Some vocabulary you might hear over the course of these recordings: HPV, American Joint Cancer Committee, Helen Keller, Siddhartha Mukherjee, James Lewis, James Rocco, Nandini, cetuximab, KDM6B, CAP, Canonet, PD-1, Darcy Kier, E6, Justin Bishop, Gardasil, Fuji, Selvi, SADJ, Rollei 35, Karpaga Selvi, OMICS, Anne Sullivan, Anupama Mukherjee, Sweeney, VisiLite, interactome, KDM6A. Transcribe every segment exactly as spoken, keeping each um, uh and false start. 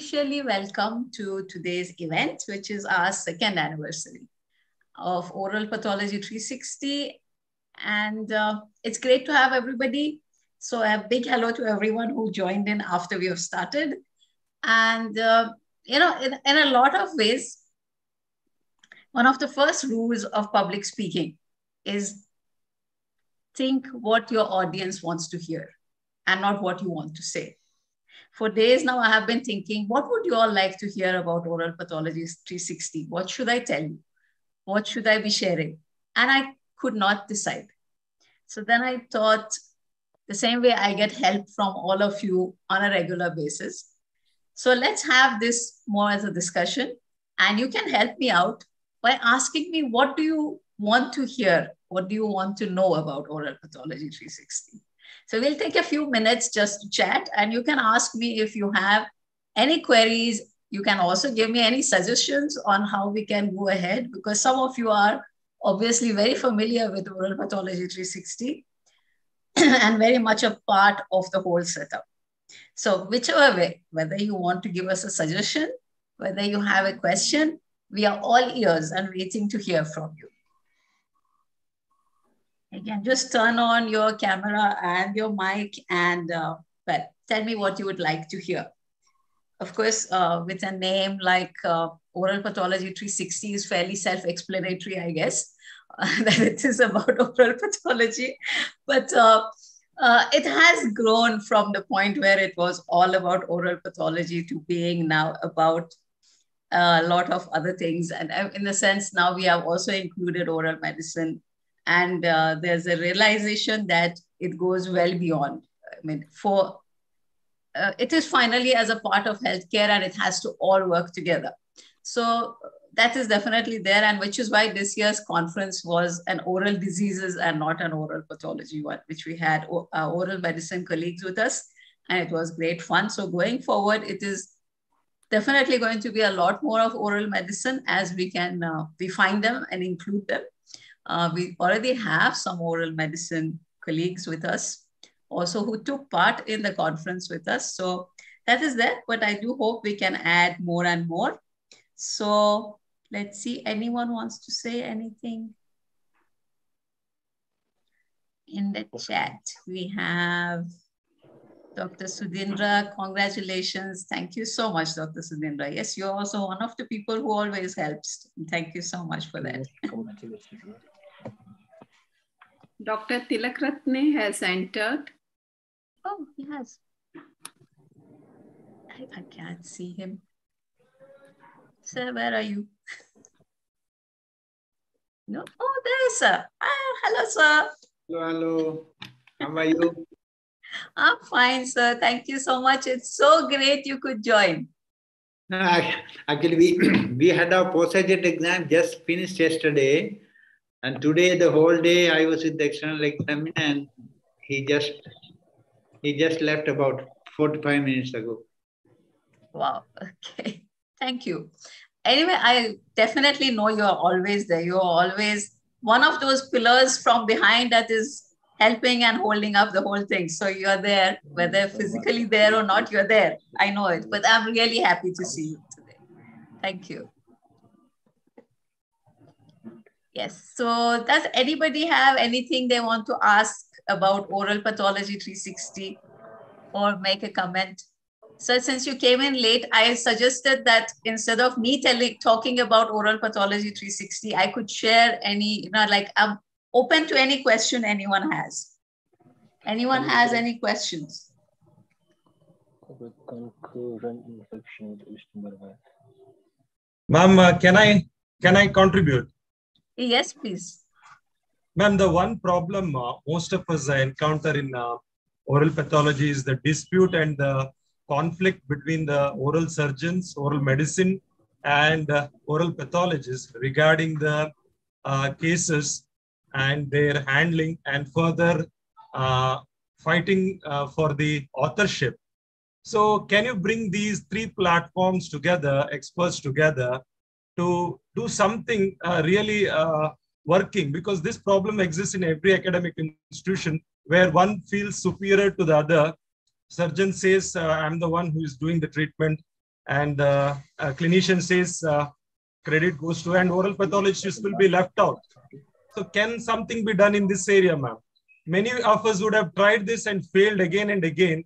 officially welcome to today's event, which is our second anniversary of Oral Pathology three sixty. And uh, it's great to have everybody. So a big hello to everyone who joined in after we have started. And, uh, you know, in, in a lot of ways, one of the first rules of public speaking is think what your audience wants to hear and not what you want to say. For days now, I have been thinking, what would you all like to hear about Oral Pathology three sixty? What should I tell you? What should I be sharing? And I could not decide. So then I thought, the same way I get help from all of you on a regular basis. So let's have this more as a discussion. And you can help me out by asking me, what do you want to hear? What do you want to know about Oral Pathology three sixty? So we'll take a few minutes just to chat, and you can ask me if you have any queries. You can also give me any suggestions on how we can go ahead, because some of you are obviously very familiar with Oral Pathology three sixty and very much a part of the whole setup. So whichever way, whether you want to give us a suggestion, whether you have a question, we are all ears and waiting to hear from you. Again, just turn on your camera and your mic and uh, well, tell me what you would like to hear. Of course, uh, with a name like uh, Oral Pathology three sixty is fairly self-explanatory, I guess, uh, that it is about oral pathology. But uh, uh, it has grown from the point where it was all about oral pathology to being now about a lot of other things. And in the sense, now we have also included oral medicine. And uh, there's a realization that it goes well beyond. I mean, for uh, it is finally as a part of healthcare, and it has to all work together. So that is definitely there, and which is why this year's conference was an oral diseases and not an oral pathology one, which we had our oral medicine colleagues with us, and it was great fun. So going forward, it is definitely going to be a lot more of oral medicine as we can uh, define them and include them. Uh, we already have some oral medicine colleagues with us also who took part in the conference with us. So that is that, but I do hope we can add more and more. So let's see, anyone wants to say anything? In the chat, we have Doctor Sudhindra. Congratulations. Thank you so much, Doctor Sudhindra. Yes, you're also one of the people who always helps. Thank you so much for that. Doctor Tilakaratne has entered. Oh, he has. I, I can't see him. Sir, where are you? No? Oh, there is, sir. Ah, hello, sir. Hello, hello. How are you? I'm fine, sir. Thank you so much. It's so great you could join. Actually, we, we had our post-graduate exam just finished yesterday. And today, the whole day, I was with the external examiner, and he just, he just left about forty-five minutes ago. Wow. Okay. Thank you. Anyway, I definitely know you're always there. You're always one of those pillars from behind that is helping and holding up the whole thing. So you're there, whether physically there or not, you're there. I know it, but I'm really happy to see you today. Thank you. Yes, so does anybody have anything they want to ask about Oral Pathology three sixty or make a comment? So since you came in late, I suggested that instead of me telling, talking about Oral Pathology three sixty, I could share any, you know, like I'm open to any question anyone has. Anyone has any questions? Ma'am, uh, can I can I contribute? Yes, please. Ma'am, the one problem uh, most of us encounter in uh, oral pathology is the dispute and the conflict between the oral surgeons, oral medicine, and uh, oral pathologists regarding the uh, cases and their handling, and further uh, fighting uh, for the authorship. So can you bring these three platforms together, experts together, to do something uh, really uh, working? Because this problem exists in every academic institution where one feels superior to the other. Surgeon says, uh, I'm the one who is doing the treatment. And uh, a clinician says uh, credit goes to, and oral pathologists will be left out. So can something be done in this area, ma'am? Many of us would have tried this and failed again and again.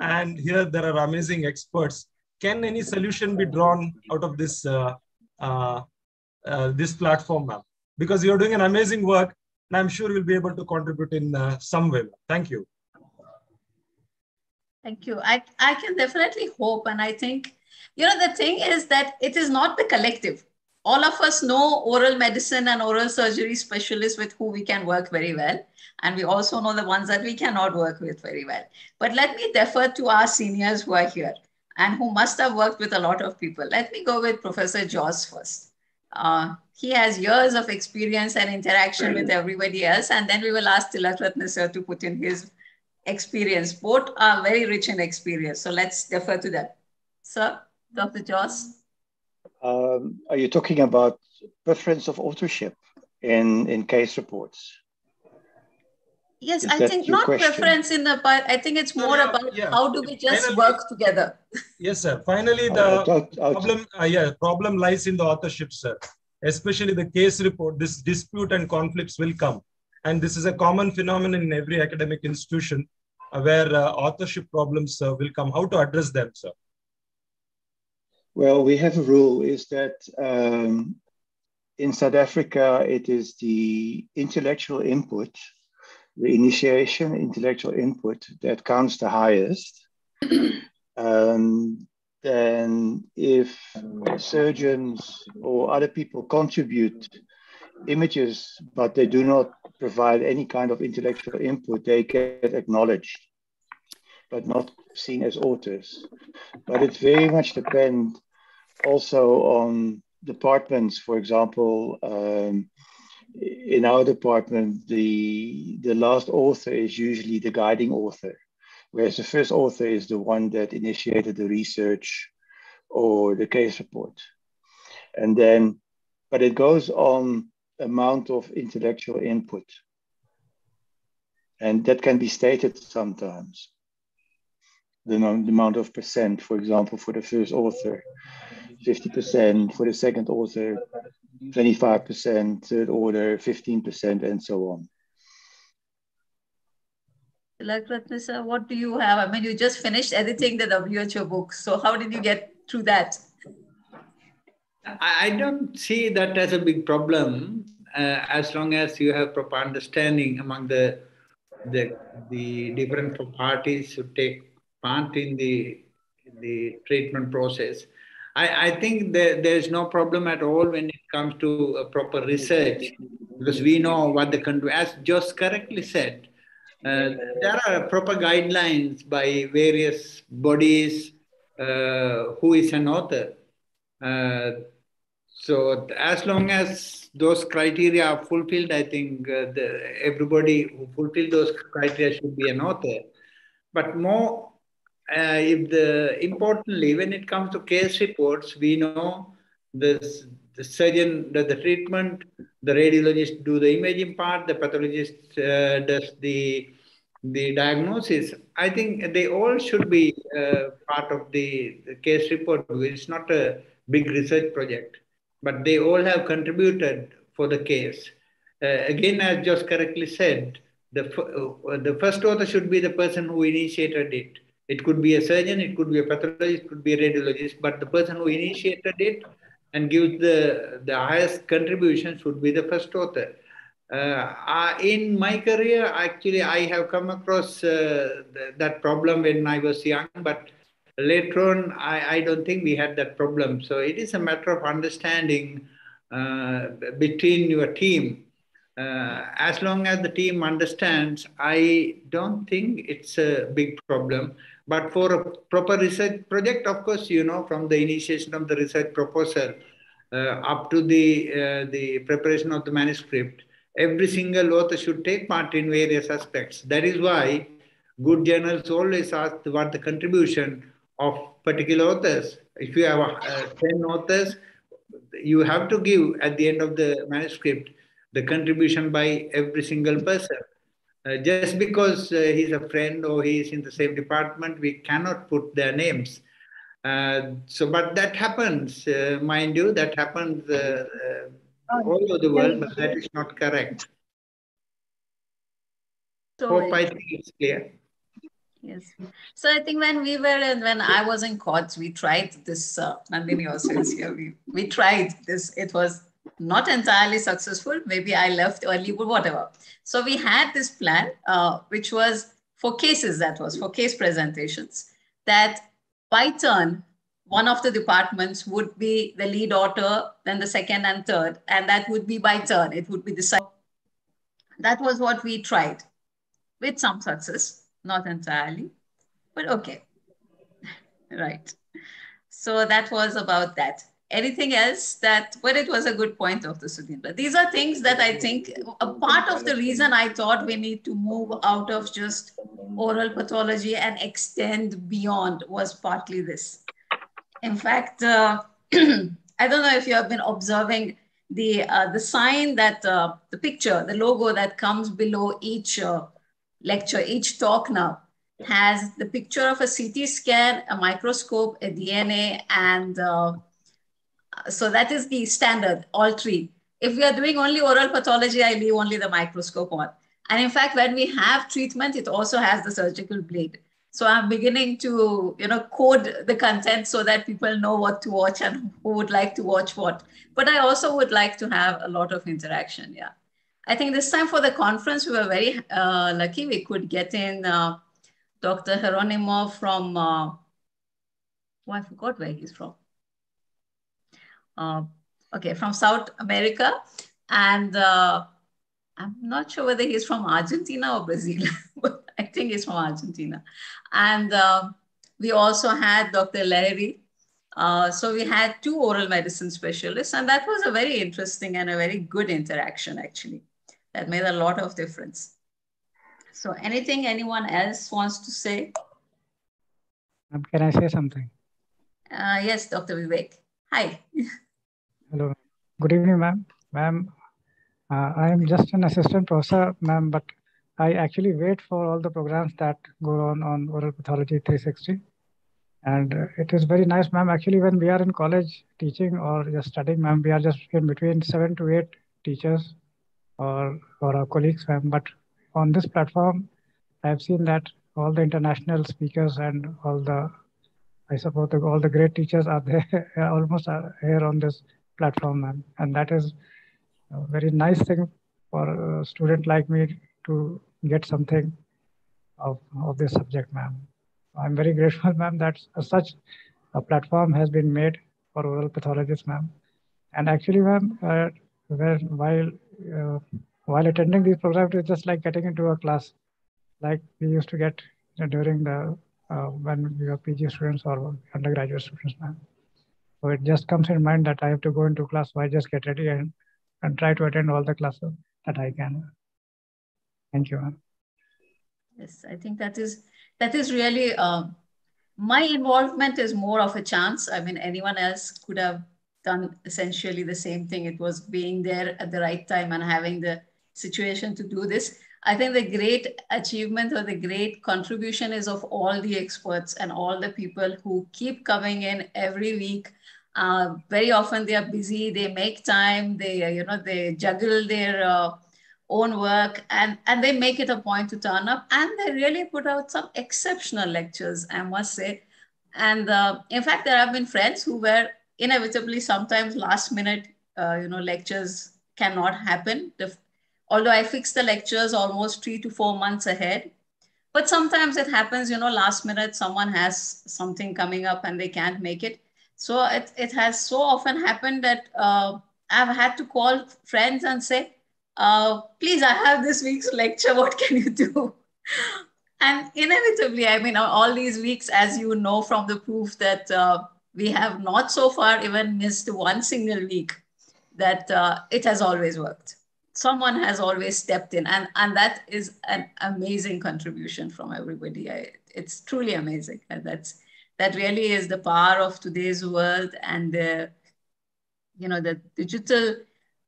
And here there are amazing experts. Can any solution be drawn out of this, uh, uh, uh, this platform, ma'am? Because you're doing an amazing work, and I'm sure you'll be able to contribute in uh, some way. Thank you. Thank you. I, I can definitely hope. And I think, you know, the thing is that it is not the collective. All of us know oral medicine and oral surgery specialists with who we can work very well. And we also know the ones that we cannot work with very well. But let me defer to our seniors who are here and who must have worked with a lot of people. Let me go with Professor Jos first. Uh, he has years of experience and interaction with everybody else. And then we will ask Tilakaratne sir to put in his experience. Both are very rich in experience. So let's defer to them. Sir, Doctor Jos. Um, are you talking about preference of authorship in, in case reports? Yes, I think not question? preference in the, but I think it's more no, no, about yeah. how do we just Finally, work together. Yes, sir. Finally, the uh, out, out. problem, uh, yeah, problem lies in the authorship, sir. Especially the case report, this dispute and conflicts will come. And this is a common phenomenon in every academic institution uh, where uh, authorship problems uh, will come. How to address them, sir? Well, we have a rule is that um, in South Africa, it is the intellectual input, the initiation intellectual input that counts the highest. um, then if surgeons or other people contribute images, but they do not provide any kind of intellectual input, they get acknowledged, but not seen as authors. But it very much depends also on departments. For example, um, in our department, the, the last author is usually the guiding author, whereas the first author is the one that initiated the research or the case report. And then, but it goes on amount of intellectual input. And that can be stated sometimes. The amount of percent, for example, for the first author, fifty percent, for the second author, twenty-five percent, third author, fifteen percent, and so on. Tilakaratne sir, what do you have? I mean, you just finished editing the W H O book. So how did you get through that? I don't see that as a big problem, uh, as long as you have proper understanding among the, the, the different parties who take part in the, in the treatment process. I, I think that there is no problem at all when it comes to a proper research, because we know what the country, as Jos correctly said, uh, there are proper guidelines by various bodies uh, who is an author. Uh, so as long as those criteria are fulfilled, I think uh, the, everybody who fulfills those criteria should be an author. But more uh, if the importantly, when it comes to case reports, we know this, the surgeon does the treatment, the radiologist do the imaging part, the pathologist uh, does the, the diagnosis. I think they all should be uh, part of the, the case report. It's not a big research project, but they all have contributed for the case. Uh, again, as Jos correctly said, the, uh, the first author should be the person who initiated it. It could be a surgeon, it could be a pathologist, it could be a radiologist, but the person who initiated it and gives the, the highest contribution should be the first author. Uh, I, in my career, actually, I have come across uh, th that problem when I was young, but later on, I, I don't think we had that problem. So it is a matter of understanding uh, between your team. Uh, as long as the team understands, I don't think it's a big problem. But for a proper research project, of course, you know, from the initiation of the research proposal uh, up to the, uh, the preparation of the manuscript, every single author should take part in various aspects. That is why good journals always ask what the contribution of particular authors. If you have uh, ten authors, you have to give at the end of the manuscript the contribution by every single person. Uh, just because uh, he's a friend or he's in the same department, we cannot put their names. Uh, so, but that happens, uh, mind you, that happens uh, uh, all over the world, but that is not correct. So hope I think it's clear. Yes. So I think when we were, and when I was in courts, we tried this, uh, Nandini also is here, we, we tried this, it was not entirely successful. Maybe I left early, but whatever. So we had this plan, uh, which was for cases, that was for case presentations, that by turn, one of the departments would be the lead author, then the second and third, and that would be by turn. It would be decided. That was what we tried with some success. Not entirely, but okay. Right. So that was about that. Anything else that, but it was a good point of the Sudhindra. These are things that I think, a part of the reason I thought we need to move out of just oral pathology and extend beyond was partly this. In fact, uh, I don't know if you have been observing the, uh, the sign that, uh, the picture, the logo that comes below each uh, lecture, each talk now, has the picture of a C T scan, a microscope, a D N A, and uh, so that is the standard, all three. If we are doing only oral pathology, I leave only the microscope on. And in fact, when we have treatment, it also has the surgical blade. So I'm beginning to, you know, code the content so that people know what to watch and who would like to watch what. But I also would like to have a lot of interaction, yeah. I think this time for the conference, we were very uh, lucky. We could get in uh, Doctor Geronimo from, uh, oh, I forgot where he's from. Uh, okay, from South America. And uh, I'm not sure whether he's from Argentina or Brazil, but I think he's from Argentina. And uh, we also had Doctor Lahiri. Uh, so we had two oral medicine specialists, and that was a very interesting and a very good interaction, actually. That made a lot of difference. So anything anyone else wants to say? Um, can I say something? Uh, yes, Doctor Vivek. Hi. Hello. Good evening, ma'am. Ma'am, uh, I am just an assistant professor, ma'am, but I actually wait for all the programs that go on on Oral Pathology three sixty. And uh, it is very nice, ma'am. Actually, when we are in college teaching or just studying, ma'am, we are just in between seven to eight teachers or, or our colleagues, ma'am. But on this platform, I have seen that all the international speakers and all the, I suppose, the, all the great teachers are there, almost are here on this platform, ma'am. And that is a very nice thing for a student like me to get something of, of this subject, ma'am. I'm very grateful, ma'am, that such a platform has been made for oral pathologists, ma'am. And actually, ma'am, uh, while uh, while attending these programs, it's just like getting into a class, like we used to get you know, during the uh, when we were P G students or undergraduate students, ma'am. So it just comes in mind that I have to go into class, so I just get ready and and try to attend all the classes that I can. Thank you, ma'am. Yes, I think that is. That is really, uh, my involvement is more of a chance. I mean, anyone else could have done essentially the same thing. It was being there at the right time and having the situation to do this. I think the great achievement or the great contribution is of all the experts and all the people who keep coming in every week. Uh, very often they are busy, they make time, they, you know, they juggle their uh, own work, and, and they make it a point to turn up, and they really put out some exceptional lectures, I must say. And uh, in fact, there have been friends who were inevitably sometimes last minute, uh, you know, lectures cannot happen. The, although I fix the lectures almost three to four months ahead, but sometimes it happens, you know, last minute, someone has something coming up and they can't make it. So it, it has so often happened that uh, I've had to call friends and say, Uh, please, I have this week's lecture, what can you do? And inevitably, I mean, all these weeks, as you know from the proof that uh, we have not so far even missed one single week, that uh, it has always worked. Someone has always stepped in, and, and that is an amazing contribution from everybody. I, it's truly amazing. And that's, that really is the power of today's world and the, you know, the digital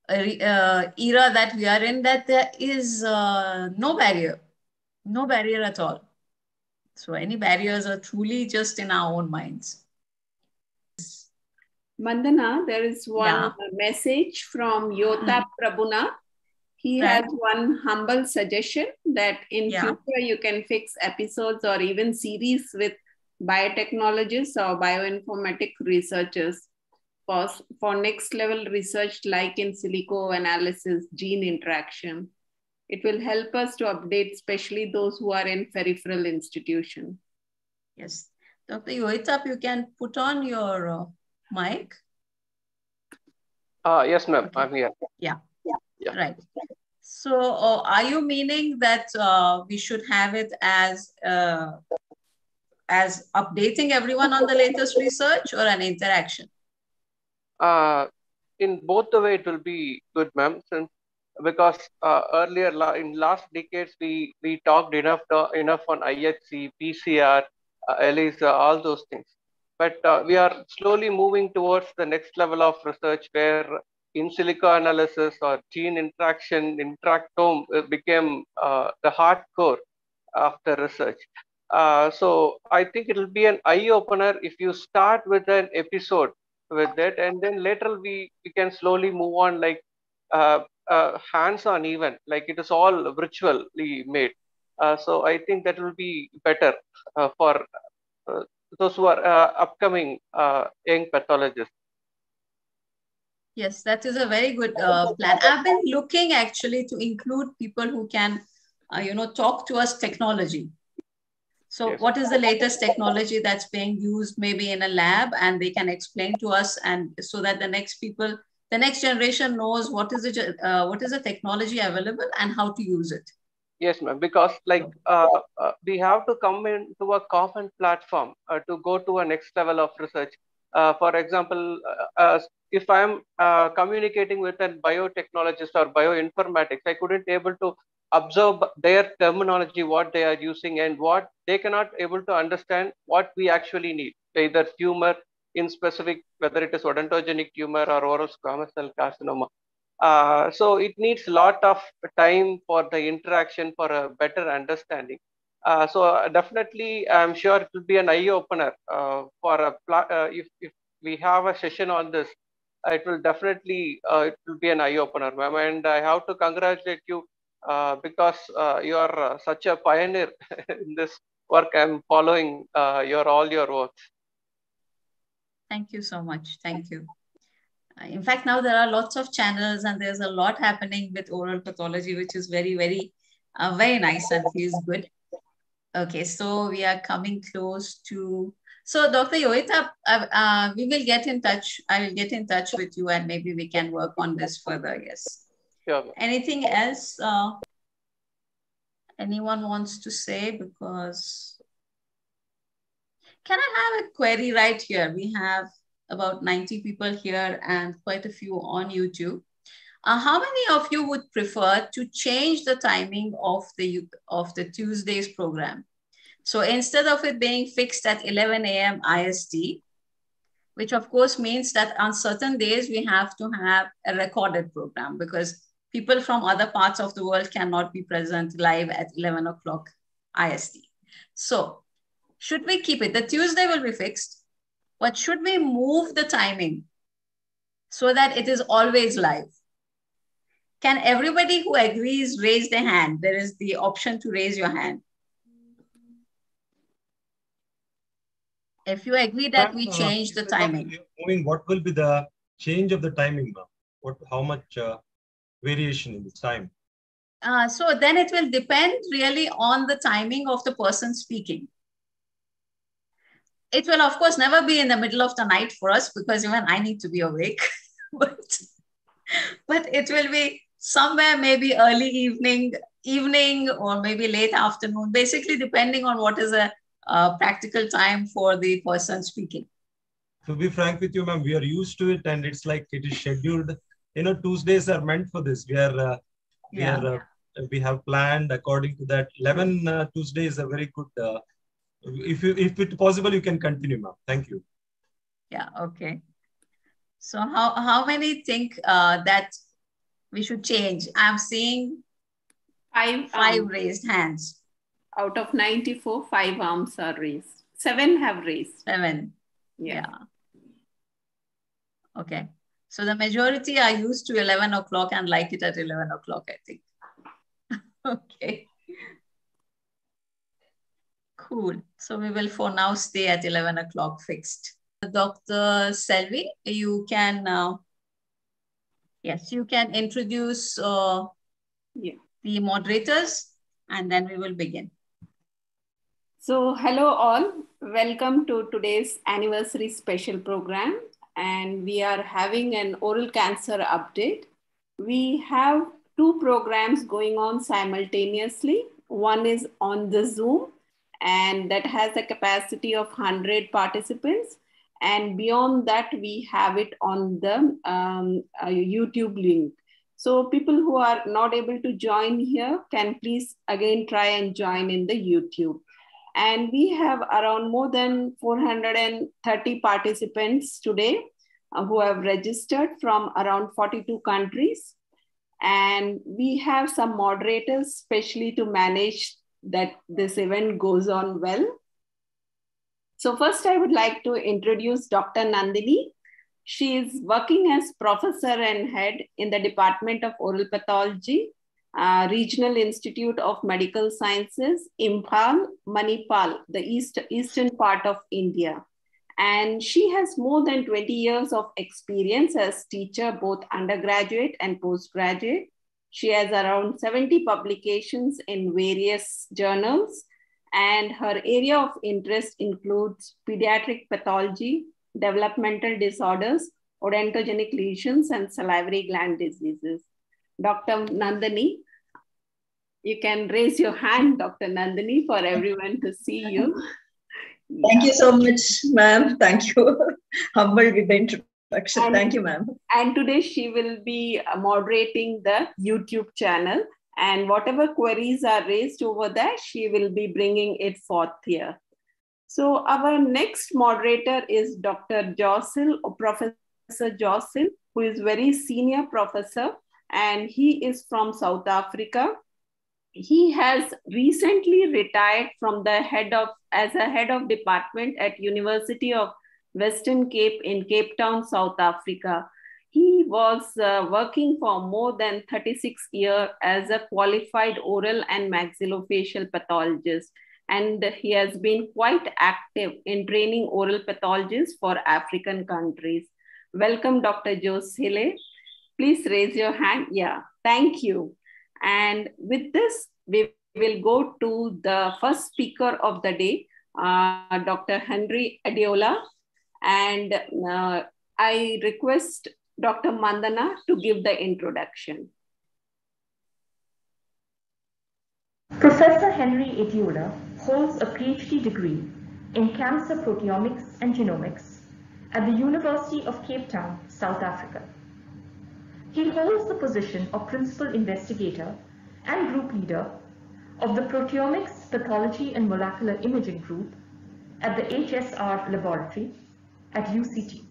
Uh, era that we are in, that there is uh, no barrier, no barrier at all. So any barriers are truly just in our own minds. Mandana, there is one yeah. message from Yohitav mm. Prabhuna. He right. has one humble suggestion that in yeah. future you can fix episodes or even series with biotechnologists or bioinformatic researchers for, for next level research like in silico analysis, gene interaction. It will help us to update, especially those who are in peripheral institution. Yes. Doctor Yohitav, you can put on your uh, mic. Uh, yes, ma'am. Okay. I'm here. Yeah. Yeah. yeah. Right. So uh, are you meaning that uh, we should have it as uh, as updating everyone on the latest research or an interaction? Uh, in both the way, it will be good, ma'am. Because uh, earlier in last decades, we, we talked enough to, enough on I H C, P C R, uh, ELISA, all those things. But uh, we are slowly moving towards the next level of research where in silico analysis or gene interaction, interactome became uh, the hardcore of the research. Uh, so I think it will be an eye-opener if you start with an episode with that, and then later we, we can slowly move on like uh, uh, hands-on even, like it is all virtually made. Uh, so I think that will be better uh, for uh, those who are uh, upcoming uh, young pathologists. Yes, that is a very good uh, plan. I've been looking actually to include people who can, uh, you know, talk to us technology. So yes. What is the latest technology that's being used maybe in a lab, and they can explain to us, and so that the next people, the next generation knows what is the, uh, what is the technology available and how to use it. Yes, ma'am, because like uh, uh, we have to come into a common platform uh, to go to a next level of research. Uh, for example, uh, uh, if I'm uh, communicating with a biotechnologist or bioinformatics, I couldn't able to observe their terminology, what they are using, and what they cannot able to understand what we actually need, either tumor in specific, whether it is odontogenic tumor or oral squamous cell carcinoma. Uh, so it needs a lot of time for the interaction for a better understanding. Uh, so definitely, I'm sure it will be an eye-opener uh, for a pla uh, if, if we have a session on this, it will definitely uh, it will be an eye-opener, ma'am. And I have to congratulate you uh, because uh, you are uh, such a pioneer in this work. I'm following uh, your all your work. Thank you so much. Thank you. In fact, now there are lots of channels and there's a lot happening with oral pathology, which is very, very, uh, very nice and feels good. Okay, so we are coming close to, so Doctor Yohitav, uh, uh, we will get in touch. I will get in touch with you and maybe we can work on this further, yes. Sure. Anything else uh, anyone wants to say? Because, can I have a query right here? We have about ninety people here and quite a few on YouTube. Uh, how many of you would prefer to change the timing of the, of the Tuesday's program? So instead of it being fixed at eleven A M I S T, which of course means that on certain days we have to have a recorded program because people from other parts of the world cannot be present live at eleven o'clock I S T. So should we keep it? The Tuesday will be fixed, but should we move the timing so that it is always live? Can everybody who agrees raise their hand? There is the option to raise your hand. If you agree that we change the timing. What will be the change of the timing, ma'am? What, how much uh, variation in the time? Uh, so then it will depend really on the timing of the person speaking. It will of course never be in the middle of the night for us because even I need to be awake. but, but it will be somewhere maybe early evening, evening or maybe late afternoon, basically depending on what is a uh, practical time for the person speaking. To be frank with you, ma'am, we are used to it and it's like it is scheduled. You know, Tuesdays are meant for this. We are, uh, we, yeah. are uh, we have planned according to that. eleven uh, Tuesday is a very good, uh, if you, if it's possible, you can continue, ma'am. Thank you. Yeah, okay. So how, how many think uh, that we should change? I'm seeing five, five um, raised hands. Out of ninety-four, five arms are raised. Seven have raised. Seven. Yeah. yeah. Okay. So the majority are used to eleven o'clock and like it at eleven o'clock, I think. Okay. Cool. So we will for now stay at eleven o'clock fixed. Doctor Selvi, you can now, uh, yes, you can introduce uh, yeah. the moderators and then we will begin. So hello all, welcome to today's anniversary special program, and we are having an oral cancer update. We have two programs going on simultaneously. One is on the Zoom, and that has a capacity of one hundred participants. And beyond that, we have it on the um, uh, YouTube link. So people who are not able to join here can please again try and join in the YouTube. And we have around more than four hundred thirty participants today uh, who have registered from around forty-two countries. And we have some moderators, especially to manage that this event goes on well. So first I would like to introduce Doctor Nandini. She is working as professor and head in the Department of Oral Pathology, uh, Regional Institute of Medical Sciences, Imphal, Manipal, the east, eastern part of India. And she has more than twenty years of experience as teacher, both undergraduate and postgraduate. She has around seventy publications in various journals, and her area of interest includes pediatric pathology, developmental disorders, odontogenic lesions, and salivary gland diseases. Doctor Nandini, you can raise your hand, Doctor Nandini, for everyone to see you. Yeah. Thank you so much, ma'am. Thank you. Humbled with the introduction. And, Thank you, ma'am. And today she will be moderating the YouTube channel. And whatever queries are raised over there, she will be bringing it forth here. So our next moderator is Doctor Jos, or Professor Jos, who is very senior professor, and he is from South Africa. He has recently retired from the head of, as a head of department at University of Western Cape in Cape Town, South Africa. He was uh, working for more than thirty-six years as a qualified oral and maxillofacial pathologist. And he has been quite active in training oral pathologists for African countries. Welcome, Doctor Jos. Please raise your hand. Yeah, thank you. And with this, we will go to the first speaker of the day, uh, Doctor Henry Adeola. And uh, I request Doctor Mandana to give the introduction. Professor Henry Adeola holds a PhD degree in cancer proteomics and genomics at the University of Cape Town, South Africa. He holds the position of principal investigator and group leader of the Proteomics, Pathology and Molecular Imaging Group at the H S R Laboratory at U C T.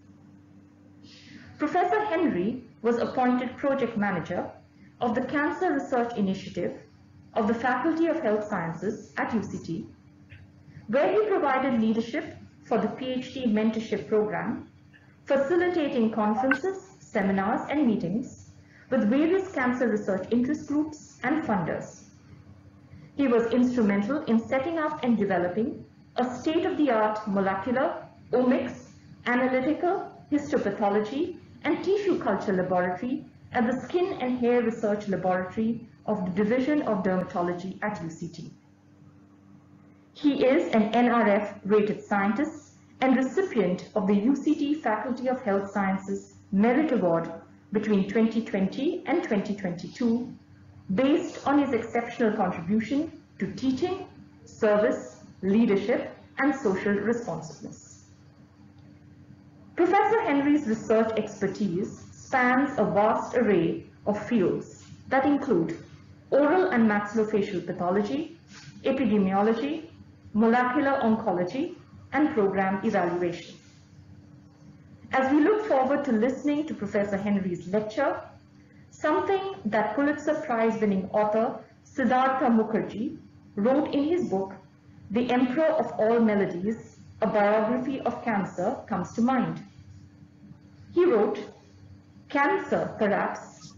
Professor Henry was appointed project manager of the Cancer Research Initiative of the Faculty of Health Sciences at U C T, where he provided leadership for the PhD mentorship program, facilitating conferences, seminars, and meetings with various cancer research interest groups and funders. He was instrumental in setting up and developing a state-of-the-art molecular, omics, analytical, histopathology, and tissue culture laboratory at the Skin and Hair Research Laboratory of the Division of Dermatology at U C T. He is an N R F-rated scientist and recipient of the U C T Faculty of Health Sciences Merit Award between twenty twenty and twenty twenty-two, based on his exceptional contribution to teaching, service, leadership, and social responsiveness. Professor Henry's research expertise spans a vast array of fields that include oral and maxillofacial pathology, epidemiology, molecular oncology, and program evaluation. As we look forward to listening to Professor Henry's lecture, something that Pulitzer Prize-winning author Siddhartha Mukherjee wrote in his book, The Emperor of All Melodies, A Biography of Cancer, comes to mind. He wrote, "Cancer, perhaps,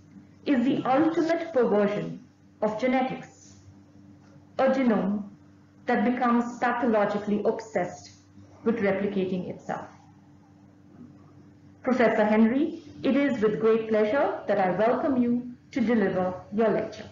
is the ultimate perversion of genetics, a genome that becomes pathologically obsessed with replicating itself." Professor Henry, it is with great pleasure that I welcome you to deliver your lecture.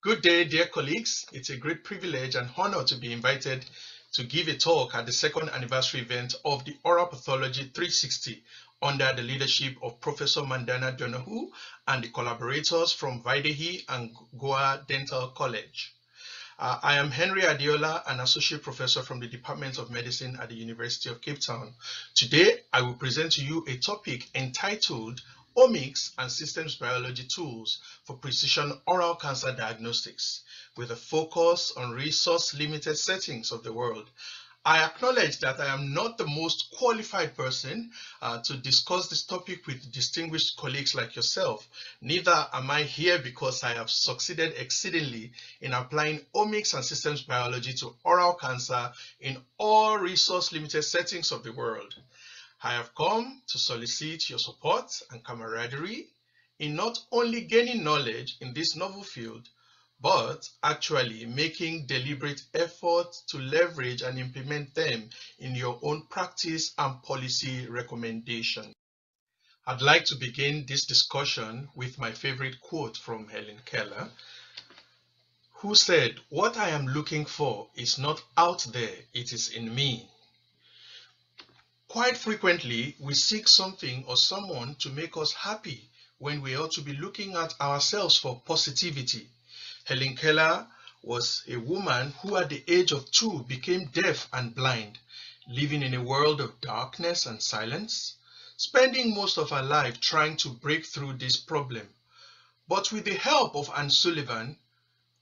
Good day, dear colleagues. It's a great privilege and honor to be invited to give a talk at the second anniversary event of the Oral Pathology three sixty under the leadership of Professor Mandana Donoghue and the collaborators from Vydehi and Goa Dental College. Uh, I am Henry Adeola, an associate professor from the Department of Medicine at the University of Cape Town. Today, I will present to you a topic entitled Omics and Systems Biology Tools for Precision Oral Cancer Diagnostics, with a focus on resource-limited settings of the world. I acknowledge that I am not the most qualified person uh, to discuss this topic with distinguished colleagues like yourself. Neither am I here because I have succeeded exceedingly in applying omics and systems biology to oral cancer in all resource-limited settings of the world. I have come to solicit your support and camaraderie in not only gaining knowledge in this novel field, but actually making deliberate efforts to leverage and implement them in your own practice and policy recommendations. I'd like to begin this discussion with my favorite quote from Helen Keller, who said, "What I am looking for is not out there, it is in me." Quite frequently, we seek something or someone to make us happy when we ought to be looking at ourselves for positivity. Helen Keller was a woman who at the age of two became deaf and blind, living in a world of darkness and silence, spending most of her life trying to break through this problem. But with the help of Anne Sullivan,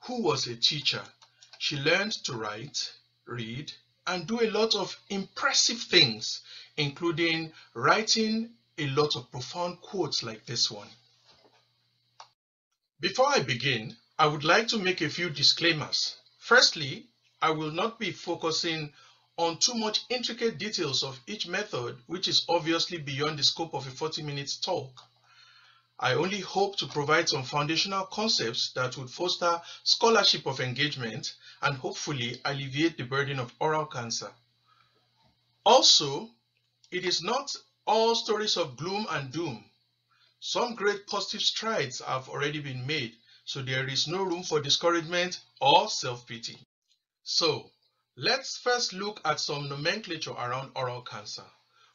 who was a teacher, she learned to write, read, and do a lot of impressive things, including writing a lot of profound quotes like this one. Before I begin, I would like to make a few disclaimers. Firstly, I will not be focusing on too much intricate details of each method, which is obviously beyond the scope of a forty minute talk. I only hope to provide some foundational concepts that would foster scholarship of engagement and hopefully alleviate the burden of oral cancer. Also, it is not all stories of gloom and doom. Some great positive strides have already been made, so there is no room for discouragement or self-pity. So let's first look at some nomenclature around oral cancer.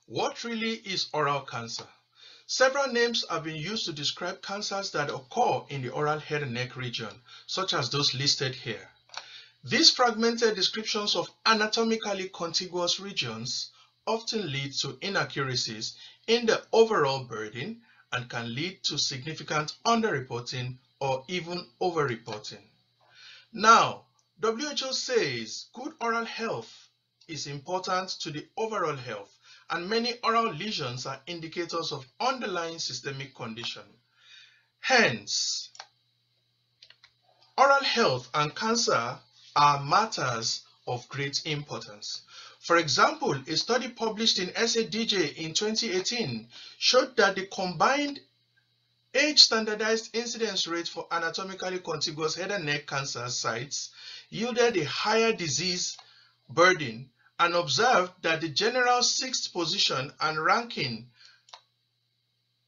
What really is oral cancer? Several names have been used to describe cancers that occur in the oral head and neck region, such as those listed here. These fragmented descriptions of anatomically contiguous regions often lead to inaccuracies in the overall burden and can lead to significant underreporting or even overreporting. Now, W H O says good oral health is important to the overall health, and many oral lesions are indicators of underlying systemic condition. Hence, oral health and cancer are matters of great importance. For example, a study published in S A D J in twenty eighteen showed that the combined age standardized incidence rate for anatomically contiguous head and neck cancer sites yielded a higher disease burden and observed that the general sixth position and ranking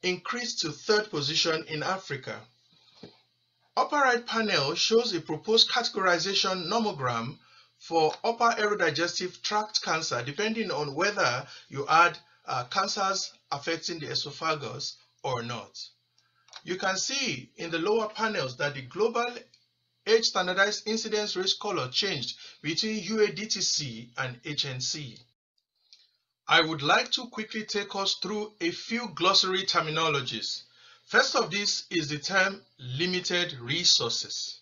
increased to third position in Africa. Upper right panel shows a proposed categorization nomogram for upper aerodigestive tract cancer, depending on whether you add uh, cancers affecting the esophagus or not. You can see in the lower panels that the global age standardized incidence risk color changed between U A D T C and H N C. I would like to quickly take us through a few glossary terminologies. First of this is the term limited resources.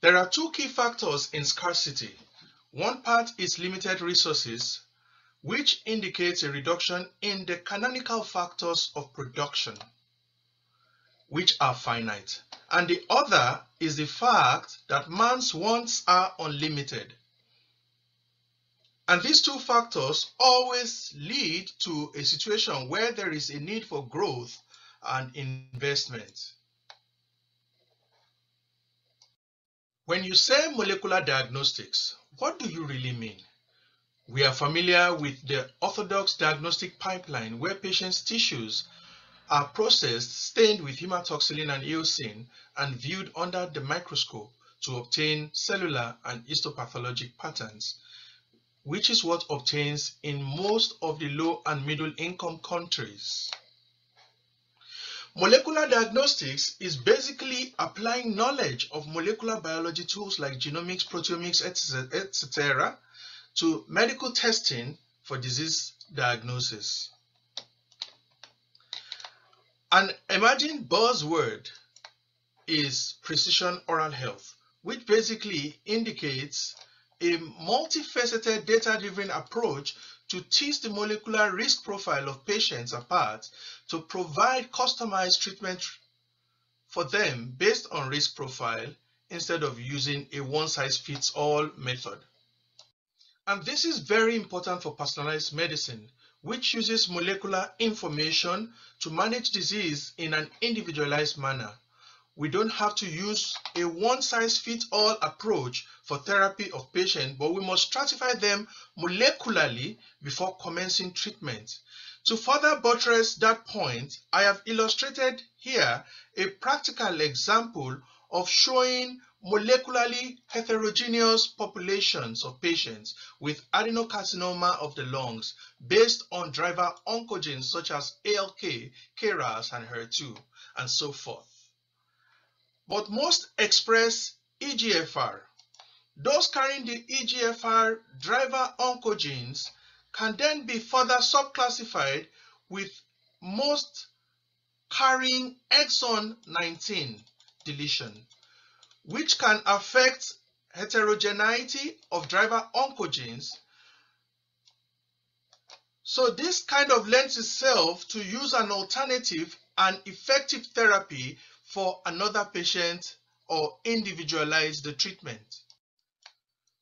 There are two key factors in scarcity. One part is limited resources, which indicates a reduction in the canonical factors of production, which are finite. And the other is the fact that man's wants are unlimited. And these two factors always lead to a situation where there is a need for growth and investment. When you say molecular diagnostics, what do you really mean? We are familiar with the orthodox diagnostic pipeline where patients' tissues are processed, stained with hematoxylin and eosin, and viewed under the microscope to obtain cellular and histopathologic patterns, which is what obtains in most of the low and middle income countries. Molecular diagnostics is basically applying knowledge of molecular biology tools like genomics, proteomics, et cetera to medical testing for disease diagnosis. An emerging buzzword is precision oral health, which basically indicates a multifaceted data-driven approach to tease the molecular risk profile of patients apart to provide customized treatment for them based on risk profile instead of using a one-size-fits-all method. And this is very important for personalized medicine, which uses molecular information to manage disease in an individualized manner. We don't have to use a one-size-fits-all approach for therapy of patients, but we must stratify them molecularly before commencing treatment. To further buttress that point, I have illustrated here a practical example of showing molecularly heterogeneous populations of patients with adenocarcinoma of the lungs based on driver oncogenes such as A L K, K R A S, and H E R two, and so forth. But most express E G F R. Those carrying the E G F R driver oncogenes can then be further subclassified, with most carrying exon nineteen deletion, which can affect heterogeneity of driver oncogenes. So this kind of lends itself to use an alternative and effective therapy for another patient or individualize the treatment.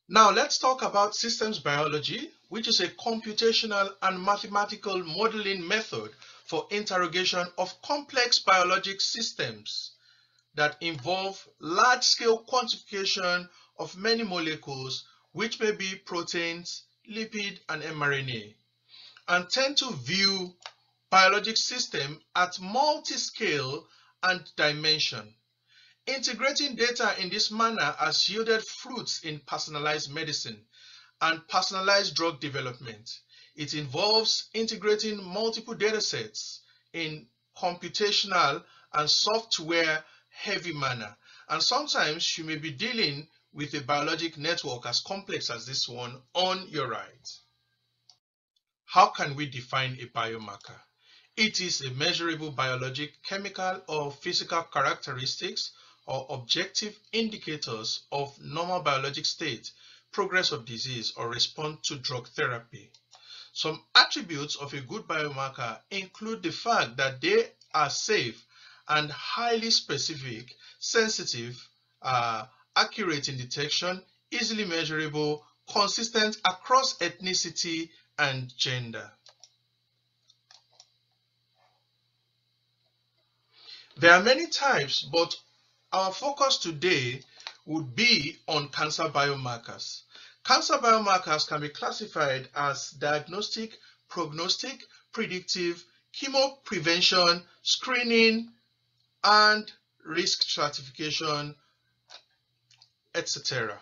Now let's talk about systems biology, which is a computational and mathematical modeling method for interrogation of complex biologic systems that involve large-scale quantification of many molecules, which may be proteins, lipid, and mRNA, and tend to view biologic systems at multi-scale and dimension. Integrating data in this manner has yielded fruits in personalized medicine and personalized drug development. It involves integrating multiple data sets in computational and software heavy manner. And sometimes you may be dealing with a biologic network as complex as this one on your right. How can we define a biomarker? It is a measurable biologic, chemical, or physical characteristics or objective indicators of normal biologic state, progress of disease, or response to drug therapy. Some attributes of a good biomarker include the fact that they are safe and highly specific, sensitive, uh, accurate in detection, easily measurable, consistent across ethnicity and gender. There are many types, but our focus today would be on cancer biomarkers. Cancer biomarkers can be classified as diagnostic, prognostic, predictive, chemo prevention, screening, and risk stratification, et cetera.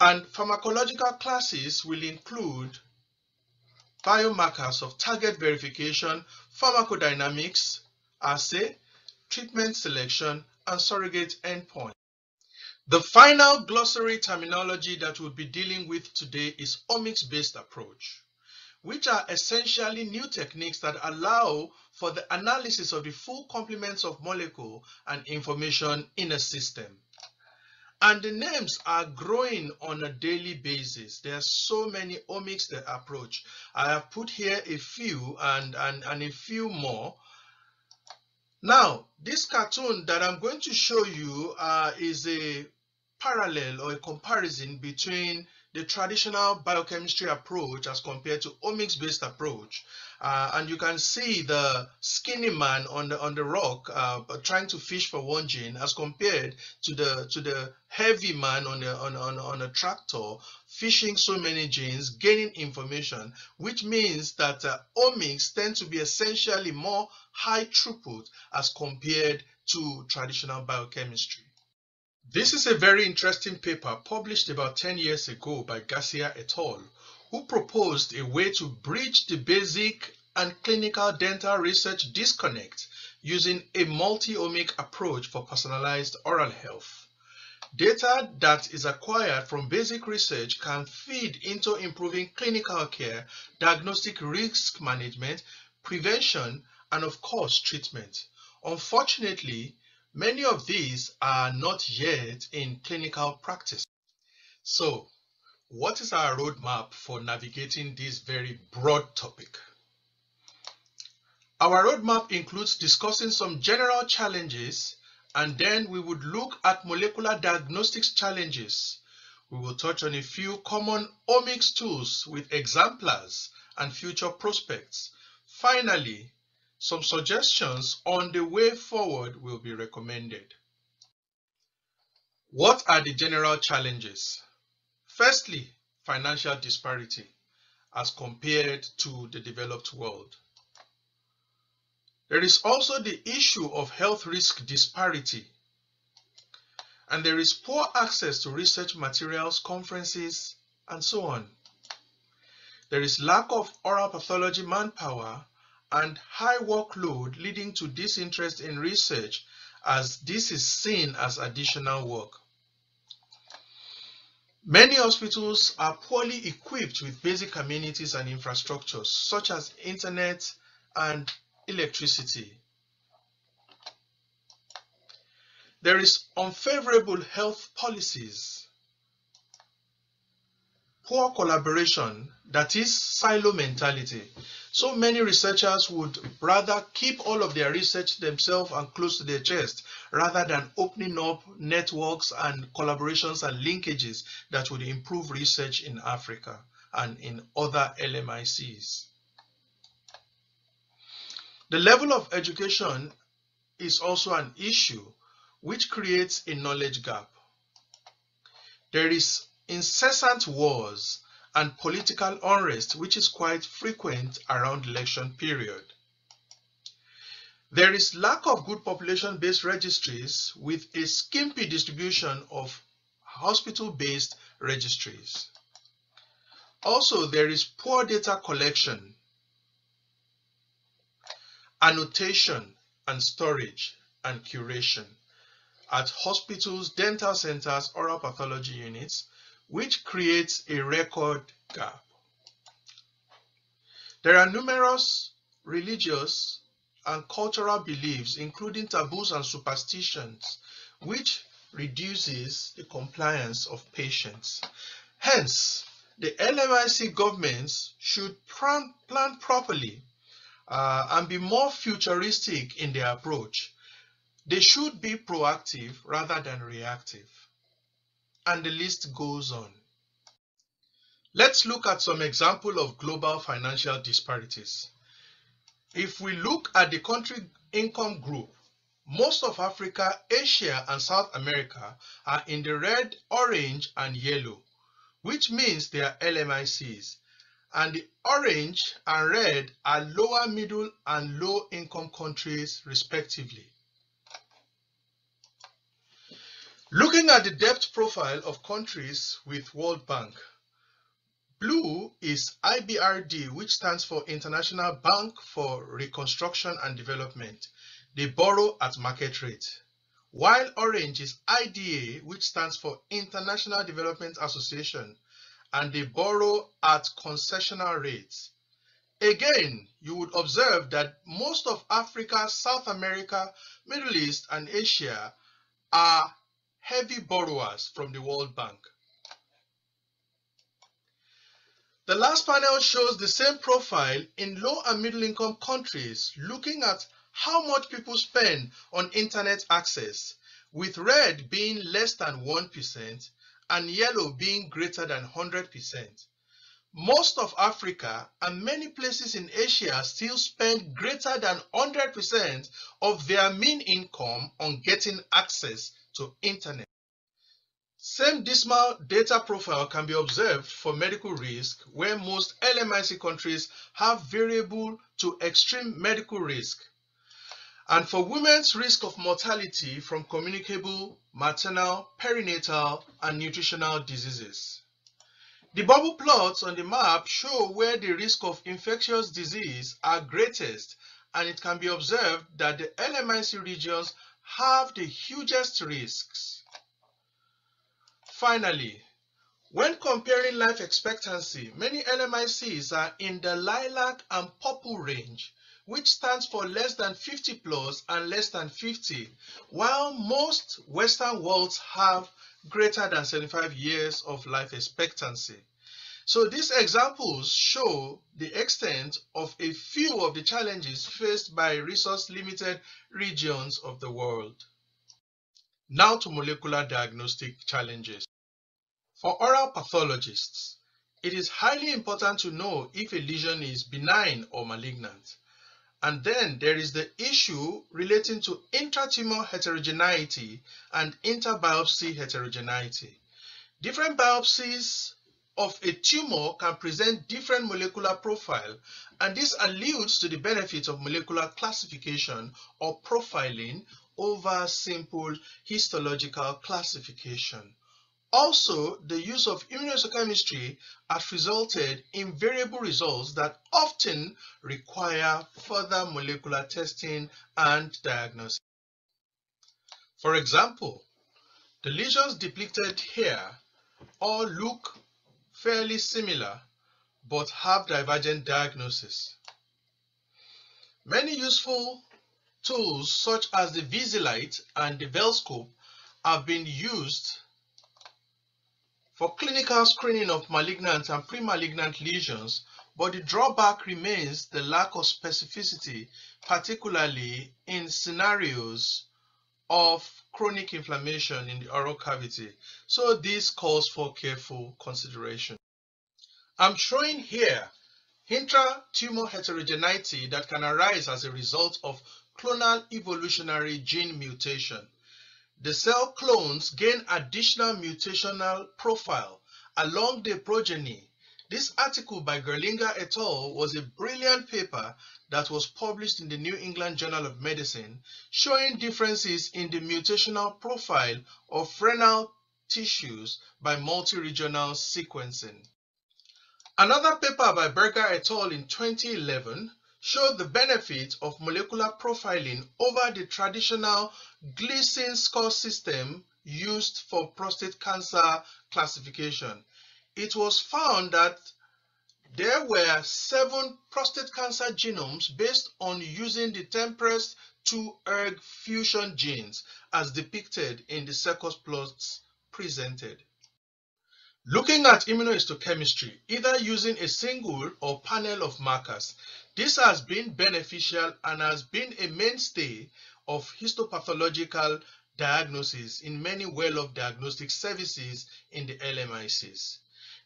And pharmacological classes will include biomarkers of target verification, pharmacodynamics, assay, treatment selection, and surrogate endpoint. The final glossary terminology that we'll be dealing with today is omics-based approach, which are essentially new techniques that allow for the analysis of the full complements of molecule and information in a system. And the names are growing on a daily basis. There are so many omics that approach. I have put here a few and, and, and a few more. Now, this cartoon that I'm going to show you uh, is a parallel or a comparison between the traditional biochemistry approach as compared to omics-based approach. Uh, and you can see the skinny man on the on the rock uh, trying to fish for one gene, as compared to the to the heavy man on the on on on a tractor fishing so many genes, gaining information. Which means that uh, omics tend to be essentially more high throughput as compared to traditional biochemistry. This is a very interesting paper published about ten years ago by Garcia et al., who proposed a way to bridge the basic and clinical dental research disconnect using a multi-omic approach for personalized oral health. Data that is acquired from basic research can feed into improving clinical care, diagnostic risk management, prevention, and of course, treatment. Unfortunately, many of these are not yet in clinical practice. So, what is our roadmap for navigating this very broad topic? Our roadmap includes discussing some general challenges, and then we would look at molecular diagnostics challenges. We will touch on a few common omics tools with exemplars and future prospects. Finally, some suggestions on the way forward will be recommended. What are the general challenges? Firstly, financial disparity as compared to the developed world. There is also the issue of health risk disparity, and there is poor access to research materials, conferences, and so on. There is lack of oral pathology manpower and high workload, leading to disinterest in research, as this is seen as additional work. Many hospitals are poorly equipped with basic amenities and infrastructures, such as internet and electricity. There is unfavorable health policies, poor collaboration, that is silo mentality. So many researchers would rather keep all of their research themselves and close to their chest, rather than opening up networks and collaborations and linkages that would improve research in Africa and in other L M I Cs. The level of education is also an issue, which creates a knowledge gap. There is incessant wars and political unrest, which is quite frequent around election period. There is lack of good population-based registries with a skimpy distribution of hospital-based registries. Also, there is poor data collection, annotation and storage and curation at hospitals, dental centers, oral pathology units, which creates a record gap. There are numerous religious and cultural beliefs, including taboos and superstitions, which reduces the compliance of patients. Hence, the L M I C governments should plan, plan properly uh, and be more futuristic in their approach. They should be proactive rather than reactive. And the list goes on. Let's look at some examples of global financial disparities. If we look at the country income group, most of Africa, Asia, and South America are in the red, orange, and yellow, which means they are L M I Cs. And the orange and red are lower, middle, and low income countries, respectively. Looking at the debt profile of countries with World Bank, blue is I B R D, which stands for International Bank for Reconstruction and Development. They borrow at market rate. While orange is I D A, which stands for International Development Association, and they borrow at concessional rates. Again, you would observe that most of Africa, South America, Middle East, and Asia are heavy borrowers from the World Bank. The last panel shows the same profile in low and middle income countries, looking at how much people spend on internet access, with red being less than one percent and yellow being greater than one hundred percent. Most of Africa and many places in Asia still spend greater than one hundred percent of their mean income on getting access to internet. Same dismal data profile can be observed for medical risk, where most L M I C countries have variable to extreme medical risk. And for women's risk of mortality from communicable, maternal, perinatal, and nutritional diseases. The bubble plots on the map show where the risk of infectious disease are greatest, and it can be observed that the L M I C regions have the hugest risks. Finally, when comparing life expectancy, many L M I Cs are in the lilac and purple range, which stands for less than fifty plus and less than fifty, while most Western worlds have greater than seventy-five years of life expectancy. So these examples show the extent of a few of the challenges faced by resource-limited regions of the world. Now to molecular diagnostic challenges. For oral pathologists, it is highly important to know if a lesion is benign or malignant. And then there is the issue relating to intratumor heterogeneity and interbiopsy heterogeneity. Different biopsies of a tumor can present different molecular profile, and this alludes to the benefits of molecular classification or profiling over simple histological classification. Also, the use of immunohistochemistry has resulted in variable results that often require further molecular testing and diagnosis. For example, the lesions depicted here all look fairly similar but have divergent diagnosis. Many useful tools such as the VisiLite and the VelScope have been used for clinical screening of malignant and pre-malignant lesions, but the drawback remains the lack of specificity, particularly in scenarios of chronic inflammation in the oral cavity. So this calls for careful consideration. I'm showing here intratumor heterogeneity that can arise as a result of clonal evolutionary gene mutation. The cell clones gain additional mutational profile along their progeny. This article by Gerlinger et al. Was a brilliant paper that was published in the New England Journal of Medicine, showing differences in the mutational profile of renal tissues by multi-regional sequencing. Another paper by Berger et al. In twenty eleven showed the benefits of molecular profiling over the traditional Gleason score system used for prostate cancer classification. It was found that there were seven prostate cancer genomes based on using the TMPRSS two E R G fusion genes as depicted in the circus plots presented. Looking at immunohistochemistry, either using a single or panel of markers, this has been beneficial and has been a mainstay of histopathological diagnosis in many well-off diagnostic services in the L M I Cs.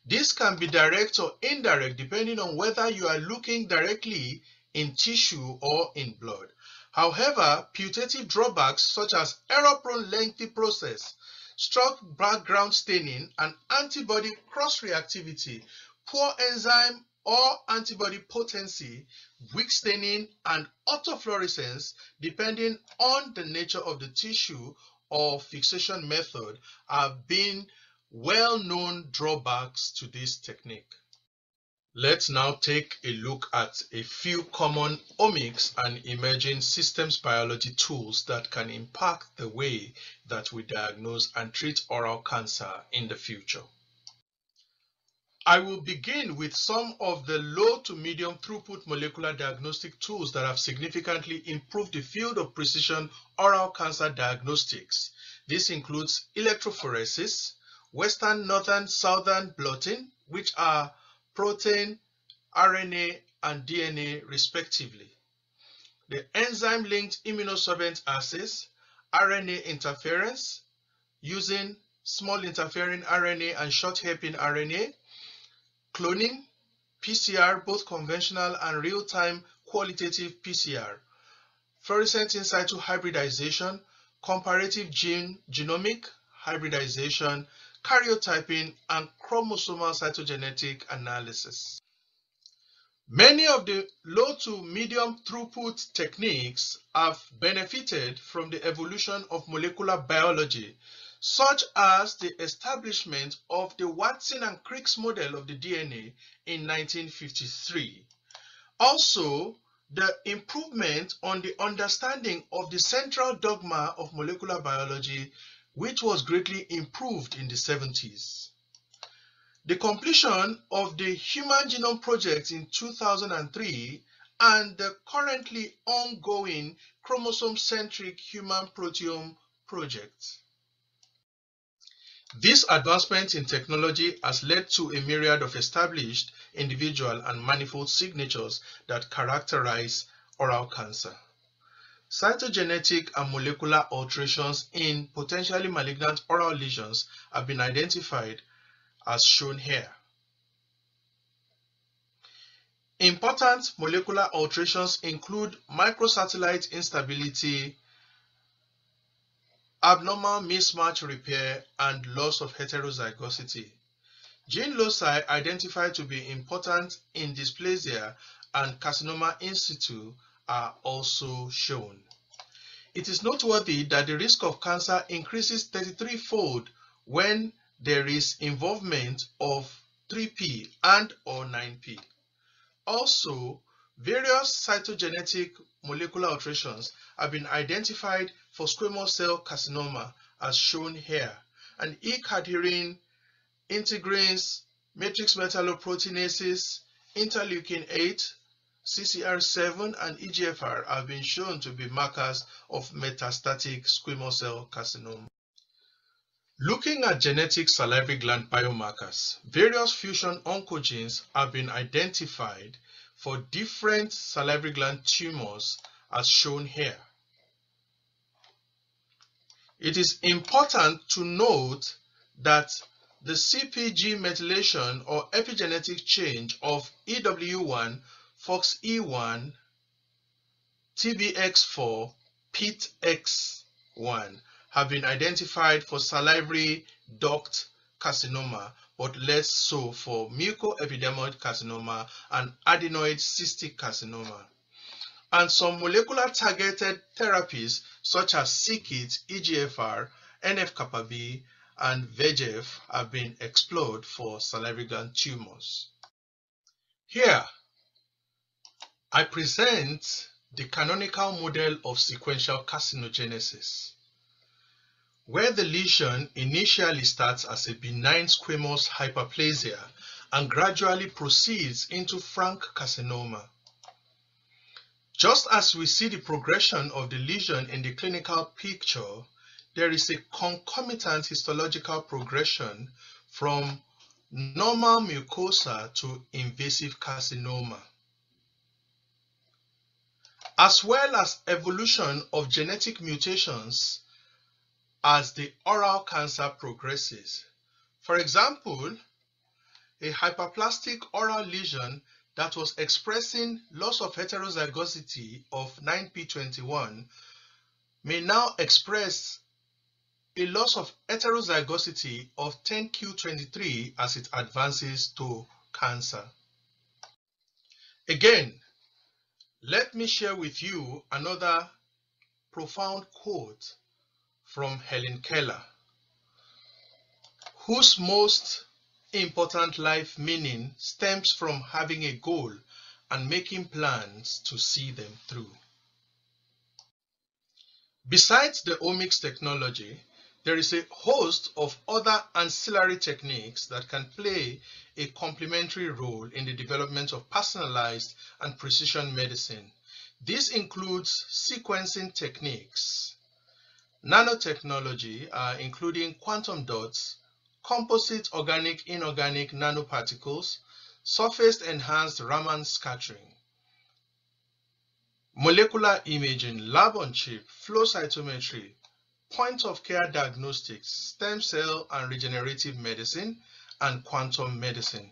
This can be direct or indirect depending on whether you are looking directly in tissue or in blood. However, putative drawbacks such as error-prone lengthy process, struck background staining, and antibody cross-reactivity, poor enzyme or antibody potency, weak staining, and autofluorescence, depending on the nature of the tissue or fixation method, have been well-known drawbacks to this technique. Let's now take a look at a few common omics and emerging systems biology tools that can impact the way that we diagnose and treat oral cancer in the future. I will begin with some of the low to medium throughput molecular diagnostic tools that have significantly improved the field of precision oral cancer diagnostics. This includes electrophoresis, western, northern, southern blotting, which are protein, R N A, and D N A respectively. The enzyme-linked immunosorbent assays, R N A interference using small interfering R N A and short-hairpin R N A, cloning, P C R, both conventional and real-time qualitative P C R, fluorescent in situ hybridization, comparative gene genomic hybridization, karyotyping, and chromosomal cytogenetic analysis. Many of the low to medium throughput techniques have benefited from the evolution of molecular biology, such as the establishment of the Watson and Crick's model of the D N A in nineteen fifty-three. Also, the improvement on the understanding of the central dogma of molecular biology, which was greatly improved in the seventies. The completion of the Human Genome Project in two thousand three and the currently ongoing chromosome-centric Human Proteome Project. This advancement in technology has led to a myriad of established individual and manifold signatures that characterize oral cancer. Cytogenetic and molecular alterations in potentially malignant oral lesions have been identified as shown here. Important molecular alterations include microsatellite instability, abnormal mismatch repair, and loss of heterozygosity. Gene loci identified to be important in dysplasia and carcinoma in situ are also shown. It is noteworthy that the risk of cancer increases thirty-three-fold when there is involvement of three P and or nine P. Also, various cytogenetic molecular alterations have been identified for squamous cell carcinoma as shown here, and E-cadherin, integrins, matrix metalloproteinases, interleukin eight, C C R seven, and E G F R have been shown to be markers of metastatic squamous cell carcinoma. Looking at genetic salivary gland biomarkers, various fusion oncogenes have been identified for different salivary gland tumors as shown here. It is important to note that the C P G methylation or epigenetic change of E W one, F O X E one, T B X four, P I T X one have been identified for salivary duct carcinoma, but less so for mucoepidermoid carcinoma and adenoid cystic carcinoma. And some molecular targeted therapies such as c-Kit, E G F R, N F kappa B, and V E G F have been explored for salivary gland tumors. Here, I present the canonical model of sequential carcinogenesis, where the lesion initially starts as a benign squamous hyperplasia and gradually proceeds into frank carcinoma. Just as we see the progression of the lesion in the clinical picture, there is a concomitant histological progression from normal mucosa to invasive carcinoma, as well as evolution of genetic mutations as the oral cancer progresses. For example, a hyperplastic oral lesion that was expressing loss of heterozygosity of nine P twenty-one may now express a loss of heterozygosity of ten Q twenty-three as it advances to cancer. Again, let me share with you another profound quote from Helen Keller, whose most important life meaning stems from having a goal and making plans to see them through. Besides the omics technology, there is a host of other ancillary techniques that can play a complementary role in the development of personalized and precision medicine. This includes sequencing techniques, nanotechnology, uh, including quantum dots, composite organic inorganic nanoparticles, surface enhanced Raman scattering, molecular imaging, lab on chip, flow cytometry, point of care diagnostics, stem cell and regenerative medicine, and quantum medicine.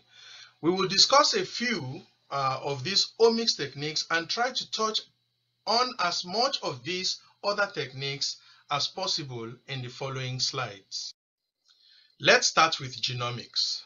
We will discuss a few uh, of these omics techniques and try to touch on as much of these other techniques as possible in the following slides. Let's start with genomics.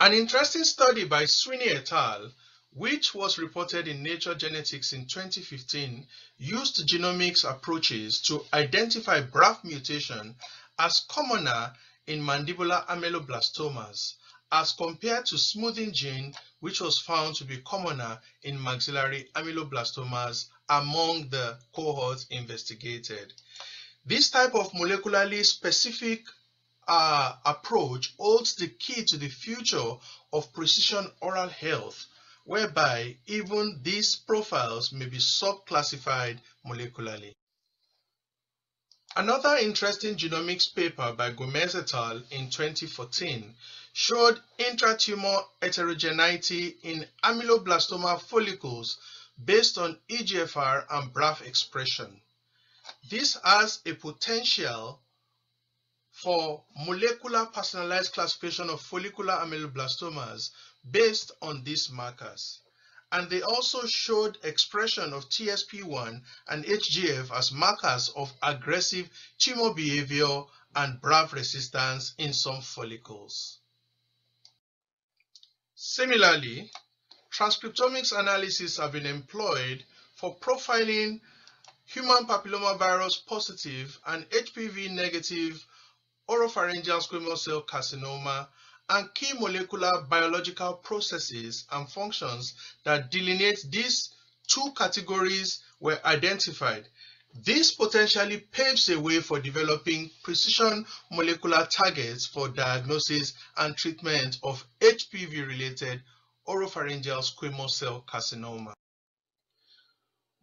An interesting study by Sweeney et al, which was reported in Nature Genetics in twenty fifteen, used genomics approaches to identify B R A F mutation as commoner in mandibular ameloblastomas, as compared to smoothing gene, which was found to be commoner in maxillary ameloblastomas among the cohorts investigated. This type of molecularly specific uh, approach holds the key to the future of precision oral health, whereby even these profiles may be subclassified molecularly. Another interesting genomics paper by Gomez et al. In twenty fourteen showed intratumor heterogeneity in ameloblastoma follicles based on E G F R and B R A F expression. This has a potential for molecular personalized classification of follicular ameloblastomas based on these markers. And they also showed expression of T S P one and H G F as markers of aggressive tumor behavior and B R A F resistance in some follicles. Similarly, transcriptomics analysis have been employed for profiling human papillomavirus positive and H P V negative oropharyngeal squamous cell carcinoma, and key molecular biological processes and functions that delineate these two categories were identified. This potentially paves a way for developing precision molecular targets for diagnosis and treatment of H P V-related oropharyngeal squamous cell carcinoma.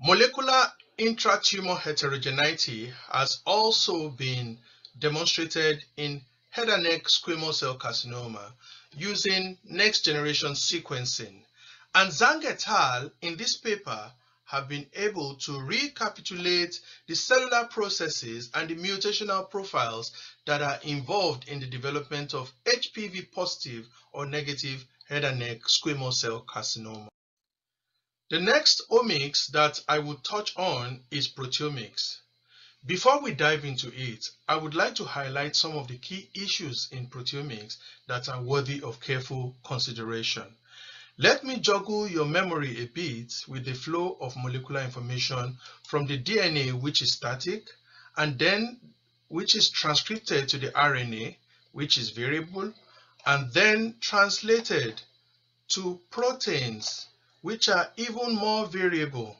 Molecular intratumor heterogeneity has also been demonstrated in head and neck squamous cell carcinoma using next generation sequencing. And Zhang et al in this paper have been able to recapitulate the cellular processes and the mutational profiles that are involved in the development of H P V positive or negative head and neck squamous cell carcinoma. The next omics that I will touch on is proteomics. Before we dive into it, I would like to highlight some of the key issues in proteomics that are worthy of careful consideration. Let me juggle your memory a bit with the flow of molecular information from the D N A, which is static, and then which is transcripted to the R N A, which is variable, and then translated to proteins, which are even more variable.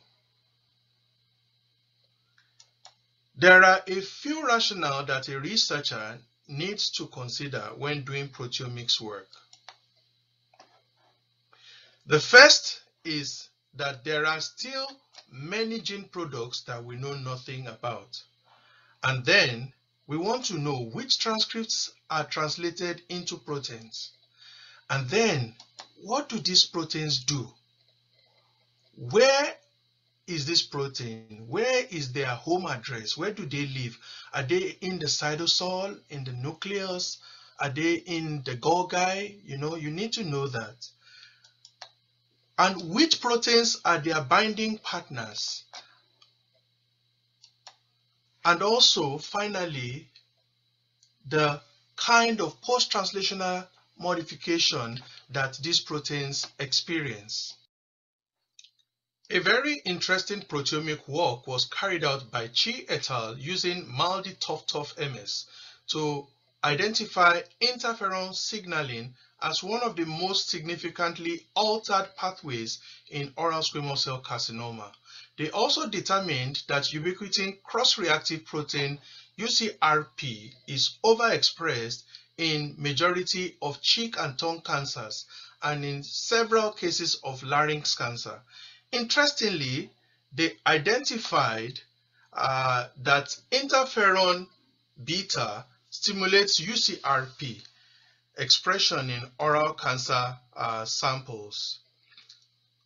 There are a few rationale that a researcher needs to consider when doing proteomics work. The first is that there are still many gene products that we know nothing about. And then we want to know which transcripts are translated into proteins. And then what do these proteins do? Where is this protein? Where is their home address? Where do they live? Are they in the cytosol, in the nucleus? Are they in the Golgi? You know, you need to know that. And which proteins are their binding partners? And also, finally, the kind of post-translational modification that these proteins experience. A very interesting proteomic work was carried out by Chi et al. Using Maldi-Toftoff M S to identify interferon signaling as one of the most significantly altered pathways in oral squamous cell carcinoma. They also determined that ubiquitin cross-reactive protein U C R P is overexpressed in majority of cheek and tongue cancers and in several cases of larynx cancer. Interestingly, they identified uh, that interferon beta stimulates U C R P expression in oral cancer uh, samples.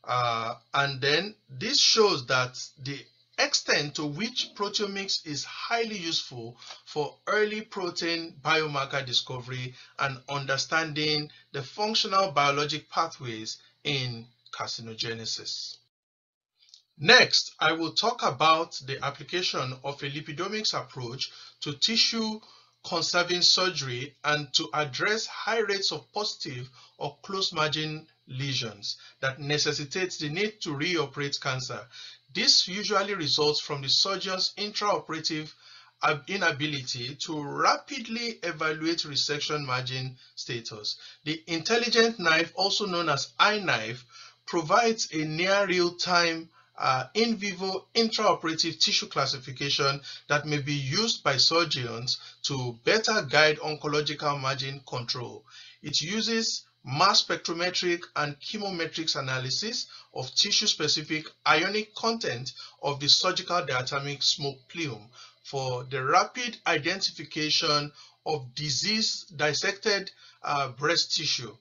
Uh, and then this shows that the extent to which proteomics is highly useful for early protein biomarker discovery and understanding the functional biologic pathways in carcinogenesis. Next, I will talk about the application of a lipidomics approach to tissue conserving surgery and to address high rates of positive or close margin lesions that necessitates the need to reoperate cancer. This usually results from the surgeon's intraoperative inability to rapidly evaluate resection margin status. The intelligent knife, also known as iKnife, provides a near real-time uh, in vivo intraoperative tissue classification that may be used by surgeons to better guide oncological margin control. It uses mass spectrometric and chemometrics analysis of tissue-specific ionic content of the surgical diatomic smoke plume for the rapid identification of disease-dissected uh, breast tissue.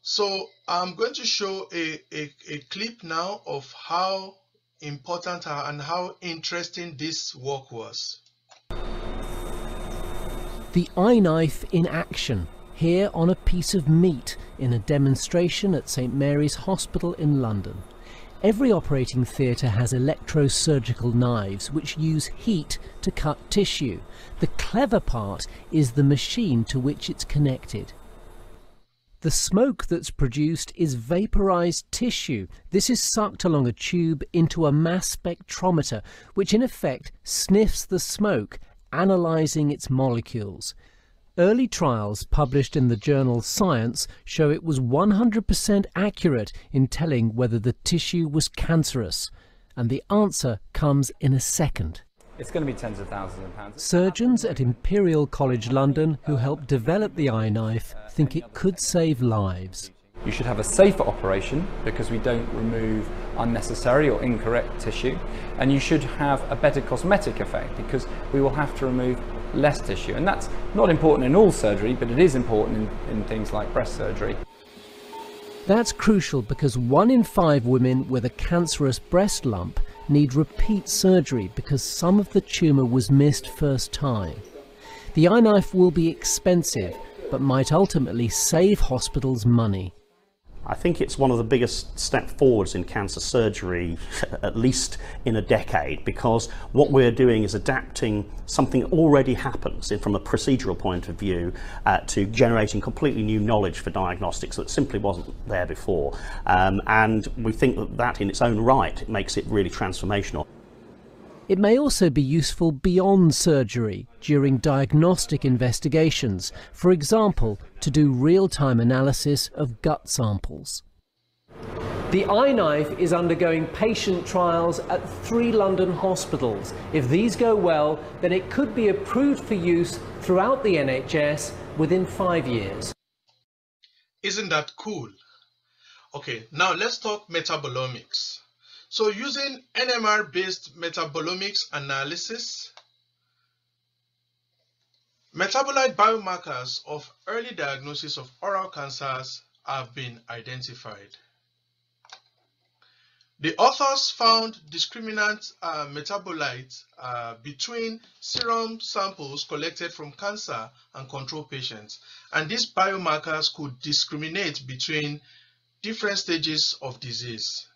So I'm going to show a, a, a clip now of how important and how interesting this work was. The iKnife in action, here on a piece of meat in a demonstration at Saint Mary's Hospital in London. Every operating theatre has electrosurgical knives which use heat to cut tissue. The clever part is the machine to which it's connected. The smoke that's produced is vaporised tissue. This is sucked along a tube into a mass spectrometer which in effect sniffs the smoke, analysing its molecules. Early trials published in the journal Science show it was one hundred percent accurate in telling whether the tissue was cancerous. And the answer comes in a second. It's going to be tens of thousands of pounds. Surgeons at Imperial College London, who helped develop the iKnife, think it could save lives. You should have a safer operation because we don't remove unnecessary or incorrect tissue. And you should have a better cosmetic effect because we will have to remove less tissue, and that's not important in all surgery, but it is important in, in things like breast surgery. That's crucial because one in five women with a cancerous breast lump need repeat surgery because some of the tumour was missed first time. The iKnife will be expensive, but might ultimately save hospitals money. I think it's one of the biggest step forwards in cancer surgery, at least in a decade, because what we're doing is adapting something that already happens in, from a procedural point of view uh, to generating completely new knowledge for diagnostics that simply wasn't there before. Um, and we think that that in its own right makes it really transformational. It may also be useful beyond surgery, during diagnostic investigations, for example, to do real-time analysis of gut samples. The iKnife is undergoing patient trials at three London hospitals. If these go well, then it could be approved for use throughout the N H S within five years. Isn't that cool? Okay, now let's talk metabolomics. So using N M R-based metabolomics analysis, metabolite biomarkers of early diagnosis of oral cancers have been identified. The authors found discriminant uh, metabolites uh, between serum samples collected from cancer and control patients, and these biomarkers could discriminate between different stages of disease.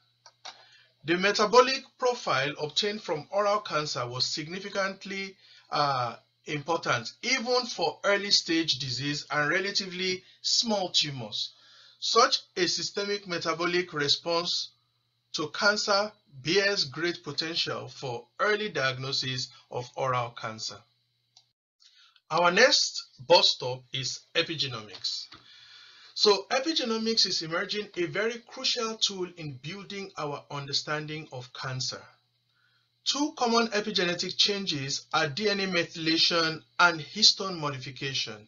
The metabolic profile obtained from oral cancer was significantly uh, important, even for early stage disease and relatively small tumors. Such a systemic metabolic response to cancer bears great potential for early diagnosis of oral cancer. Our next bus stop is epigenomics. So epigenomics is emerging a very crucial tool in building our understanding of cancer. Two common epigenetic changes are D N A methylation and histone modification.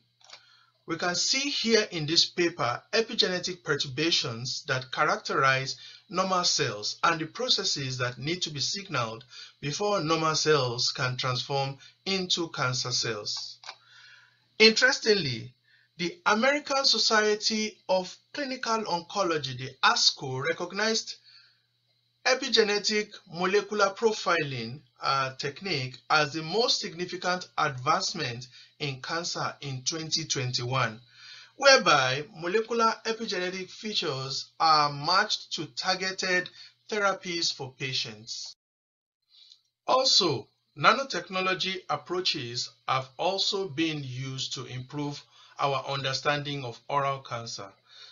We can see here in this paper epigenetic perturbations that characterize normal cells and the processes that need to be signaled before normal cells can transform into cancer cells. Interestingly, the American Society of Clinical Oncology, the ASCO, recognized Epigenetic molecular profiling uh, technique as the most significant advancement in cancer in twenty twenty-one, whereby molecular epigenetic features are matched to targeted therapies for patients. Also, nanotechnology approaches have also been used to improve our understanding of oral cancer.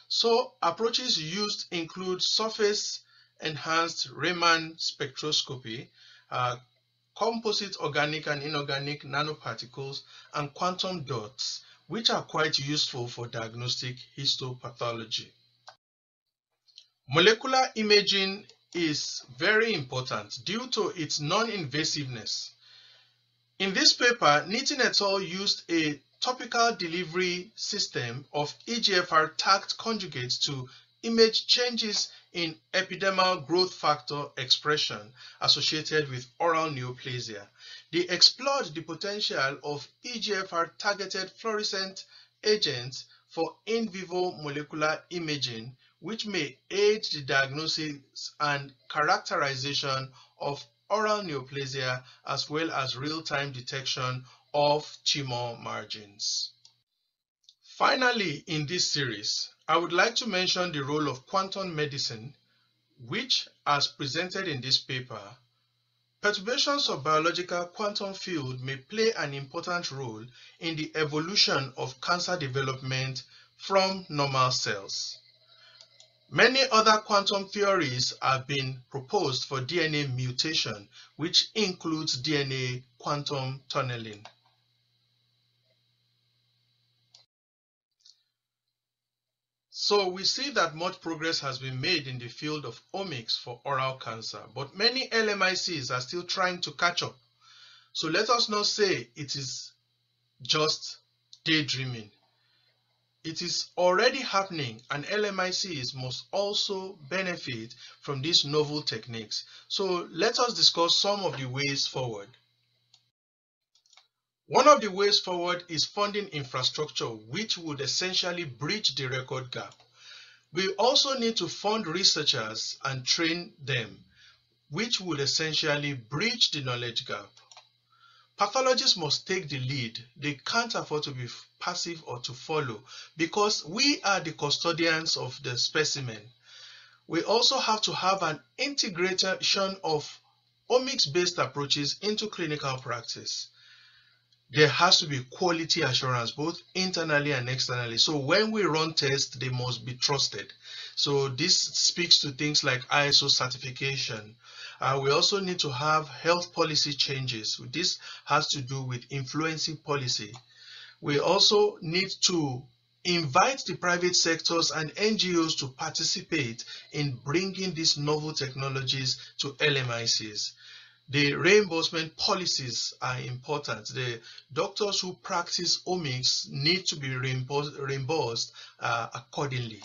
So, approaches used include surface enhanced Raman spectroscopy, uh, composite organic and inorganic nanoparticles, and quantum dots, which are quite useful for diagnostic histopathology. Molecular imaging is very important due to its non-invasiveness. In this paper, Nitin et al. Used a topical delivery system of E G F R tagged conjugates to image changes in epidermal growth factor expression associated with oral neoplasia. They explored the potential of E G F R-targeted fluorescent agents for in vivo molecular imaging, which may aid the diagnosis and characterization of oral neoplasia as well as real-time detection of tumor margins. Finally, in this series, I would like to mention the role of quantum medicine, which, as presented in this paper, perturbations of biological quantum field may play an important role in the evolution of cancer development from normal cells. Many other quantum theories have been proposed for D N A mutation, which includes D N A quantum tunneling. So we see that much progress has been made in the field of omics for oral cancer, but many L M I Cs are still trying to catch up. So let us not say it is just daydreaming. It is already happening, and L M I Cs must also benefit from these novel techniques. So let us discuss some of the ways forward. One of the ways forward is funding infrastructure, which would essentially bridge the record gap. We also need to fund researchers and train them, which would essentially bridge the knowledge gap. Pathologists must take the lead. They can't afford to be passive or to follow, because we are the custodians of the specimen. We also have to have an integration of omics-based approaches into clinical practice. There has to be quality assurance, both internally and externally. So when we run tests, they must be trusted. So this speaks to things like I S O certification. Uh, we also need to have health policy changes. This has to do with influencing policy. We also need to invite the private sectors and N G Os to participate in bringing these novel technologies to L M I Cs. The reimbursement policies are important. The doctors who practice omics need to be reimbursed, reimbursed uh, accordingly.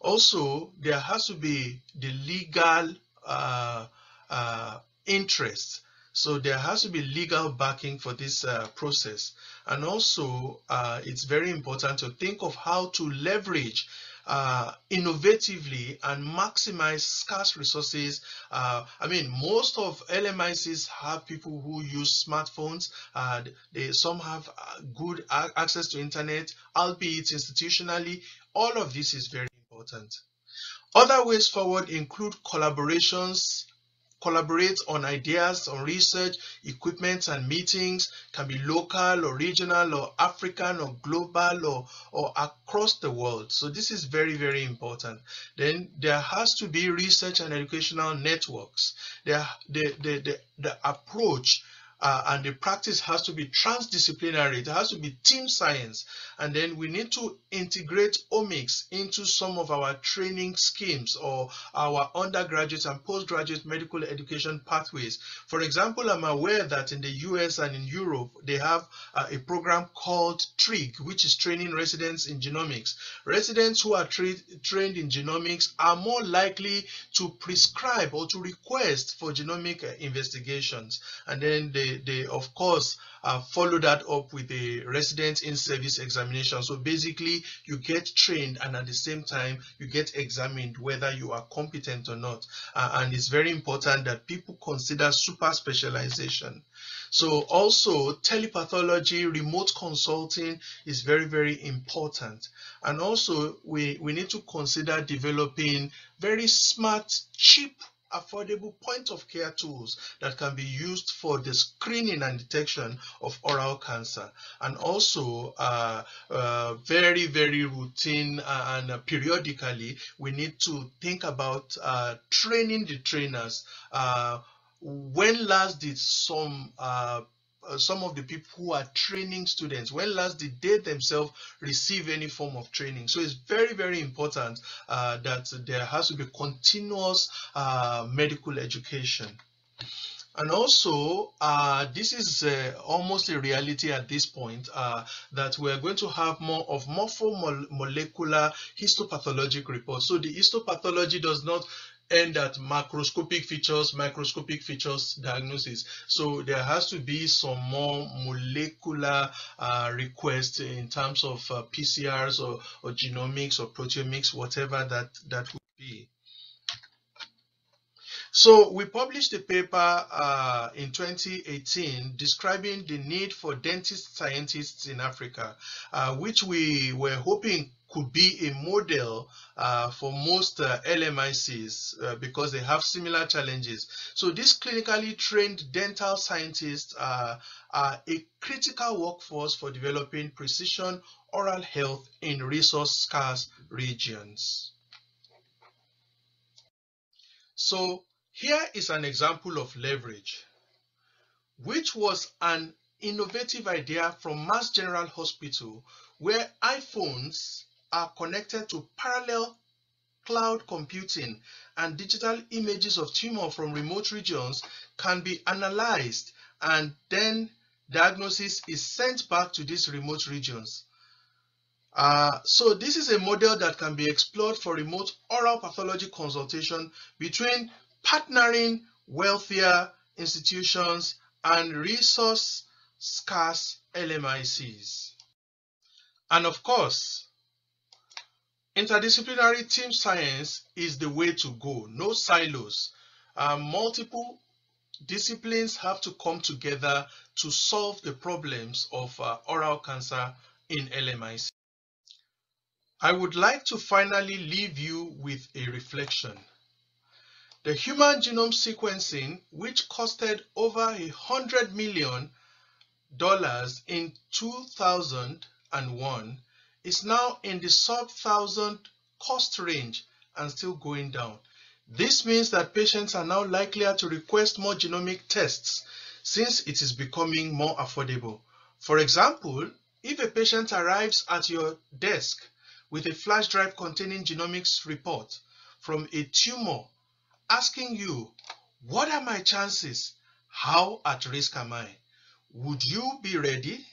Also, there has to be the legal uh, uh, interest. So there has to be legal backing for this uh, process. And also, uh, it's very important to think of how to leverage Uh, innovatively and maximize scarce resources. Uh, I mean, most of L M I Cs have people who use smartphones. Uh, they, some have good access to internet, albeit institutionally. All of this is very important. Other ways forward include collaborations. Collaborate on ideas, on research, equipment, and meetings. Can be local or regional or African or global or, or across the world. So this is very, very important. Then there has to be research and educational networks. The, the, the, the, the approach uh, and the practice has to be transdisciplinary. It has to be team science. And then we need to integrate omics into some of our training schemes or our undergraduate and postgraduate medical education pathways. For example, I'm aware that in the U S and in Europe, they have uh, a program called TRIG, which is training residents in genomics. Residents who are tra trained in genomics are more likely to prescribe or to request for genomic uh, investigations. And then the they, they of course uh, follow that up with a resident in service examination. So basically you get trained and at the same time you get examined whether you are competent or not, uh, and it's very important that people consider super specialization. So also telepathology, remote consulting is very, very important. And also we, we need to consider developing very smart, cheap, affordable point of care tools that can be used for the screening and detection of oral cancer. And also uh, uh, very, very routine uh, and uh, periodically we need to think about uh, training the trainers. Uh, When last did some uh, some of the people who are training students, when last did they themselves receive any form of training? So it's very, very important uh, that there has to be continuous uh, medical education. And also, uh, this is uh, almost a reality at this point, uh, that we're going to have more of morphomolecular histopathologic reports. So the histopathology does not end at macroscopic features, microscopic features diagnosis. So there has to be some more molecular uh, requests in terms of uh, P C Rs or, or genomics or proteomics, whatever that, that would be. So we published a paper uh, in twenty eighteen describing the need for dentist scientists in Africa, uh, which we were hoping could be a model uh, for most uh, L M I Cs uh, because they have similar challenges. So these clinically trained dental scientists uh, are a critical workforce for developing precision oral health in resource-scarce regions. So here is an example of leverage, which was an innovative idea from Mass General Hospital, where iPhones are connected to parallel cloud computing and digital images of tumor from remote regions can be analyzed, and then diagnosis is sent back to these remote regions. Uh, so this is a model that can be explored for remote oral pathology consultation between partnering wealthier institutions and resource scarce L M I Cs. And of course, interdisciplinary team science is the way to go. No silos. Uh, multiple disciplines have to come together to solve the problems of uh, oral cancer in L M I C. I would like to finally leave you with a reflection. The human genome sequencing, which costed over a hundred million dollars in two thousand and one, is now in the sub-thousand cost range and still going down. This means that patients are now likelier to request more genomic tests since it is becoming more affordable. For example, if a patient arrives at your desk with a flash drive containing genomics report from a tumor asking you, what are my chances? How at risk am I? Would you be ready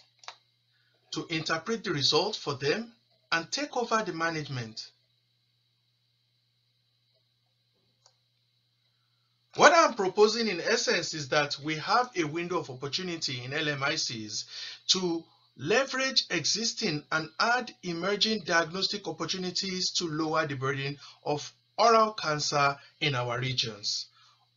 to interpret the result for them and take over the management? What I'm proposing in essence is that we have a window of opportunity in L M I Cs to leverage existing and add emerging diagnostic opportunities to lower the burden of oral cancer in our regions.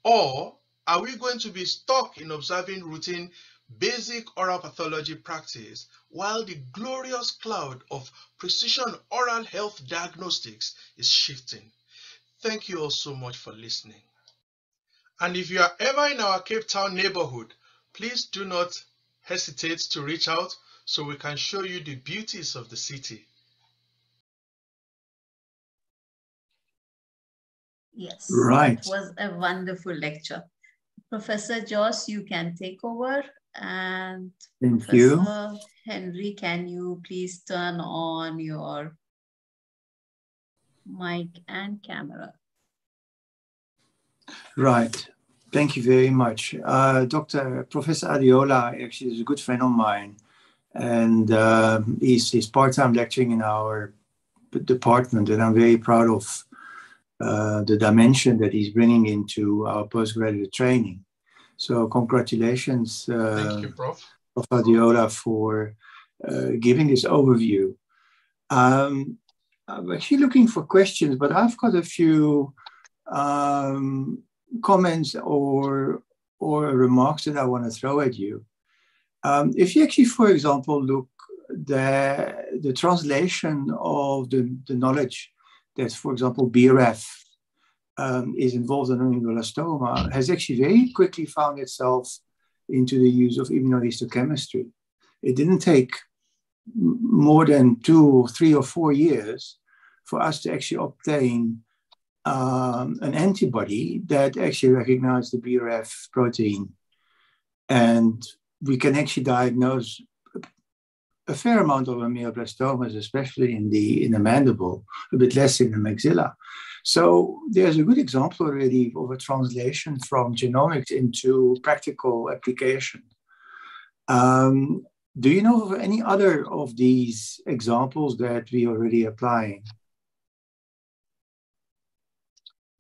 Or are we going to be stuck in observing routine basic oral pathology practice while the glorious cloud of precision oral health diagnostics is shifting? Thank you all so much for listening. And if you are ever in our Cape Town neighborhood, please do not hesitate to reach out so we can show you the beauties of the city. Yes, right. It was a wonderful lecture. Professor Jos, you can take over. And thank Professor you. Henry, can you please turn on your mic and camera? Right. Thank you very much. Uh, Doctor Professor Adeola actually is a good friend of mine, and uh, he's, he's part-time lecturing in our department, and I'm very proud of uh, the dimension that he's bringing into our postgraduate training. So congratulations, uh, Thank you, Prof Prof Adeola, for uh, giving this overview. Um, I'm actually looking for questions, but I've got a few um, comments or or remarks that I want to throw at you. Um, if you actually, for example, look the the translation of the, the knowledge that, for example, B R A F um, is involved in retinoblastoma has actually very quickly found itself into the use of immunohistochemistry. It didn't take more than two, three or four years for us to actually obtain um, an antibody that actually recognized the B R A F protein. And we can actually diagnose a fair amount of amealoblastomas, especially in the, in the mandible, a bit less in the maxilla. So there's a good example already of a translation from genomics into practical application. Um, do you know of any other of these examples that we already applying?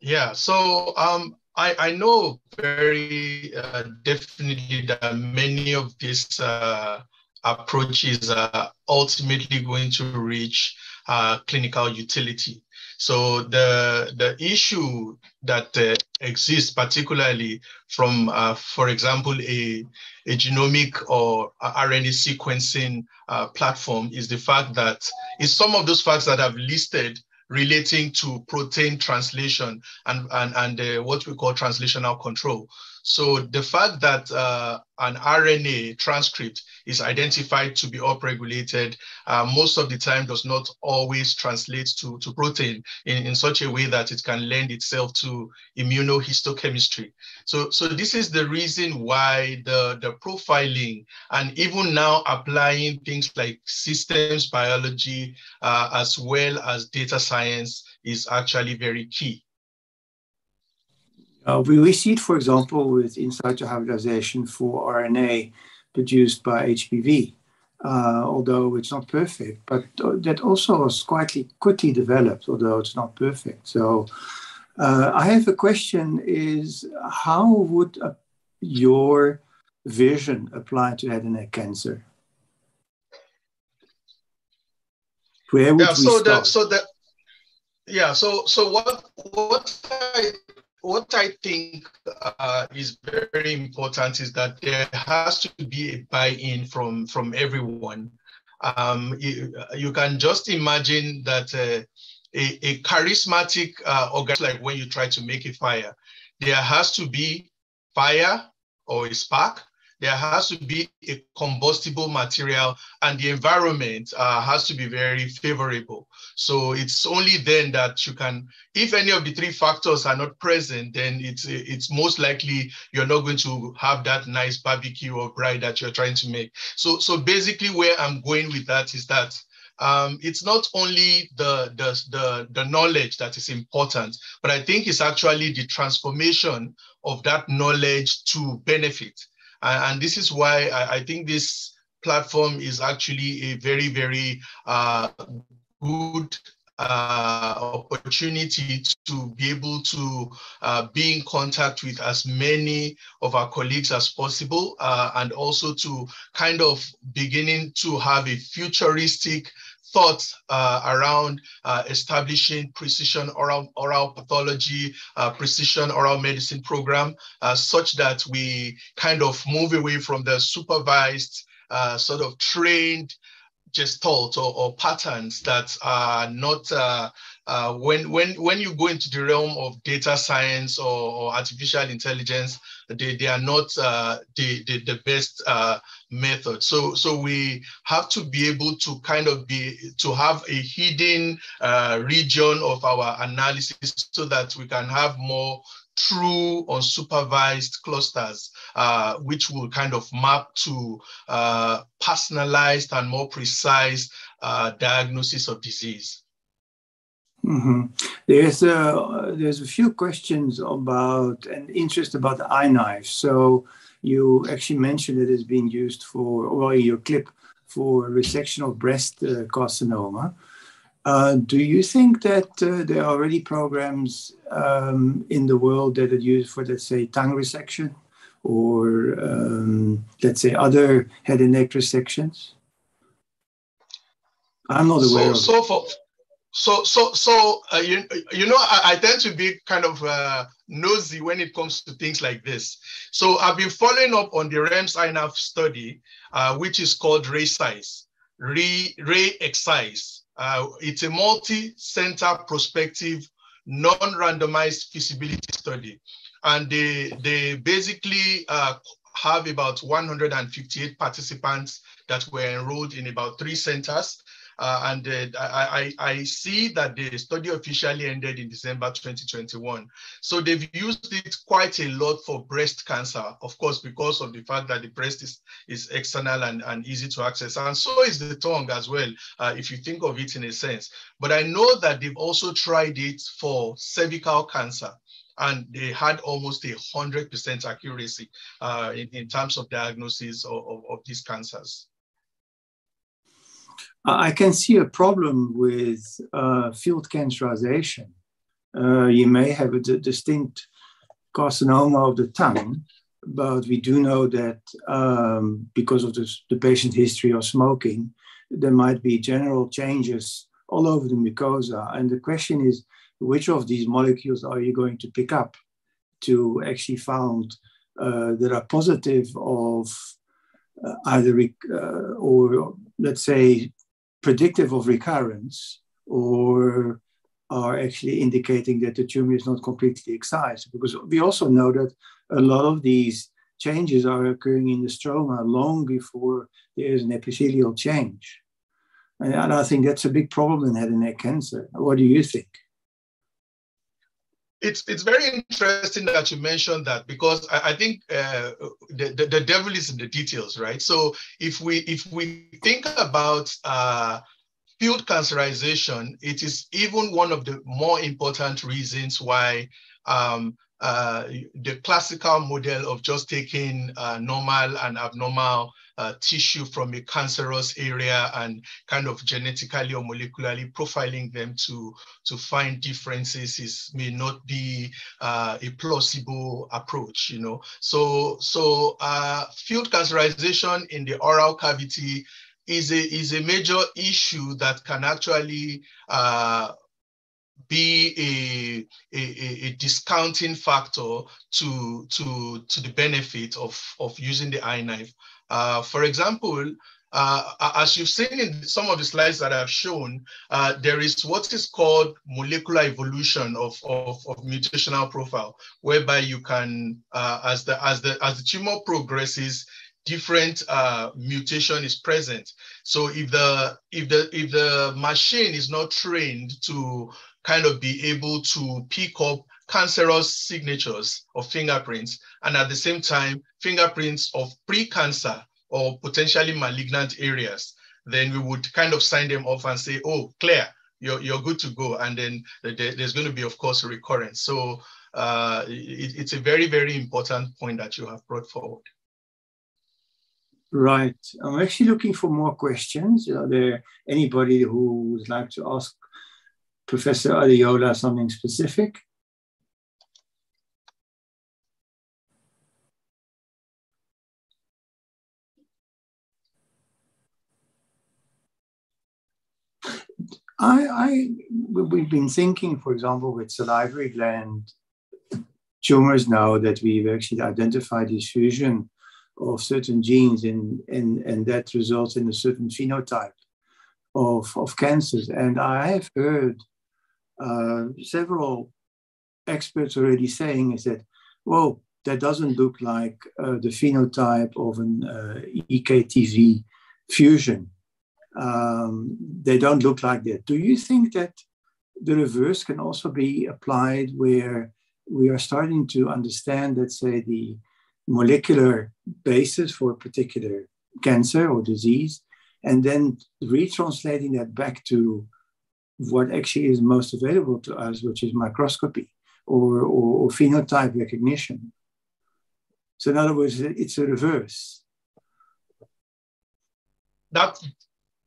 Yeah, so um, I, I know very uh, definitely that many of these uh, approaches are ultimately going to reach uh, clinical utility. So the, the issue that uh, exists particularly from, uh, for example, a, a genomic or a R N A sequencing uh, platform is the fact that it's some of those facts that I've listed relating to protein translation and, and, and uh, what we call translational control. So the fact that uh, an R N A transcript is identified to be upregulated uh, most of the time does not always translate to, to protein in, in such a way that it can lend itself to immunohistochemistry. So, so this is the reason why the, the profiling and even now applying things like systems biology uh, as well as data science is actually very key. Uh, we, we see it, for example, with in situ hybridization for R N A produced by H P V, uh, although it's not perfect, but that also was quite quickly developed, although it's not perfect. So uh, I have a question is, how would uh, your vision apply to head and neck cancer? Where would yeah, we so start? The, so the, yeah, so, so what, what I... What I think uh, is very important is that there has to be a buy-in from, from everyone. Um, you, you can just imagine that uh, a, a charismatic uh, organism, like when you try to make a fire, there has to be fire or a spark. There has to be a combustible material, and the environment uh, has to be very favorable. So it's only then that you can, if any of the three factors are not present, then it's, it's most likely you're not going to have that nice barbecue or bride that you're trying to make. So, so basically where I'm going with that is that Um, it's not only the, the, the, the knowledge that is important, but I think it's actually the transformation of that knowledge to benefit. And this is why I think this platform is actually a very, very uh, good uh, opportunity to be able to uh, be in contact with as many of our colleagues as possible, uh, and also to kind of beginning to have a futuristic thoughts uh, around uh, establishing precision oral, oral pathology, uh, precision oral medicine program, uh, such that we kind of move away from the supervised, uh, sort of trained gestalt or, or patterns that are not, uh, uh, when, when, when you go into the realm of data science or, or artificial intelligence, they, they are not uh, the, the, the best uh, method. So, so we have to be able to kind of be, to have a hidden uh, region of our analysis so that we can have more true unsupervised clusters, uh, which will kind of map to uh, personalized and more precise uh, diagnosis of disease. Mm-hmm. There's a, there's a few questions about and interest about the iKnife. So you actually mentioned it has been used for, or your clip for resection of breast uh, carcinoma. Uh, do you think that uh, there are already programs um, in the world that are used for, let's say, tongue resection or um, let's say other head and neck resections? I'm not aware so, of so it. For, so, so, so uh, you, you know, I, I tend to be kind of uh, nosy when it comes to things like this. So I've been following up on the REMS iKnife study, uh, which is called RAY-CISE, RAY-CISE. Uh, it's a multi-center prospective, non-randomized feasibility study. And they, they basically uh, have about one hundred fifty-eight participants that were enrolled in about three centers. Uh, and uh, I, I, I see that the study officially ended in December twenty twenty-one. So they've used it quite a lot for breast cancer, of course, because of the fact that the breast is, is external and, and easy to access. And so is the tongue as well, uh, if you think of it in a sense. But I know that they've also tried it for cervical cancer. And they had almost a hundred percent accuracy uh, in, in terms of diagnosis of, of, of these cancers. I can see a problem with uh, field cancerization. Uh, you may have a distinct carcinoma of the tongue, but we do know that um, because of this, the patient history or smoking, there might be general changes all over the mucosa. And the question is, which of these molecules are you going to pick up to actually found uh, that are positive of uh, either, uh, or let's say, predictive of recurrence, or are actually indicating that the tumor is not completely excised? Because we also know that a lot of these changes are occurring in the stroma long before there is an epithelial change. And, and I think that's a big problem in head and neck cancer. What do you think? It's, it's very interesting that you mentioned that, because I, I think uh, the, the, the devil is in the details, right? So if we, if we think about uh, field cancerization, it is even one of the more important reasons why um, uh, the classical model of just taking uh, normal and abnormal uh, tissue from a cancerous area and kind of genetically or molecularly profiling them to, to find differences is, may not be uh, a plausible approach, you know. So, so uh, field cancerization in the oral cavity is a, is a major issue that can actually uh, be a, a, a discounting factor to, to, to the benefit of, of using the iKnife. Uh, for example, uh, as you've seen in some of the slides that I've shown, uh, there is what is called molecular evolution of, of, of mutational profile, whereby you can, uh, as, the, as, the, as the tumor progresses, different uh, mutation is present. So if the, if, the, if the machine is not trained to kind of be able to pick up cancerous signatures or fingerprints, and at the same time, fingerprints of pre-cancer or potentially malignant areas, then we would kind of sign them off and say, oh, clear, you're, you're good to go. And then there's going to be, of course, a recurrence. So uh, it, it's a very, very important point that you have brought forward. Right. I'm actually looking for more questions. Are there anybody who would like to ask Professor Adeola something specific? I, I, we've been thinking, for example, with salivary gland tumors now that we've actually identified this fusion of certain genes, and, and, and that results in a certain phenotype of, of cancers. And I have heard uh, several experts already saying is that, well, that doesn't look like uh, the phenotype of an uh, E K T V fusion. Um, they don't look like that. Do you think that the reverse can also be applied, where we are starting to understand, let's say, the molecular basis for a particular cancer or disease, and then retranslating that back to what actually is most available to us, which is microscopy or, or, or phenotype recognition? So in other words, it's a reverse. That,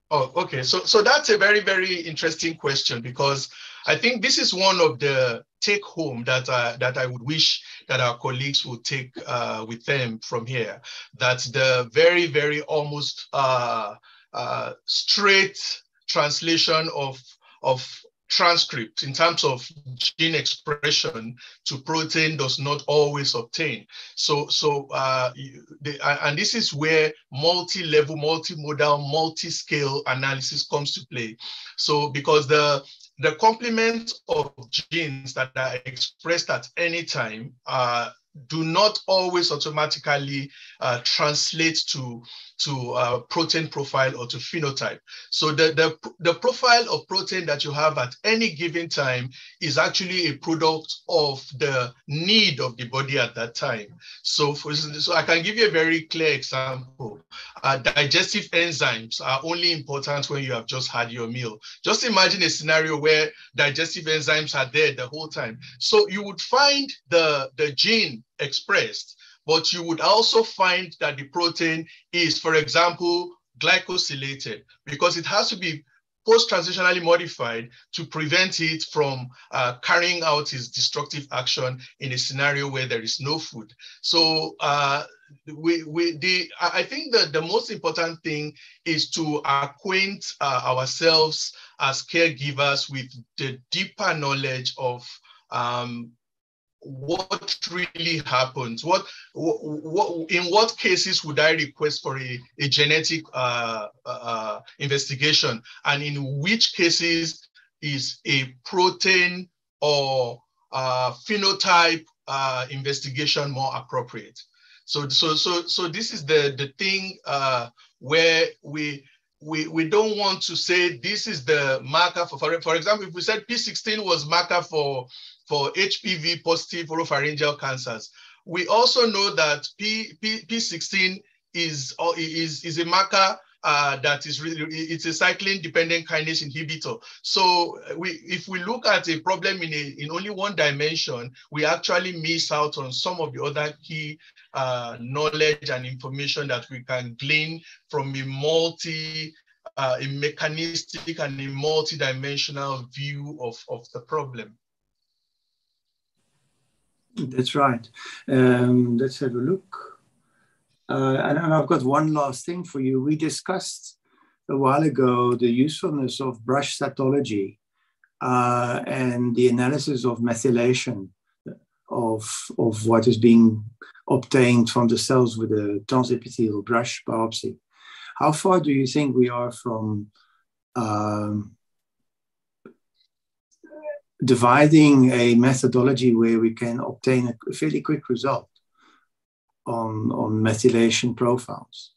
Oh, okay. So, so that's a very, very interesting question, because I think this is one of the take home that uh, that I would wish that our colleagues would take uh, with them from here. That the very, very almost uh, uh, straight translation of of transcript in terms of gene expression to protein does not always obtain. So, so uh, the, and this is where multi-level, multimodal, multi-scale analysis comes to play. So, because the the complement of genes that are expressed at any time uh, do not always automatically uh, translate to to uh, protein profile or to phenotype. So the, the, the profile of protein that you have at any given time is actually a product of the need of the body at that time. So, for, so I can give you a very clear example. Uh, digestive enzymes are only important when you have just had your meal. Just imagine a scenario where digestive enzymes are there the whole time. So you would find the, the gene expressed, but you would also find that the protein is, for example, glycosylated, because it has to be post-transitionally modified to prevent it from uh, carrying out its destructive action in a scenario where there is no food. So uh, we, we, the, I think that the most important thing is to acquaint uh, ourselves as caregivers with the deeper knowledge of um, what really happens, what, what, in what cases would I request for a, a genetic uh, uh, investigation, and in which cases is a protein or uh, phenotype uh, investigation more appropriate. So, so, so, so this is the, the thing uh, where we, We, we don't want to say this is the marker for, for, for example, if we said P sixteen was marker for, for H P V positive oropharyngeal cancers, we also know that P sixteen is, is, is a marker uh, that is really, it's a cyclin dependent kinase inhibitor. So we, if we look at a problem in, a, in only one dimension, we actually miss out on some of the other key Uh, knowledge and information that we can glean from a multi, uh, a mechanistic and a multi-dimensional view of, of the problem. That's right. Um, let's have a look. Uh, and, and I've got one last thing for you. We discussed a while ago the usefulness of brush cytology uh, and the analysis of methylation of, of what is being obtained from the cells with a transepithelial brush biopsy. How far do you think we are from um, dividing a methodology where we can obtain a fairly quick result on, on methylation profiles?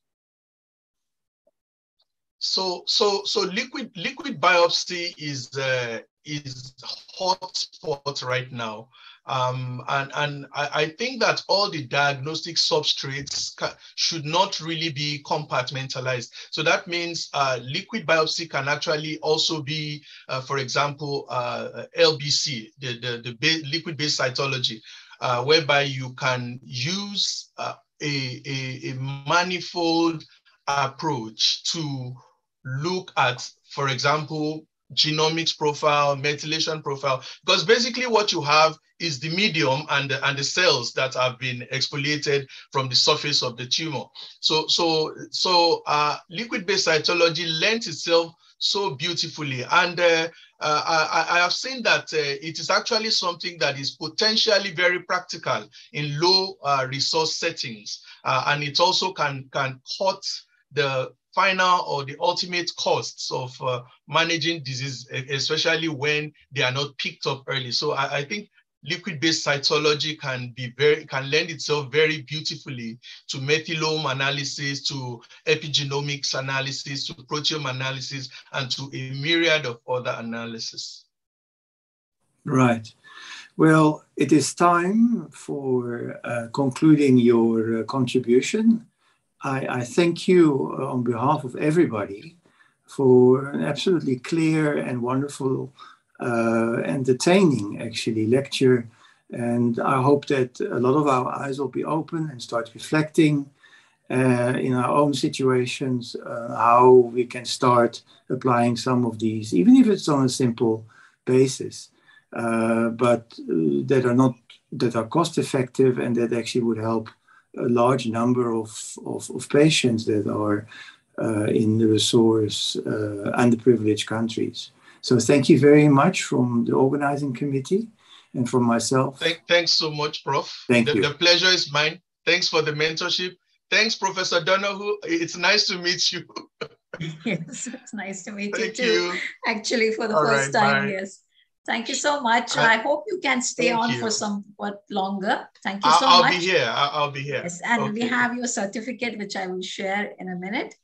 So, so, so liquid liquid biopsy is uh, is hot spot right now. Um, and and I, I think that all the diagnostic substrates should not really be compartmentalized. So that means uh, liquid biopsy can actually also be, uh, for example, uh, L B C, the, the, the ba liquid-based cytology, uh, whereby you can use uh, a, a, a manifold approach to look at, for example, genomics profile, methylation profile, because basically what you have is the medium and the, and the cells that have been exfoliated from the surface of the tumor. So, so, so uh, liquid-based cytology lends itself so beautifully. And uh, uh, I, I have seen that uh, it is actually something that is potentially very practical in low uh, resource settings. Uh, and it also can, can cut the final or the ultimate costs of uh, managing disease, especially when they are not picked up early. So I, I think liquid-based cytology can be very can lend itself very beautifully to methylome analysis, to epigenomics analysis, to proteome analysis, and to a myriad of other analysis. Right. Well, it is time for uh, concluding your uh, contribution. I, I thank you uh, on behalf of everybody for an absolutely clear and wonderful, uh, entertaining actually lecture. And I hope that a lot of our eyes will be open and start reflecting uh, in our own situations, uh, how we can start applying some of these, even if it's on a simple basis, uh, but uh, that are not that are cost effective and that actually would help a large number of, of, of patients that are uh, in the resource uh, underprivileged countries. So thank you very much from the organizing committee and from myself. Thank, thanks so much, Professor Thank the, you. The pleasure is mine. Thanks for the mentorship. Thanks, Professor Donoghue. It's nice to meet you. Yes, it's nice to meet Thank you too. You. Actually, for the All first right, time, bye. Yes. Thank you so much. I, I hope you can stay on you. for somewhat longer. Thank you I'll, so I'll much. I'll be here. I'll, I'll be here. Yes, and okay. we have your certificate, which I will share in a minute.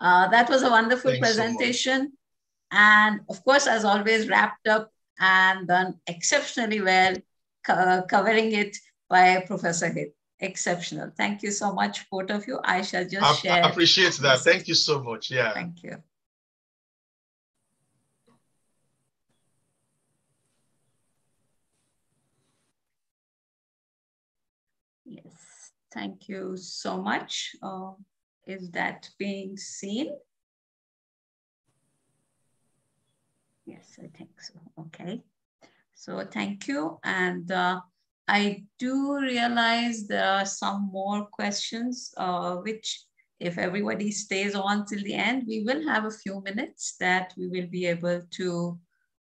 Uh, that was a wonderful Thanks presentation. So and of course, as always, wrapped up and done exceptionally well, co covering it by Professor Hit. Exceptional. Thank you so much, both of you. I shall just I, share. I appreciate that. Thank you so much. Yeah. Thank you. Yes, thank you so much. Uh, is that being seen? Yes, I think so. Okay. So thank you. And uh, I do realize there are some more questions, uh, which if everybody stays on till the end, we will have a few minutes that we will be able to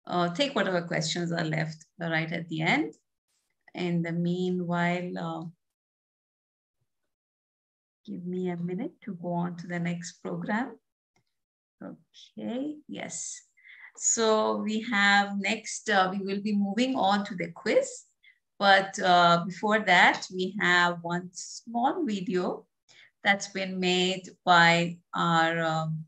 uh, take whatever questions are left right at the end. In the meanwhile, uh, give me a minute to go on to the next program. Okay, yes. So we have next, uh, we will be moving on to the quiz. But uh, before that, we have one small video that's been made by our um,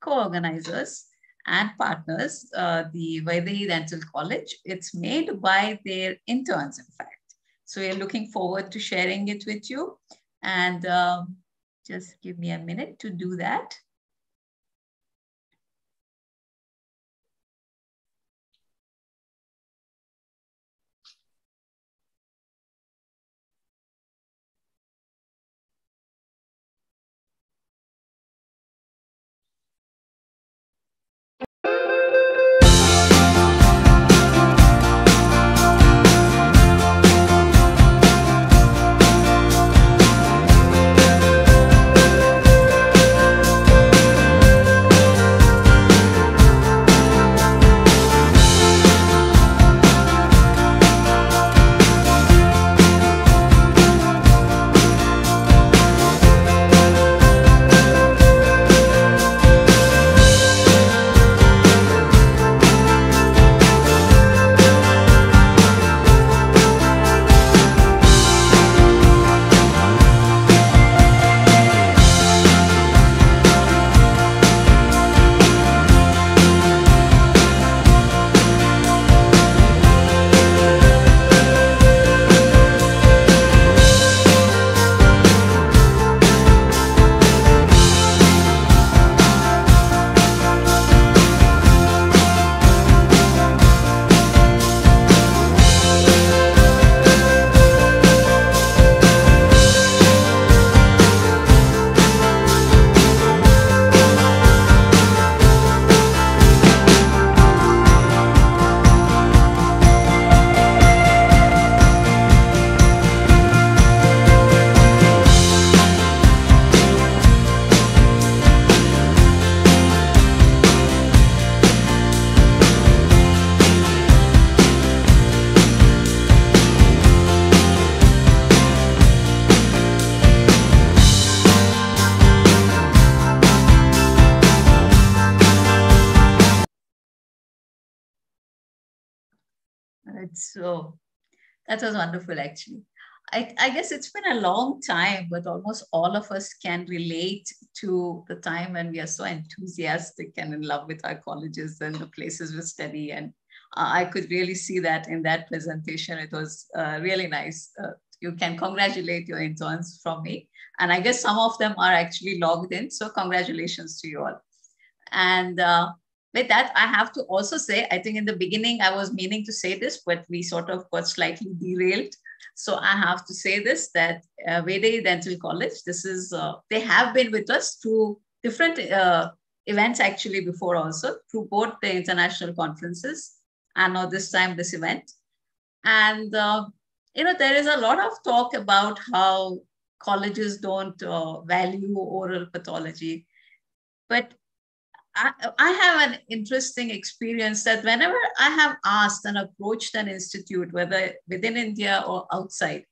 co-organizers and partners, uh, the Vydehi Dental College. It's made by their interns, in fact. So we're looking forward to sharing it with you. And um, just give me a minute to do that. So that was wonderful, actually. I, I guess it's been a long time, but almost all of us can relate to the time when we are so enthusiastic and in love with our colleges and the places we study. And uh, I could really see that in that presentation. It was uh, really nice. Uh, you can congratulate your interns from me. And I guess some of them are actually logged in. So congratulations to you all. And uh, with that, I have to also say, I think in the beginning, I was meaning to say this, but we sort of got slightly derailed So I have to say this, that uh, Vydehi Dental College, this is, uh, they have been with us through different uh, events actually before also, through both the international conferences and now this time this event. And, uh, you know, there is a lot of talk about how colleges don't uh, value oral pathology. But I, I have an interesting experience that whenever I have asked and approached an institute, whether within India or outside,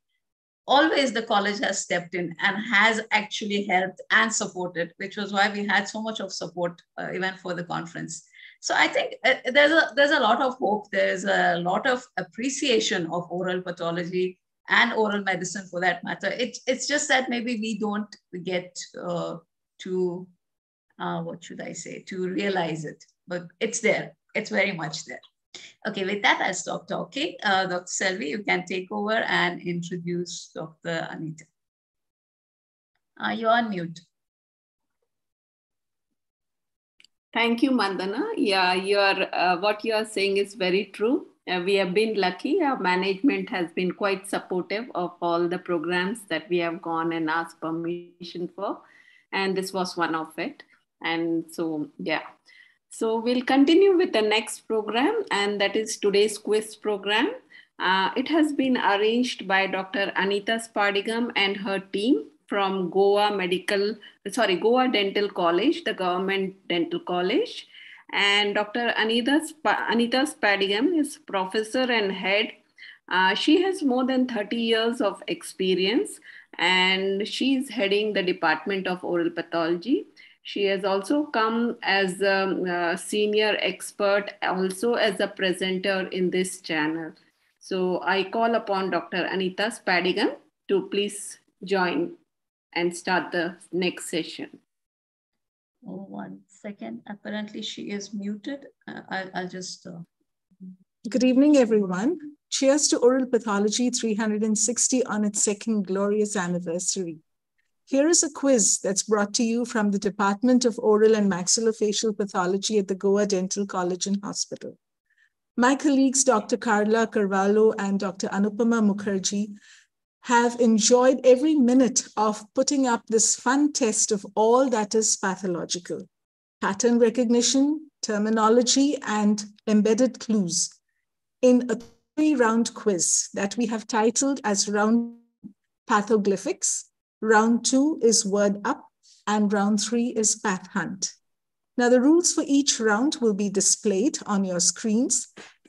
always the college has stepped in and has actually helped and supported, which was why we had so much of support uh, even for the conference. So I think uh, there's, a, there's a lot of hope. There's a lot of appreciation of oral pathology and oral medicine for that matter. It, it's just that maybe we don't get uh, to... Uh, what should I say, to realize it, but it's there. It's very much there. Okay, with that, I'll stop talking. Uh, Doctor Selvi, you can take over and introduce Doctor Anita. Uh, you're on mute. Thank you, Mandana. Yeah, you're, uh, what you are saying is very true. Uh, we have been lucky. Our management has been quite supportive of all the programs that we have gone and asked permission for. And this was one of it. And so, yeah. So we'll continue with the next program, and that is today's quiz program. Uh, it has been arranged by Doctor Anita Spadigam and her team from Goa Medical, sorry, Goa Dental College, the government dental college. And Doctor Anita, Sp- Anita Spadigam is professor and head. Uh, she has more than thirty years of experience, and she is heading the Department of Oral Pathology. She has also come as a, a senior expert, also as a presenter in this channel. So I call upon Doctor Anita Spadigam to please join and start the next session. Oh, one second. Apparently she is muted. Uh, I'll, I'll just... Uh... Good evening, everyone. Cheers to Oral Pathology three sixty on its second glorious anniversary. Here is a quiz that's brought to you from the Department of Oral and Maxillofacial Pathology at the Goa Dental College and Hospital. My colleagues, Doctor Carla Carvalho and Doctor Anupama Mukherjee, have enjoyed every minute of putting up this fun test of all that is pathological, pattern recognition, terminology, and embedded clues in a three-round quiz that we have titled as round pathoglyphics, round two is word up, and round three is path hunt. Now the rules for each round will be displayed on your screens,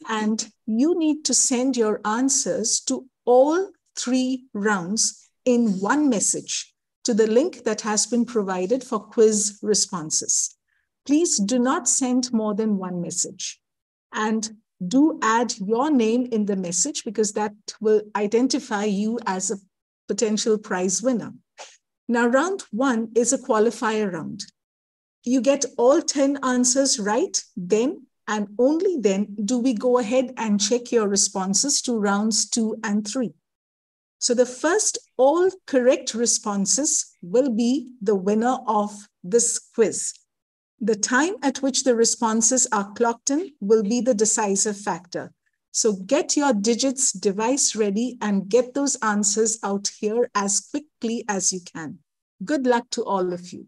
and you need to send your answers to all three rounds in one message to the link that has been provided for quiz responses. Please do not send more than one message, and do add your name in the message because that will identify you as a potential prize winner. Now, round one is a qualifier round. You get all ten answers right, then and only then do we go ahead and check your responses to rounds two and three. So the first all correct responses will be the winner of this quiz. The time at which the responses are clocked in will be the decisive factor. So get your digits device ready and get those answers out here as quickly as you can. Good luck to all of you.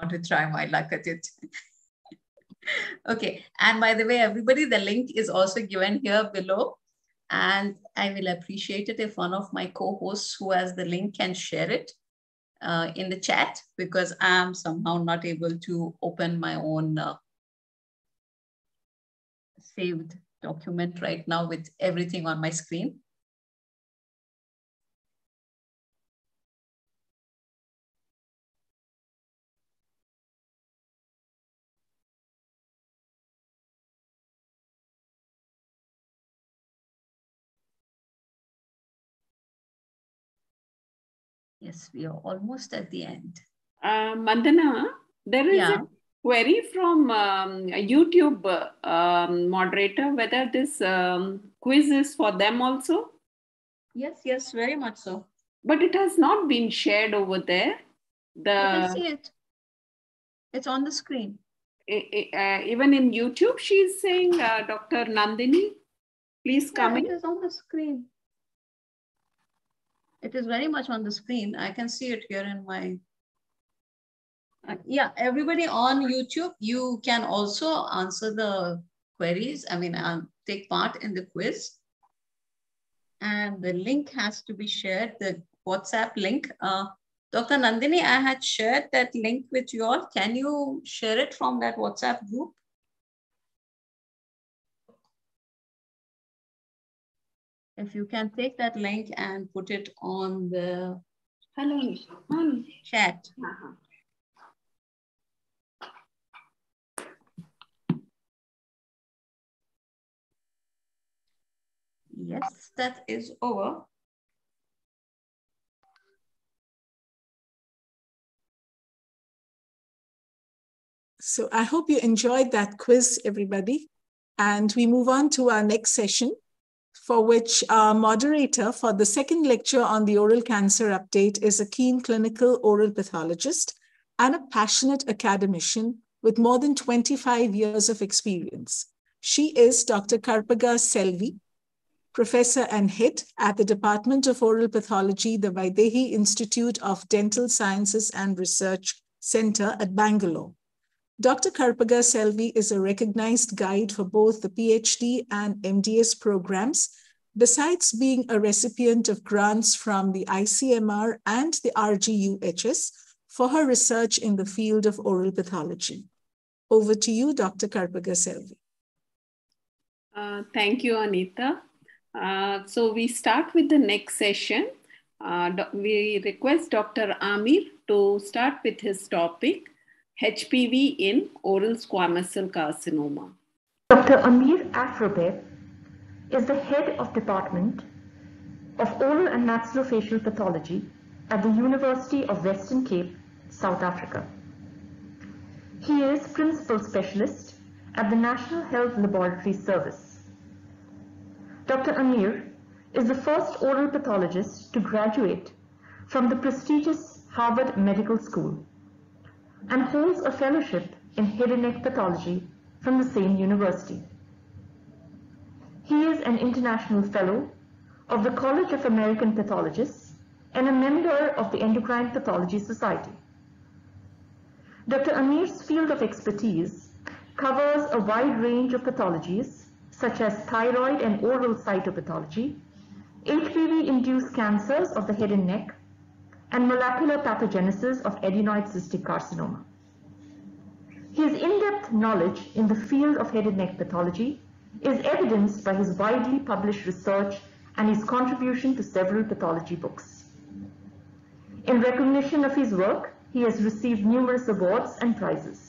want to try my luck at it. Okay. And by the way, everybody, the link is also given here below. And I will appreciate it if one of my co-hosts who has the link can share it uh, in the chat, because I'm somehow not able to open my own uh, saved document right now with everything on my screen. Yes, we are almost at the end. Uh, Mandana, there is yeah. a query from um, a YouTube uh, um, moderator, whether this um, quiz is for them also? Yes, yes, very much so. But it has not been shared over there. The, you can see it. It's on the screen. Uh, even in YouTube, she's saying, uh, Doctor Nandini, please come yeah, in. It is on the screen. It is very much on the screen. I can see it here in my, uh, yeah, everybody on YouTube, you can also answer the queries. I mean, um, take part in the quiz. And the link has to be shared, the WhatsApp link. Uh, Doctor Nandini, I had shared that link with you all. Can you share it from that WhatsApp group? If you can take that link and put it on the Hello. chat. Uh-huh. Yes, that is over. So I hope you enjoyed that quiz, everybody. And we move on to our next session, for which our moderator for the second lecture on the oral cancer update is a keen clinical oral pathologist and a passionate academician with more than twenty-five years of experience. She is Doctor Karpaga Selvi, professor and head at the Department of Oral Pathology, the Vydehi Institute of Dental Sciences and Research Center at Bangalore. Doctor Karpaga Selvi is a recognized guide for both the PhD and M D S programs, besides being a recipient of grants from the I C M R and the R G U H S for her research in the field of oral pathology. Over to you, Doctor Karpaga Selvi. Uh, thank you, Anita. Uh, so we start with the next session. Uh, we request Doctor Amir to start with his topic, H P V in oral squamous cell carcinoma. Doctor Amir Afrobe is the head of Department of Oral and Maxillofacial Pathology at the University of Western Cape, South Africa. He is Principal Specialist at the National Health Laboratory Service. Doctor Amir is the first oral pathologist to graduate from the prestigious Harvard Medical School and holds a fellowship in head and neck pathology from the same university. He is an international fellow of the College of American Pathologists and a member of the Endocrine Pathology Society. Doctor Amir's field of expertise covers a wide range of pathologies such as thyroid and oral cytopathology, H P V-induced cancers of the head and neck, and molecular pathogenesis of adenoid cystic carcinoma. His in-depth knowledge in the field of head and neck pathology is evidenced by his widely published research and his contribution to several pathology books. In recognition of his work, he has received numerous awards and prizes.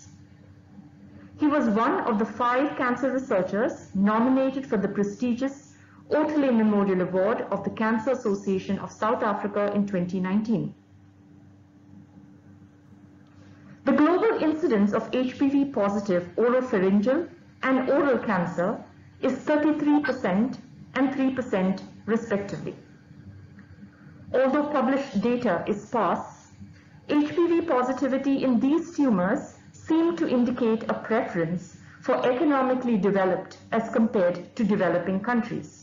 He was one of the five cancer researchers nominated for the prestigious Otele Memorial Award of the Cancer Association of South Africa in twenty nineteen. The global incidence of H P V-positive oropharyngeal and oral cancer is thirty-three percent and three percent respectively. Although published data is sparse, H P V positivity in these tumors seem to indicate a preference for economically developed as compared to developing countries.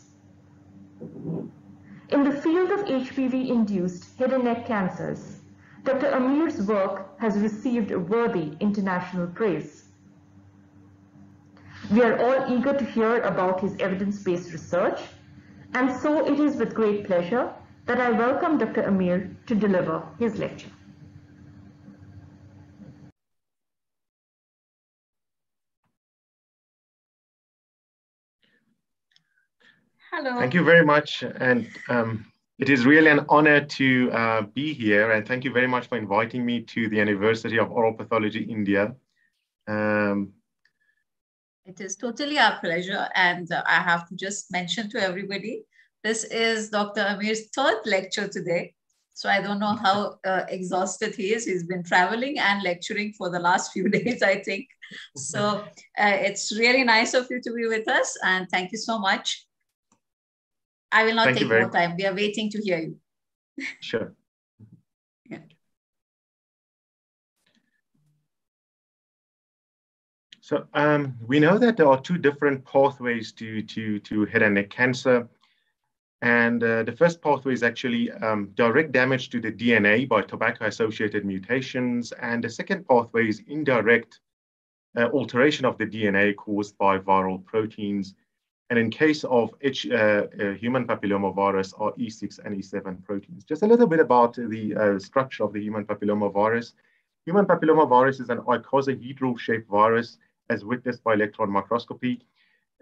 In the field of H P V-induced head and neck cancers, Doctor Amir's work has received worthy international praise. We are all eager to hear about his evidence-based research, and so it is with great pleasure that I welcome Doctor Amir to deliver his lecture. Hello. Thank you very much, and um, it is really an honor to uh, be here, and thank you very much for inviting me to the University of Oral Pathology India. Um, it is totally our pleasure, and uh, I have to just mention to everybody, this is Doctor Amir's third lecture today, so I don't know how uh, exhausted he is. He's been traveling and lecturing for the last few days, I think. So uh, it's really nice of you to be with us, and thank you so much. I will not Thank take more time. We are waiting to hear you. Sure. Yeah. So um, we know that there are two different pathways to, to, to head and neck cancer. And uh, the first pathway is actually um, direct damage to the D N A by tobacco-associated mutations. And the second pathway is indirect uh, alteration of the D N A caused by viral proteins. And in case of H, uh, uh, human papillomavirus, are E six and E seven proteins. Just a little bit about the uh, structure of the human papillomavirus. Human papillomavirus is an icosahedral-shaped virus as witnessed by electron microscopy.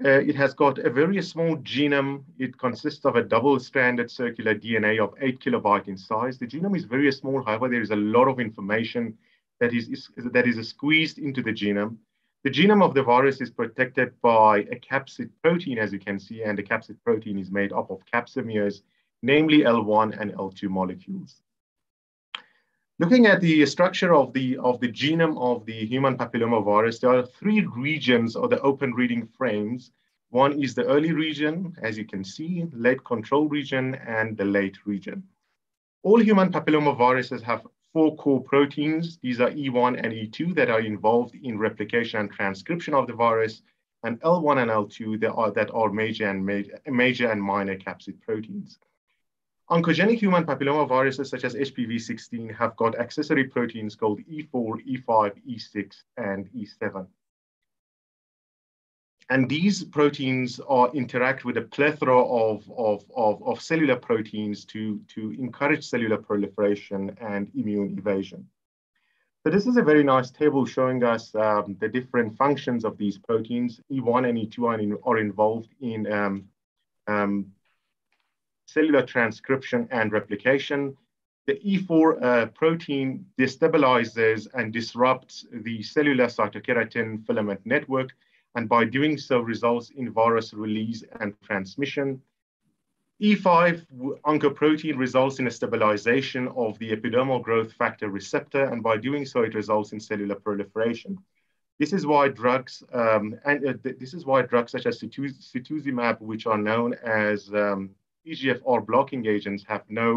Uh, it has got a very small genome. It consists of a double-stranded circular D N A of eight kilobyte in size. The genome is very small. However, there is a lot of information that is, is, that is squeezed into the genome. The genome of the virus is protected by a capsid protein, as you can see, and the capsid protein is made up of capsomeres, namely L one and L two molecules. Looking at the structure of the, of the genome of the human papillomavirus, there are three regions or the open reading frames. One is the early region, as you can see, late control region, and the late region. All human papillomaviruses have four core proteins. These are E one and E two that are involved in replication and transcription of the virus, and L one and L two that are, that are major, and major, major and minor capsid proteins. Oncogenic human papillomaviruses such as H P V sixteen have got accessory proteins called E four, E five, E six, and E seven. And these proteins are, interact with a plethora of, of, of, of cellular proteins to, to encourage cellular proliferation and immune evasion. So this is a very nice table showing us um, the different functions of these proteins. E one and E two are, in, are involved in um, um, cellular transcription and replication. The E four uh, protein destabilizes and disrupts the cellular cytokeratin filament network, and by doing so results in virus release and transmission. E five oncoprotein results in a stabilization of the epidermal growth factor receptor, and by doing so it results in cellular proliferation. This is why drugs um, and uh, th this is why drugs such as cetuximab, which are known as um, E G F R blocking agents, have no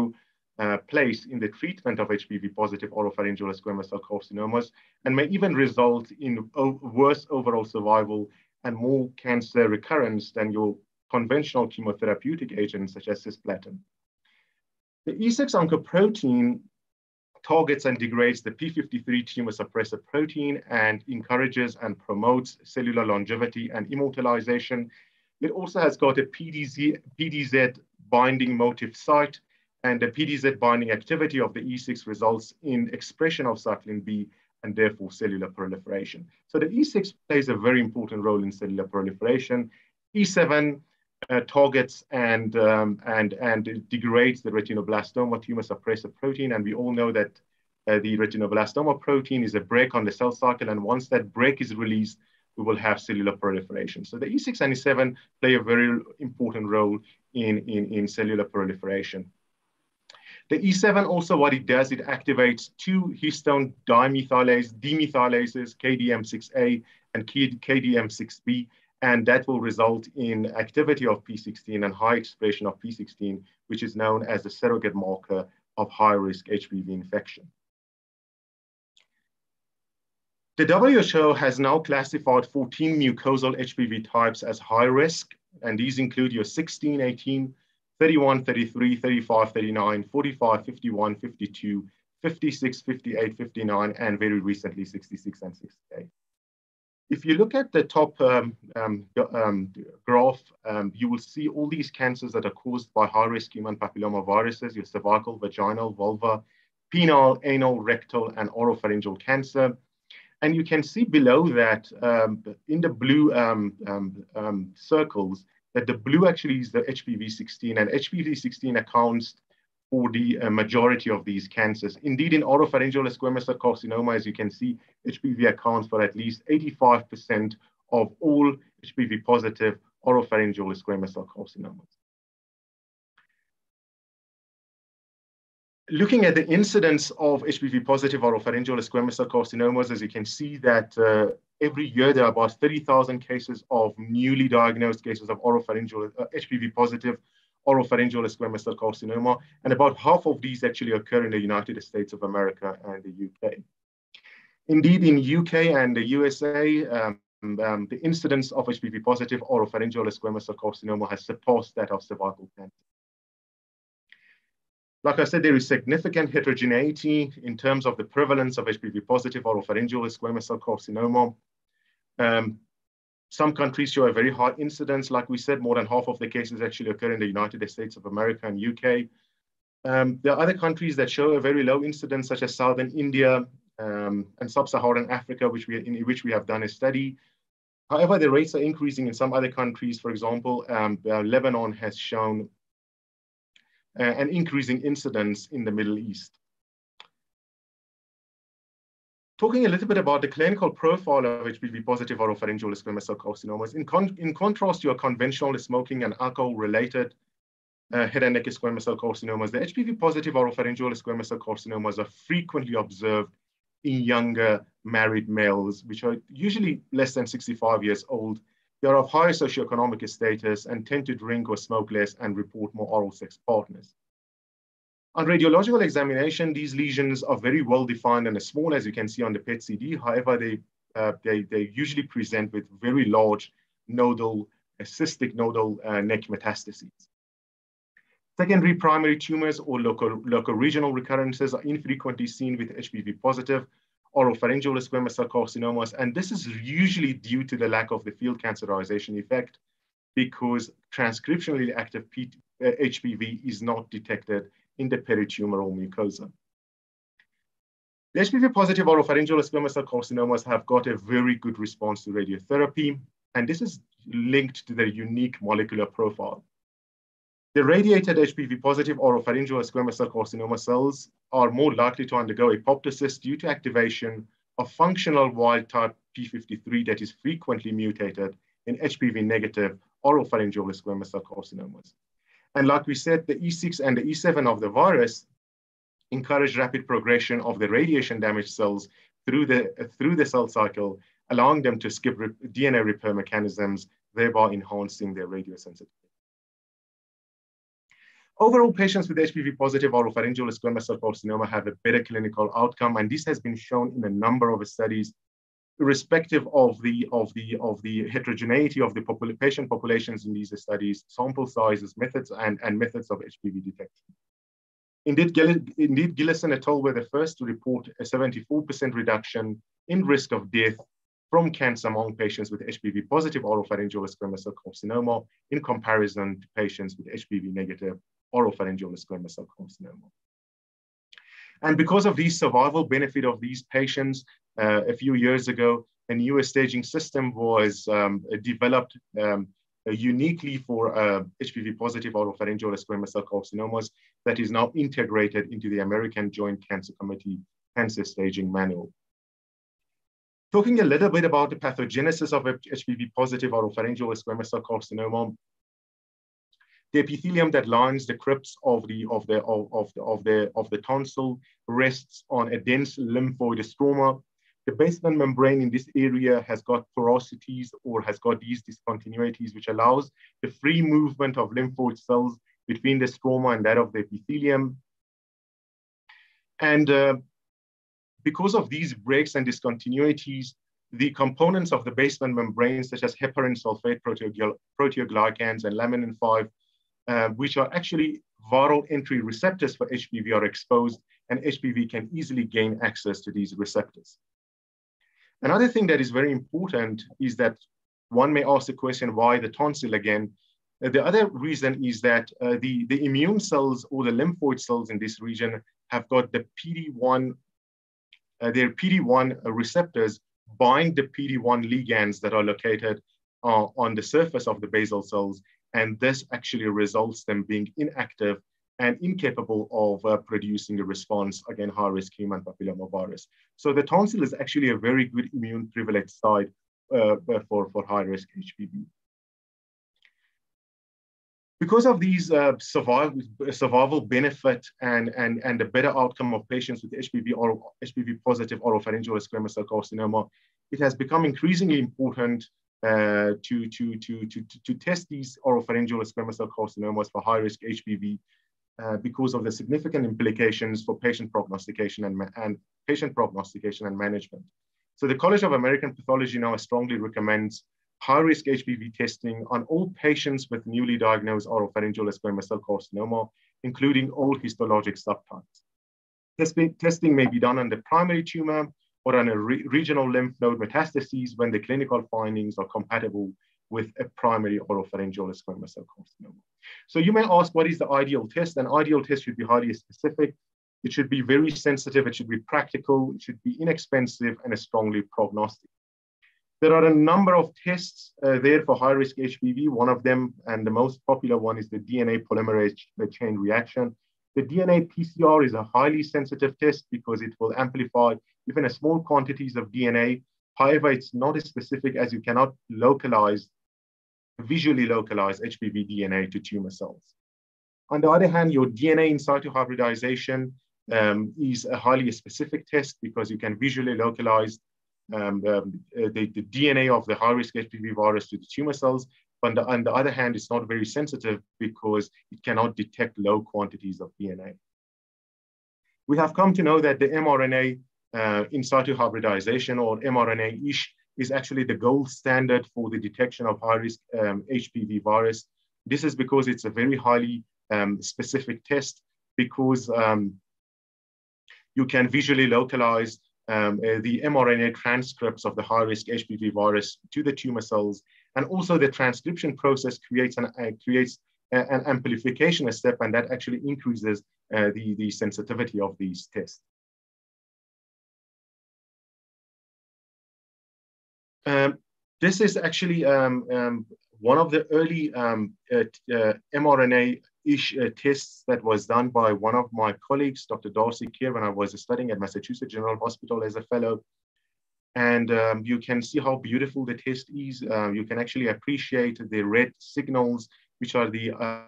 Uh, place in the treatment of H P V positive oropharyngeal squamous cell carcinomas, and may even result in worse overall survival and more cancer recurrence than your conventional chemotherapeutic agents such as cisplatin. The E six oncoprotein targets and degrades the P fifty-three tumor suppressor protein and encourages and promotes cellular longevity and immortalization. It also has got a P D Z, P D Z binding motif site, and the P D Z binding activity of the E six results in expression of cyclin B and therefore cellular proliferation. So the E six plays a very important role in cellular proliferation. E seven uh, targets and, um, and, and degrades the retinoblastoma tumor suppressor protein. And we all know that uh, the retinoblastoma protein is a break on the cell cycle. And once that break is released, we will have cellular proliferation. So the E six and E seven play a very important role in, in, in cellular proliferation. The E seven also, what it does, it activates two histone dimethylase, demethylases, K D M six A and K D M six B, and that will result in activity of P sixteen and high expression of P sixteen, which is known as the surrogate marker of high-risk H P V infection. The W H O has now classified fourteen mucosal H P V types as high-risk, and these include your sixteen, eighteen, thirty-one, thirty-three, thirty-five, thirty-nine, forty-five, fifty-one, fifty-two, fifty-six, fifty-eight, fifty-nine, and very recently sixty-six and sixty-eight. If you look at the top um, um, um, graph, um, you will see all these cancers that are caused by high-risk human papillomaviruses, your cervical, vaginal, vulva, penile, anal, rectal, and oropharyngeal cancer. And you can see below that um, in the blue um, um, um, circles, that the blue actually is the H P V sixteen, and H P V sixteen accounts for the uh, majority of these cancers. Indeed, in oropharyngeal squamous cell carcinoma, as you can see, H P V accounts for at least eighty-five percent of all H P V positive oropharyngeal squamous cell carcinomas. Looking at the incidence of H P V positive oropharyngeal squamous cell carcinomas, as you can see that uh, every year there are about thirty thousand cases of newly diagnosed cases of oropharyngeal, uh, H P V positive oropharyngeal squamous cell carcinoma, and about half of these actually occur in the United States of America and the U K. Indeed, in U K and the U S A, um, um, the incidence of H P V positive oropharyngeal squamous cell carcinoma has surpassed that of cervical cancer. Like I said, there is significant heterogeneity in terms of the prevalence of H P V positive oropharyngeal squamous cell carcinoma. Um, some countries show a very high incidence. Like we said, more than half of the cases actually occur in the United States of America and U K. Um, there are other countries that show a very low incidence, such as Southern India um, and Sub-Saharan Africa, which we, in which we have done a study. However, the rates are increasing in some other countries. For example, um, uh, Lebanon has shown Uh, and increasing incidence in the Middle East. Talking a little bit about the clinical profile of H P V positive oropharyngeal squamous cell carcinomas, in, con in contrast to your conventional smoking and alcohol-related uh, head and neck squamous cell carcinomas, the H P V positive oropharyngeal squamous cell carcinomas are frequently observed in younger married males, which are usually less than sixty-five years old. They are of higher socioeconomic status and tend to drink or smoke less and report more oral sex partners. On radiological examination, these lesions are very well defined and small, as you can see on the P E T C D. However, they, uh, they, they usually present with very large nodal, uh, cystic nodal uh, neck metastases. Secondary primary tumors or local, local regional recurrences are infrequently seen with H P V positive oropharyngeal squamous cell carcinomas, and this is usually due to the lack of the field cancerization effect because transcriptionally active H P V is not detected in the peritumoral mucosa. The H P V positive oropharyngeal squamous cell carcinomas have got a very good response to radiotherapy, and this is linked to their unique molecular profile. The radiated H P V positive oropharyngeal squamous cell carcinoma cells are more likely to undergo apoptosis due to activation of functional wild-type P fifty-three that is frequently mutated in H P V negative oropharyngeal squamous cell carcinomas. And like we said, the E six and the E seven of the virus encourage rapid progression of the radiation-damaged cells through the, uh, through the cell cycle, allowing them to skip rep- D N A repair mechanisms, thereby enhancing their radiosensitivity. Overall, patients with H P V positive oropharyngeal squamous cell carcinoma have a better clinical outcome, and this has been shown in a number of studies, irrespective of the, of the, of the heterogeneity of the popul patient populations in these studies, sample sizes, methods, and, and methods of H P V detection. Indeed, Gill indeed Gillison et al. were the first to report a seventy-four percent reduction in risk of death from cancer among patients with H P V positive oropharyngeal squamous cell carcinoma in comparison to patients with H P V negative oropharyngeal squamous cell carcinoma. And because of the survival benefit of these patients, uh, a few years ago, a newer staging system was um, developed um, uniquely for uh, H P V positive oropharyngeal squamous cell carcinomas that is now integrated into the American Joint Cancer Committee Cancer Staging Manual. Talking a little bit about the pathogenesis of H P V positive oropharyngeal squamous cell carcinoma, the epithelium that lines the crypts of the, of the, of, of the, of the, of the tonsil rests on a dense lymphoid stroma. The basement membrane in this area has got porosities or has got these discontinuities, which allows the free movement of lymphoid cells between the stroma and that of the epithelium. And uh, because of these breaks and discontinuities, the components of the basement membrane, such as heparin sulfate, proteogly proteoglycans, and laminin five, Uh, which are actually viral entry receptors for H P V, are exposed and H P V can easily gain access to these receptors. Another thing that is very important is that one may ask the question, why the tonsil again? The other reason is that uh, the, the immune cells or the lymphoid cells in this region have got the P D one, uh, their P D one receptors bind the P D one ligands that are located uh, on the surface of the basal cells. And this actually results in them being inactive and incapable of uh, producing a response against high-risk human papillomavirus. So the tonsil is actually a very good immune privileged site uh, for, for high-risk H P V. Because of these uh, survival, survival benefit and, and, and the better outcome of patients with H P V or H P V positive oropharyngeal squamous cell carcinoma, it has become increasingly important uh, to, to, to, to, to test these oropharyngeal squamous cell carcinomas for high-risk H P V uh, because of the significant implications for patient prognostication and, and patient prognostication and management. So the College of American Pathology now strongly recommends high-risk H P V testing on all patients with newly diagnosed oropharyngeal squamous cell carcinoma, including all histologic subtypes. Testing, testing may be done on the primary tumor or on a re regional lymph node metastases when the clinical findings are compatible with a primary oropharyngeal squamous cell carcinoma. So you may ask, what is the ideal test? An ideal test should be highly specific. It should be very sensitive. It should be practical. It should be inexpensive and strongly prognostic. There are a number of tests uh, there for high-risk H P V. One of them, and the most popular one, is the D N A polymerase chain reaction. The D N A P C R is a highly sensitive test because it will amplify even a small quantities of D N A. However, it's not as specific as you cannot localize, visually localize H P V D N A to tumor cells. On the other hand, your D N A in situ hybridization um, is a highly specific test because you can visually localize Um, um, the, the D N A of the high-risk H P V virus to the tumor cells. But on the, on the other hand, it's not very sensitive because it cannot detect low quantities of D N A. We have come to know that the mRNA uh, in situ hybridization or mRNA-ish is actually the gold standard for the detection of high-risk um, H P V virus. This is because it's a very highly um, specific test because um, you can visually localize Um, uh, the mRNA transcripts of the high-risk H P V virus to the tumor cells. And also the transcription process creates an, uh, creates a, an amplification step, and that actually increases uh, the, the sensitivity of these tests. Um, this is actually um, um, one of the early um, uh, uh, mRNA-ish uh, tests that was done by one of my colleagues, Doctor Darcy Kier, when I was studying at Massachusetts General Hospital as a fellow. And um, you can see how beautiful the test is. Uh, you can actually appreciate the red signals, which are the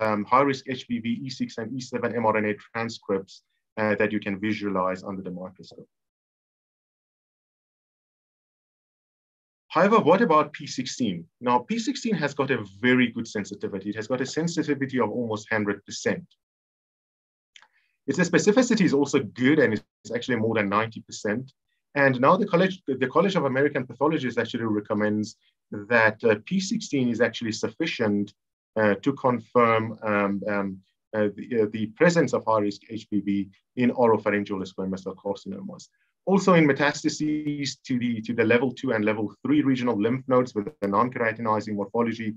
um, high-risk H P V E six and E seven mRNA transcripts uh, that you can visualize under the microscope. However, what about P sixteen? Now, P sixteen has got a very good sensitivity. It has got a sensitivity of almost one hundred percent. Its specificity is also good, and it's actually more than ninety percent. And now the College, the College of American Pathologists actually recommends that uh, P sixteen is actually sufficient uh, to confirm um, um, uh, the, uh, the presence of high-risk H P V in oropharyngeal squamous cell carcinomas. Also in metastases to the, to the level two and level three regional lymph nodes with the non-keratinizing morphology,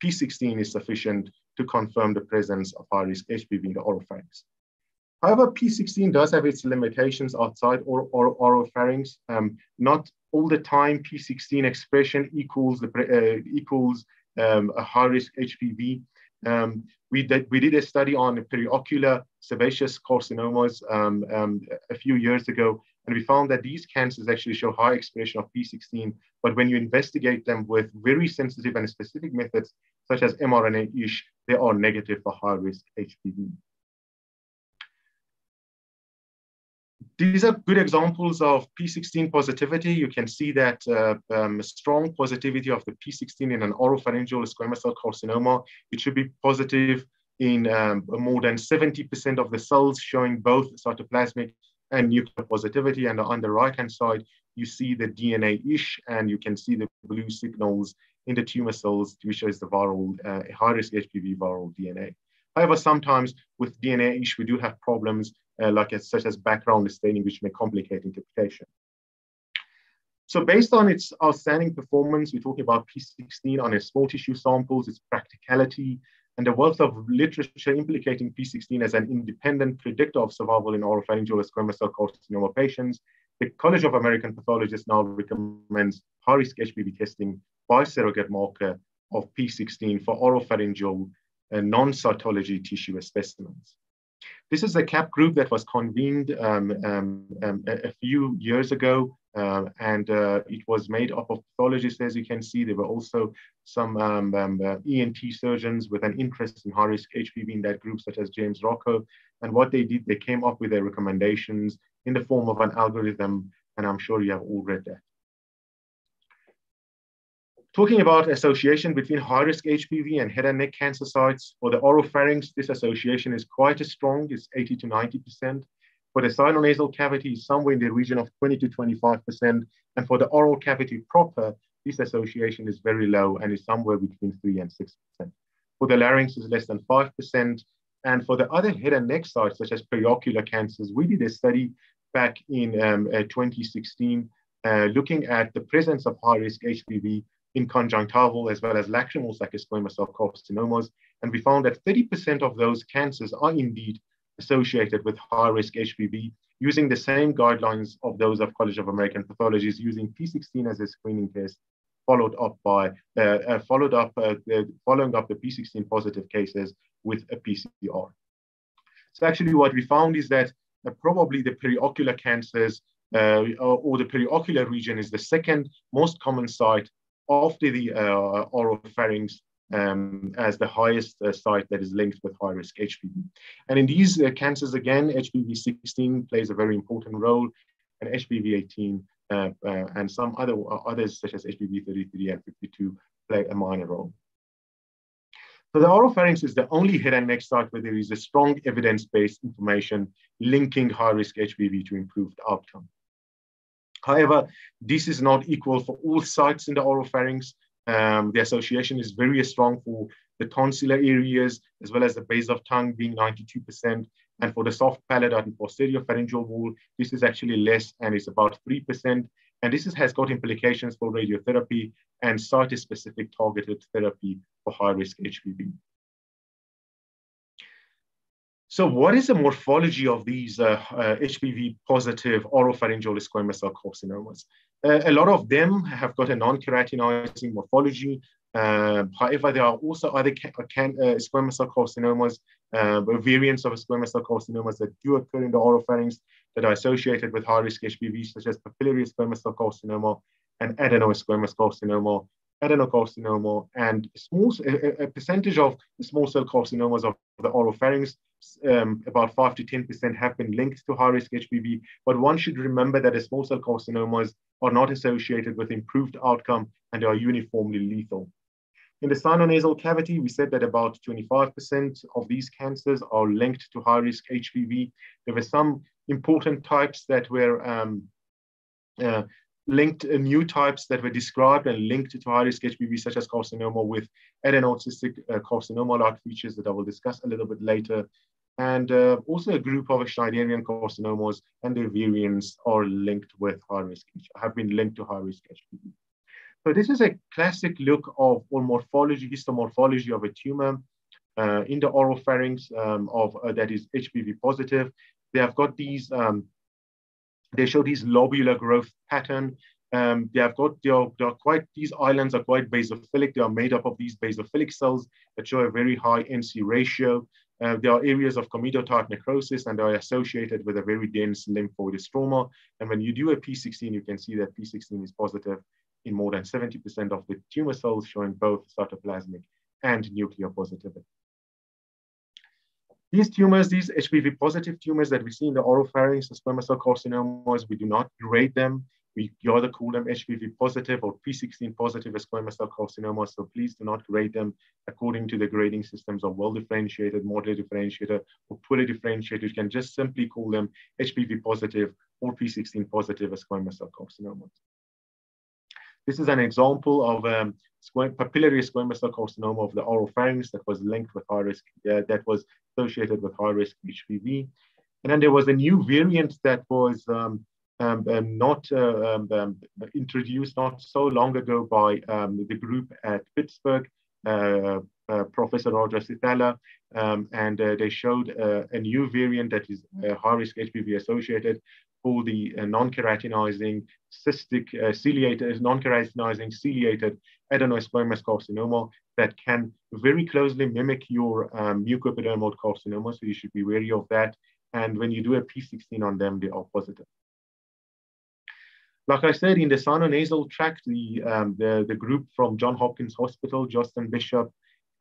P sixteen is sufficient to confirm the presence of high-risk H P V in the oropharynx. However, P sixteen does have its limitations outside or, or, oropharynx. Um, not all the time P sixteen expression equals, the, uh, equals um, a high-risk H P V. Um, we, did, we did a study on periocular sebaceous carcinomas um, um, a few years ago, and we found that these cancers actually show high expression of P sixteen, but when you investigate them with very sensitive and specific methods, such as mRNA-ish, they are negative for high-risk H P V. These are good examples of P sixteen positivity. You can see that uh, um, strong positivity of the P sixteen in an oropharyngeal squamous cell carcinoma. It should be positive in um, more than seventy percent of the cells, showing both cytoplasmic and nuclear positivity. And on the right-hand side, you see the D N A-ish, and you can see the blue signals in the tumor cells, which is the viral, uh, high-risk H P V viral D N A. However, sometimes with D N A-ish, we do have problems uh, like as, such as background staining, which may complicate interpretation. So based on its outstanding performance, we're talking about P sixteen on its small tissue samples, its practicality, and the wealth of literature implicating P sixteen as an independent predictor of survival in oropharyngeal squamous cell carcinoma patients, the College of American Pathologists now recommends high-risk H P V testing by surrogate marker of P sixteen for oropharyngeal and non-cytology tissue specimens. This is a CAP group that was convened um, um, um, a few years ago, uh, and uh, it was made up of pathologists. As you can see, there were also some um, um, uh, E N T surgeons with an interest in high-risk H P V in that group, such as James Rocco. And what they did, they came up with their recommendations in the form of an algorithm, and I'm sure you have all read that. Talking about association between high-risk H P V and head and neck cancer sites, for the oropharynx, this association is quite as strong, it's eighty to ninety percent. For the sinonasal cavity, it's somewhere in the region of twenty to twenty-five percent. And for the oral cavity proper, this association is very low and is somewhere between three and six percent. For the larynx, it's less than five percent. And for the other head and neck sites, such as periocular cancers, we did a study back in um, uh, twenty sixteen, uh, looking at the presence of high-risk H P V in conjunctival as well as lacrimal squamous cell carcinomas. And we found that thirty percent of those cancers are indeed associated with high-risk H P V using the same guidelines of those of College of American Pathologists, using P sixteen as a screening test, followed up by, uh, uh, followed up, uh, the, following up the P sixteen positive cases with a P C R. So actually what we found is that uh, probably the periocular cancers uh, or, or the periocular region is the second most common site after the uh, oropharynx um, as the highest uh, site that is linked with high-risk H P V. And in these uh, cancers, again, H P V sixteen plays a very important role, and H P V eighteen uh, uh, and some other uh, others such as H P V thirty-three and fifty-two play a minor role. So the oropharynx is the only head and neck site where there is a strong evidence-based information linking high-risk H P V to improved outcome. However, this is not equal for all sites in the oropharynx. Um, the association is very strong for the tonsillar areas, as well as the base of tongue being ninety-two percent. And for the soft palate and posterior pharyngeal wall, this is actually less and it's about three percent. And this is, has got implications for radiotherapy and site-specific targeted therapy for high-risk H P V. So what is the morphology of these uh, uh, H P V-positive oropharyngeal squamous cell carcinomas? Uh, a lot of them have got a non-keratinizing morphology. Uh, however, there are also other can can uh, squamous cell carcinomas, uh, variants of squamous cell carcinomas that do occur in the oropharynx that are associated with high-risk H P V, such as papillary squamous cell carcinoma and adenosquamous carcinoma, adenocarcinoma, and small, a, a percentage of small cell carcinomas of the oropharynx, Um, about five to ten percent have been linked to high-risk H P V, but one should remember that the small cell carcinomas are not associated with improved outcome and are uniformly lethal. In the sinonasal cavity, we said that about twenty-five percent of these cancers are linked to high-risk H P V. There were some important types that were um, uh, linked, uh, new types that were described and linked to high-risk H P V, such as carcinoma with adenocystic uh, carcinoma-like features that I will discuss a little bit later. And uh, also a group of Schneiderian carcinomas and their variants are linked with high risk, have been linked to high risk H P V. So this is a classic look of or morphology, histomorphology of a tumor uh, in the oropharynx um, of uh, that is H P V positive. They have got these, um, they show these lobular growth pattern. Um, they have got, they are, they are quite, these islands are quite basophilic. They are made up of these basophilic cells that show a very high N C ratio. Uh, there are areas of comedotype necrosis and are associated with a very dense lymphoid stroma. And when you do a P sixteen, you can see that P sixteen is positive in more than seventy percent of the tumor cells, showing both cytoplasmic and nuclear positivity. These tumors, these H P V positive tumors that we see in the oropharynx, the squamous cell carcinomas, we do not grade them. We either call them H P V positive or P sixteen positive squamous cell carcinoma, so please do not grade them according to the grading systems of well-differentiated, moderately differentiated, or poorly differentiated. You can just simply call them H P V positive or P sixteen positive squamous cell carcinoma. This is an example of um, papillary squamous cell carcinoma of the oropharynx that was linked with high risk, uh, that was associated with high risk H P V. And then there was a new variant that was um, um, um, not uh, um, um, introduced not so long ago by um, the group at Pittsburgh, uh, uh, Professor Roger Sitala, um, and uh, they showed uh, a new variant that is uh, high-risk H P V associated for the uh, non-keratinizing cystic uh, ciliated, non-keratinizing ciliated adenosquamous carcinoma that can very closely mimic your um, mucoepidermal carcinoma, so you should be wary of that. And when you do a P sixteen on them, they are positive. Like I said, in the sinonasal tract, the, um, the, the group from Johns Hopkins Hospital, Justin Bishop,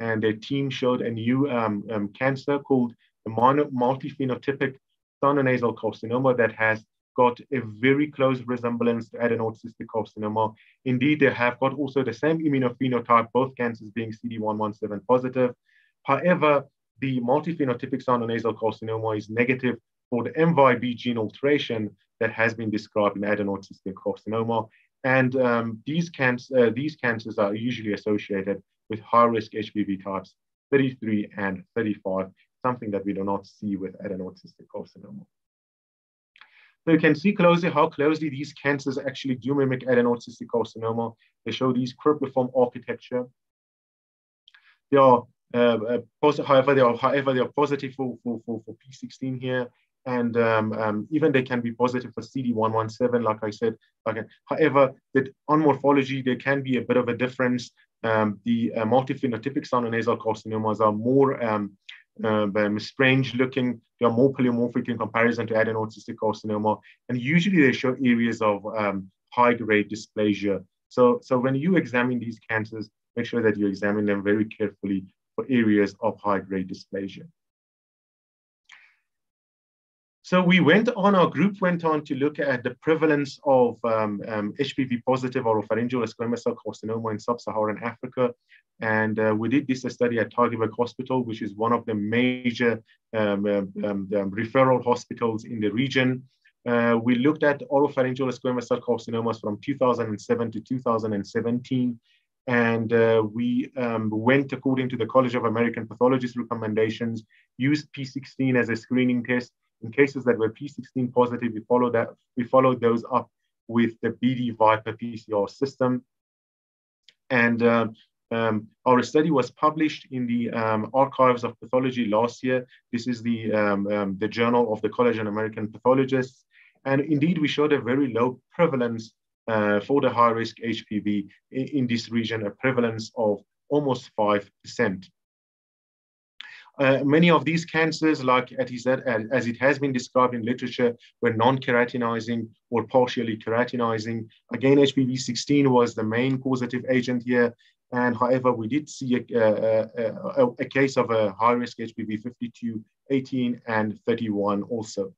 and their team showed a new um, um, cancer called the multiphenotypic sinonasal carcinoma that has got a very close resemblance to adenoid cystic carcinoma. Indeed, they have got also the same immunophenotype, both cancers being C D one one seven positive. However, the multiphenotypic sinonasal carcinoma is negative for the M Y B gene alteration that has been described in adenoid cystic carcinoma. And um, these, cancer, uh, these cancers are usually associated with high-risk H P V types thirty-three and thirty-five, something that we do not see with adenoid cystic carcinoma. So you can see closely how closely these cancers actually do mimic adenoid cystic carcinoma. They show these cribriform architecture. They are, uh, uh, however, they are, however, they are positive for, for, for, for P sixteen here, and um, um, even they can be positive for C D one one seven, like I said. Okay. However, that on morphology, there can be a bit of a difference. Um, the uh, multiphenotypic sinonasal carcinomas are more um, Uh, strange looking, they are more polymorphic in comparison to adenoid cystic carcinoma, and usually they show areas of um, high-grade dysplasia. So, so when you examine these cancers, make sure that you examine them very carefully for areas of high-grade dysplasia. So we went on, our group went on to look at the prevalence of um, um, H P V-positive oropharyngeal squamous cell carcinoma in sub-Saharan Africa. And uh, we did this study at Tygerberg Hospital, which is one of the major um, um, um, referral hospitals in the region. Uh, we looked at oropharyngeal squamous cell carcinomas from two thousand seven to two thousand seventeen. And uh, we um, went according to the College of American Pathologists recommendations, used P sixteen as a screening test. In cases that were P sixteen positive, we followed, that, we followed those up with the B D Viper P C R system. And uh, um, our study was published in the um, Archives of Pathology last year. This is the, um, um, the Journal of the College of American Pathologists. And indeed, we showed a very low prevalence uh, for the high-risk H P V in, in this region, a prevalence of almost five percent. Uh, many of these cancers, like as it has been described in literature, were non-keratinizing or partially keratinizing. Again, H P V sixteen was the main causative agent here. And however, we did see a, a, a, a case of a high-risk H P V fifty-two, eighteen, and thirty-one also,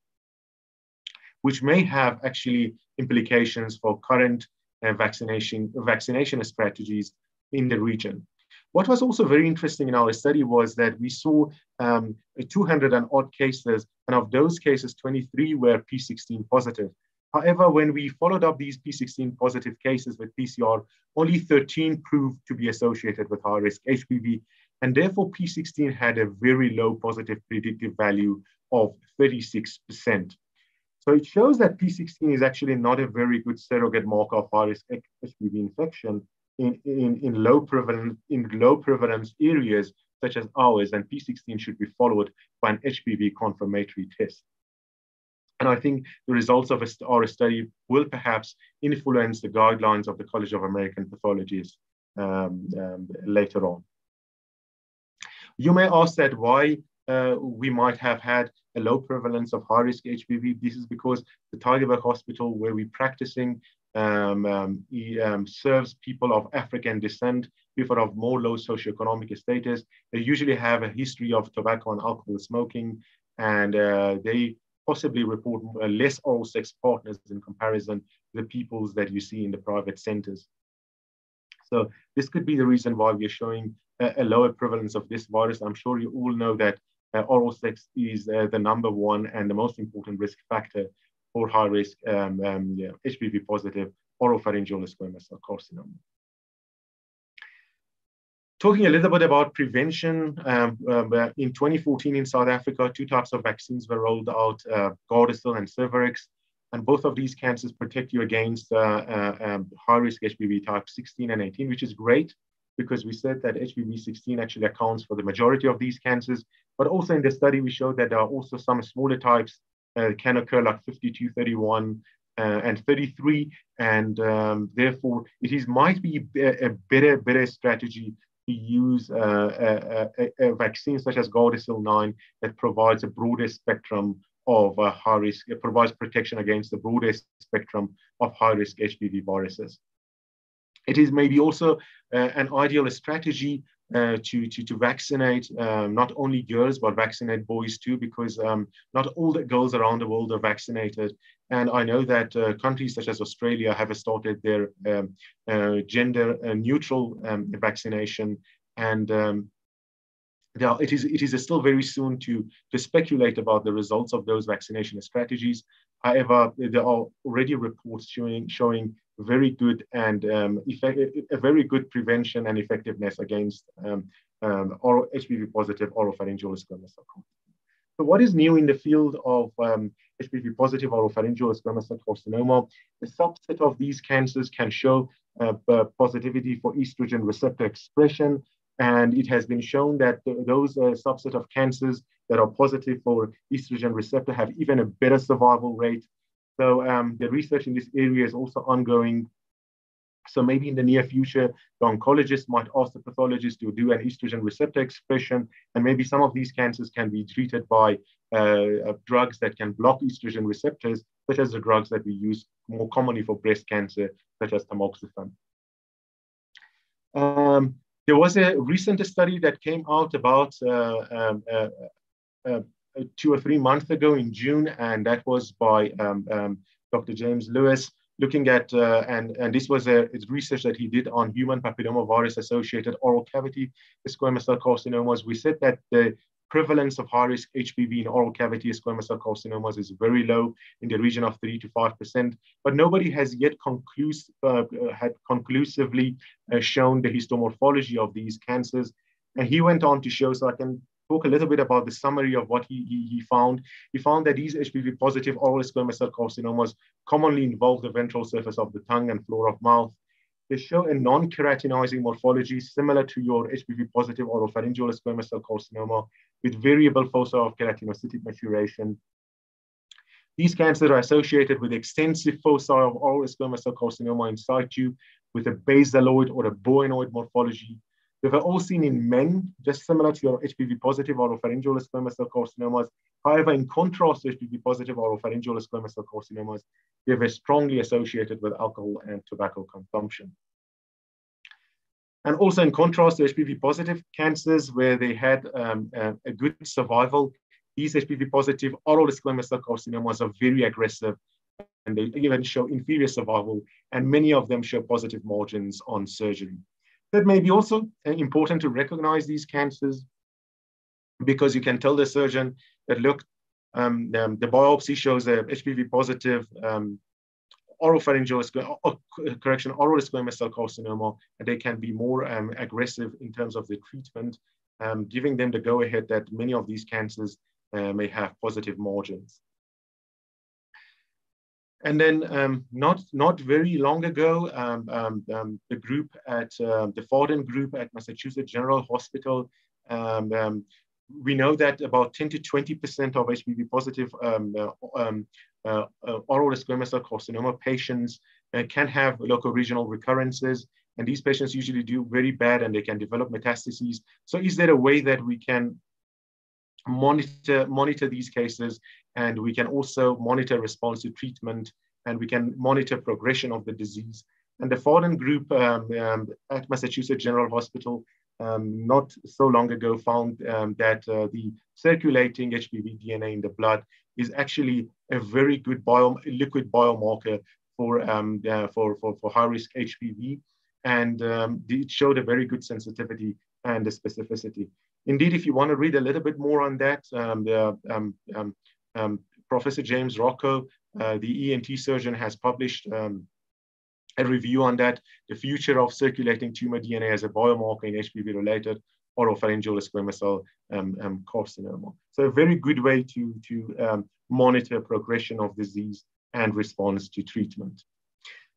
which may have actually implications for current uh, vaccination, vaccination strategies in the region. What was also very interesting in our study was that we saw um, two hundred and odd cases, and of those cases, twenty-three were P sixteen positive. However, when we followed up these P sixteen positive cases with P C R, only thirteen proved to be associated with high-risk H P V, and therefore P sixteen had a very low positive predictive value of thirty-six percent. So it shows that P sixteen is actually not a very good surrogate marker of high-risk H P V infection, In, in, in, low prevalence, in low prevalence areas such as ours, and P sixteen should be followed by an H P V confirmatory test. And I think the results of our study will perhaps influence the guidelines of the College of American Pathologists um, um, later on. You may ask that why uh, we might have had a low prevalence of high-risk H P V. This is because the Tygerberg Hospital, where we're practicing, Um, um, he um, serves people of African descent, people of more low socioeconomic status. They usually have a history of tobacco and alcohol smoking, and uh, they possibly report less oral sex partners in comparison to the peoples that you see in the private centers. So this could be the reason why we're showing a, a lower prevalence of this virus. I'm sure you all know that uh, oral sex is uh, the number one and the most important risk factor or high-risk um, um, yeah, H P V-positive oropharyngeal squamous cell carcinoma. Talking a little bit about prevention, um, uh, in twenty fourteen in South Africa, two types of vaccines were rolled out, uh, Gardasil and Cervarix, and both of these cancers protect you against uh, uh, um, high-risk H P V type sixteen and eighteen, which is great because we said that H P V sixteen actually accounts for the majority of these cancers, but also in the study we showed that there are also some smaller types uh, can occur like fifty-two, thirty-one, Uh, and thirty-three, and um, therefore it is might be a, a better better strategy to use uh, a, a, a vaccine such as Gardasil nine that provides a broader spectrum of uh, high risk. It provides protection against the broader spectrum of high risk H P V viruses. It is maybe also uh, an ideal strategy Uh, to, to, to vaccinate um, not only girls, but vaccinate boys too, because um, not all the girls around the world are vaccinated. And I know that uh, countries such as Australia have started their um, uh, gender uh, neutral um, vaccination. And um, now it is, it is still very soon to, to speculate about the results of those vaccination strategies. However, there are already reports showing, showing very good and um, effect, a very good prevention and effectiveness against um, um, oral H P V-positive oropharyngeal squamous sarcoma. So what is new in the field of um, H P V-positive oropharyngeal squamous cell carcinoma? A subset of these cancers can show uh, positivity for estrogen receptor expression, and it has been shown that those uh, subset of cancers that are positive for estrogen receptor have even a better survival rate. So um, the research in this area is also ongoing. So maybe in the near future, the oncologist might ask the pathologist to do an estrogen receptor expression, and maybe some of these cancers can be treated by uh, drugs that can block estrogen receptors, such as the drugs that we use more commonly for breast cancer, such as tamoxifen. Um, there was a recent study that came out about uh, um, uh, uh, two or three months ago in June, and that was by um, um, Doctor James Lewis, looking at, uh, and, and this was a it's research that he did on human papillomavirus-associated oral cavity squamous cell carcinomas. We said that the prevalence of high-risk H P V in oral cavity squamous cell carcinomas is very low, in the region of three to five percent, but nobody has yet conclus uh, had conclusively uh, shown the histomorphology of these cancers. And he went on to show, so I can talk a little bit about the summary of what he, he, he found. He found that these H P V-positive oral squamous cell carcinomas commonly involve the ventral surface of the tongue and floor of mouth. They show a non-keratinizing morphology similar to your H P V-positive oropharyngeal squamous cell carcinoma with variable foci of keratinocytic maturation. These cancers are associated with extensive foci of oral squamous cell carcinoma in situ with a basaloid or a boenoid morphology. They were all seen in men, just similar to your H P V-positive oropharyngeal squamous cell carcinomas. However, in contrast to H P V-positive oropharyngeal squamous cell carcinomas, they were strongly associated with alcohol and tobacco consumption. And also in contrast to H P V-positive cancers, where they had um, a, a good survival, these H P V-positive oral squamous cell carcinomas are very aggressive, and they even show inferior survival, and many of them show positive margins on surgery. That may be also important to recognize these cancers, because you can tell the surgeon that, look, um, the, the biopsy shows a H P V-positive um, oropharyngeal, or, correction, oral squamous cell carcinoma, and they can be more um, aggressive in terms of the treatment, um, giving them the go-ahead that many of these cancers uh, may have positive margins. And then um, not, not very long ago, um, um, um, the group at, uh, the Farden group at Massachusetts General Hospital, um, um, we know that about ten to twenty percent of H P V-positive um, uh, um, uh, uh, oral squamous cell carcinoma patients uh, can have locoregional recurrences. And these patients usually do very bad, and they can develop metastases. So is there a way that we can monitor monitor these cases, and we can also monitor response to treatment, and we can monitor progression of the disease? And the Farden group um, um, at Massachusetts General Hospital um, not so long ago found um, that uh, the circulating H P V D N A in the blood is actually a very good bio, liquid biomarker for, um, uh, for, for, for high-risk H P V, and um, it showed a very good sensitivity and a specificity. Indeed, if you want to read a little bit more on that, um, the, um, um, um, Professor James Rocco, uh, the E N T surgeon, has published um, a review on that, the future of circulating tumor D N A as a biomarker in H P V-related oropharyngeal squamous cell um, um, carcinoma. So a very good way to, to um, monitor progression of disease and response to treatment.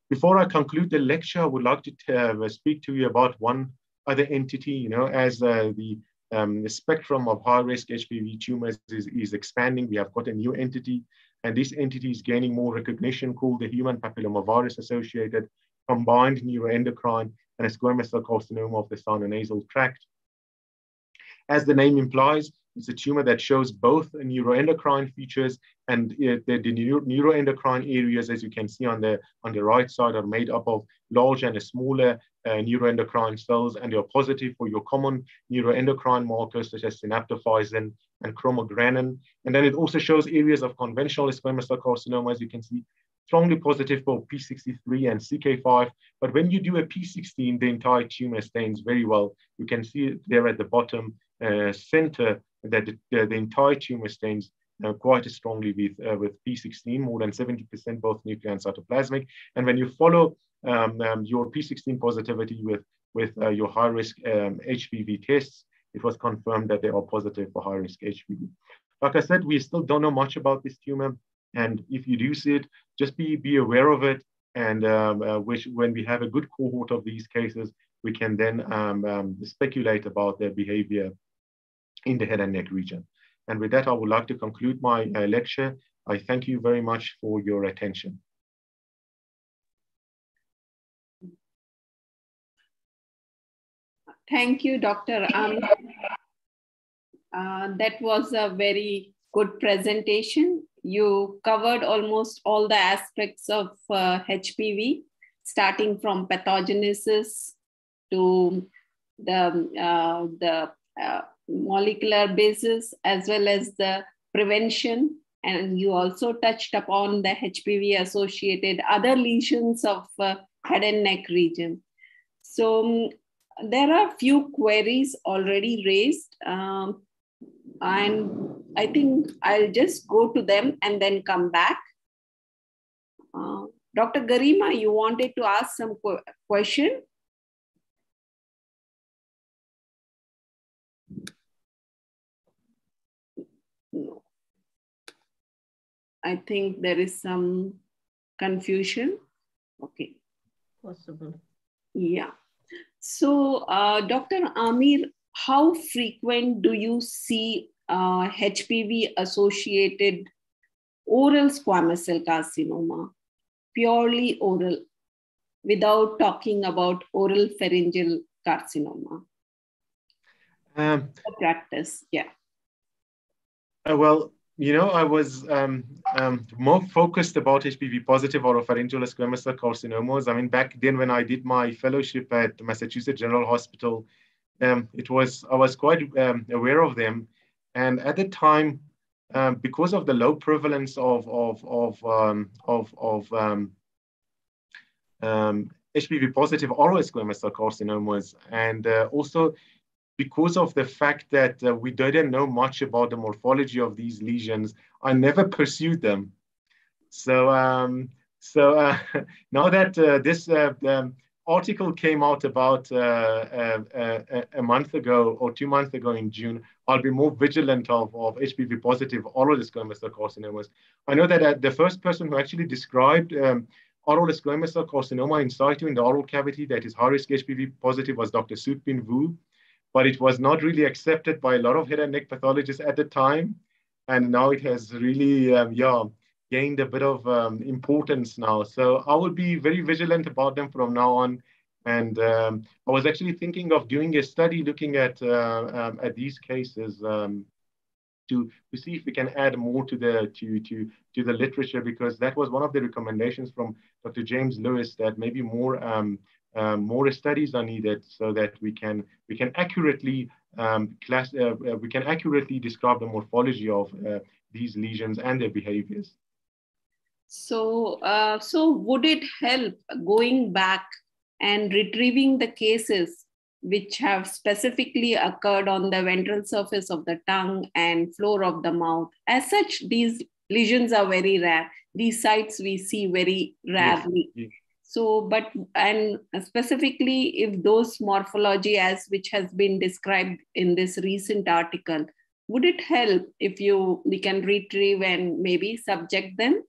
Before I conclude the lecture, I would like to uh, speak to you about one other entity. You know, as uh, the, um, the spectrum of high-risk H P V tumors is, is expanding, we have got a new entity, and this entity is gaining more recognition, called the human papillomavirus-associated combined neuroendocrine and squamous cell carcinoma of the sinonasal tract. As the name implies, it's a tumor that shows both neuroendocrine features and uh, the, the neuro neuroendocrine areas, as you can see on the, on the right side, are made up of large and smaller uh, neuroendocrine cells, and they are positive for your common neuroendocrine markers such as synaptophysin and chromogranin. And then it also shows areas of conventional squamous cell carcinoma, as you can see, strongly positive for P sixty-three and C K five. But when you do a P sixteen, the entire tumor stains very well. You can see it there at the bottom uh, center, that the, the, the entire tumor stains uh, quite strongly with, uh, with P sixteen, more than seventy percent, both nuclear and cytoplasmic. And when you follow um, um, your P sixteen positivity with, with uh, your high-risk um, H P V tests, it was confirmed that they are positive for high-risk H P V. Like I said, we still don't know much about this tumor. And if you do see it, just be, be aware of it. And um, uh, which, when we have a good cohort of these cases, we can then um, um, speculate about their behavior in the head and neck region. And with that, I would like to conclude my uh, lecture. I thank you very much for your attention. Thank you, Doctor Amir. Uh, that was a very good presentation. You covered almost all the aspects of uh, H P V, starting from pathogenesis to the, uh, the uh, molecular basis, as well as the prevention. And you also touched upon the H P V associated other lesions of uh, head and neck region. So um, there are few queries already raised. Um, and I think I'll just go to them and then come back. Uh, Doctor Garima, you wanted to ask some qu question? No. I think there is some confusion. Okay. Possible. Yeah. So, uh, Doctor Amir, how frequent do you see uh, H P V-associated oral squamous cell carcinoma, purely oral, without talking about oral pharyngeal carcinoma? Um, practice, yeah. Uh, well, you know, I was um, um, more focused about H P V-positive oropharyngeal squamous cell carcinomas. I mean, back then when I did my fellowship at Massachusetts General Hospital, Um, it was, I was quite um, aware of them. And at the time, um, because of the low prevalence of, of, of, um, of, of um, um, H P V-positive oral squamous cell carcinomas, and uh, also because of the fact that uh, we didn't know much about the morphology of these lesions, I never pursued them. So, um, so uh, now that uh, this uh, um, article came out about uh, uh, uh, a month ago or two months ago in June, I'll be more vigilant of, of H P V-positive oral squamous cell carcinomas. I know that uh, the first person who actually described um, oral squamous cell carcinoma in situ in the oral cavity that is high-risk H P V-positive was Doctor Sootbin Wu, but it was not really accepted by a lot of head and neck pathologists at the time. And now it has really, um, yeah, gained a bit of um, importance now. So I will be very vigilant about them from now on. And um, I was actually thinking of doing a study looking at uh, um, at these cases um, to, to see if we can add more to the, to, to, to the literature, because that was one of the recommendations from Doctor James Lewis, that maybe more, um, uh, more studies are needed so that we can, we can accurately um, class, uh, we can accurately describe the morphology of uh, these lesions and their behaviors. So, uh, so would it help going back and retrieving the cases which have specifically occurred on the ventral surface of the tongue and floor of the mouth? As such, these lesions are very rare. These sites we see very rarely. Yes, yes. So, but, and specifically if those morphology as which has been described in this recent article, would it help if you, we can retrieve and maybe subject them?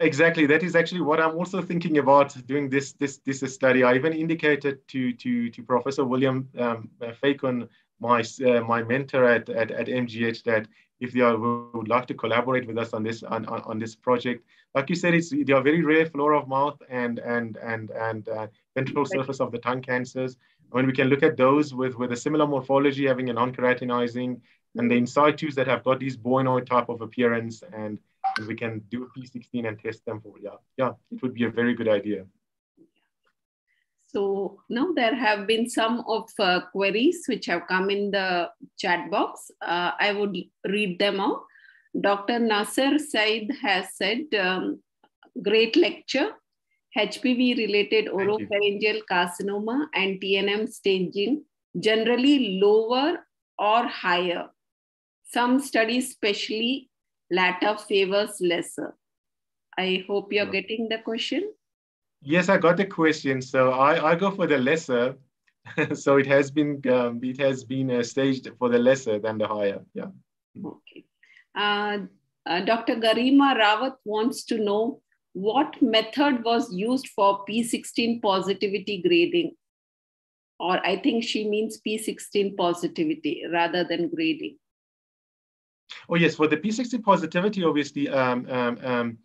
Exactly. That is actually what I'm also thinking about doing this this this study. I even indicated to to, to Professor William um, Facon, my uh, my mentor at, at at M G H, that if they are, would like to collaborate with us on this on, on, on this project. Like you said, it's they are very rare flora of mouth and and and and uh, ventral surface of the tongue cancers. When we can look at those with with a similar morphology, having a non-keratinizing, and the inside tubes that have got these boinoid type of appearance, and we can do a P sixteen and test them for, yeah, yeah, it would be a very good idea. So now there have been some of uh, queries which have come in the chat box. Uh, I would read them out. Doctor Nasser Said has said, um, great lecture, H P V related oropharyngeal carcinoma and T N M staging, generally lower or higher. Some studies, especially latter, favors lesser. I hope you're getting the question. Yes, I got the question. So I, I go for the lesser. So it has been um, it has been uh, staged for the lesser than the higher. Yeah. Okay. Uh, uh, Doctor Garima Rawat wants to know what method was used for P sixteen positivity grading, or I think she means P sixteen positivity rather than grading. Oh yes, for the P sixteen positivity, obviously, um, um, um,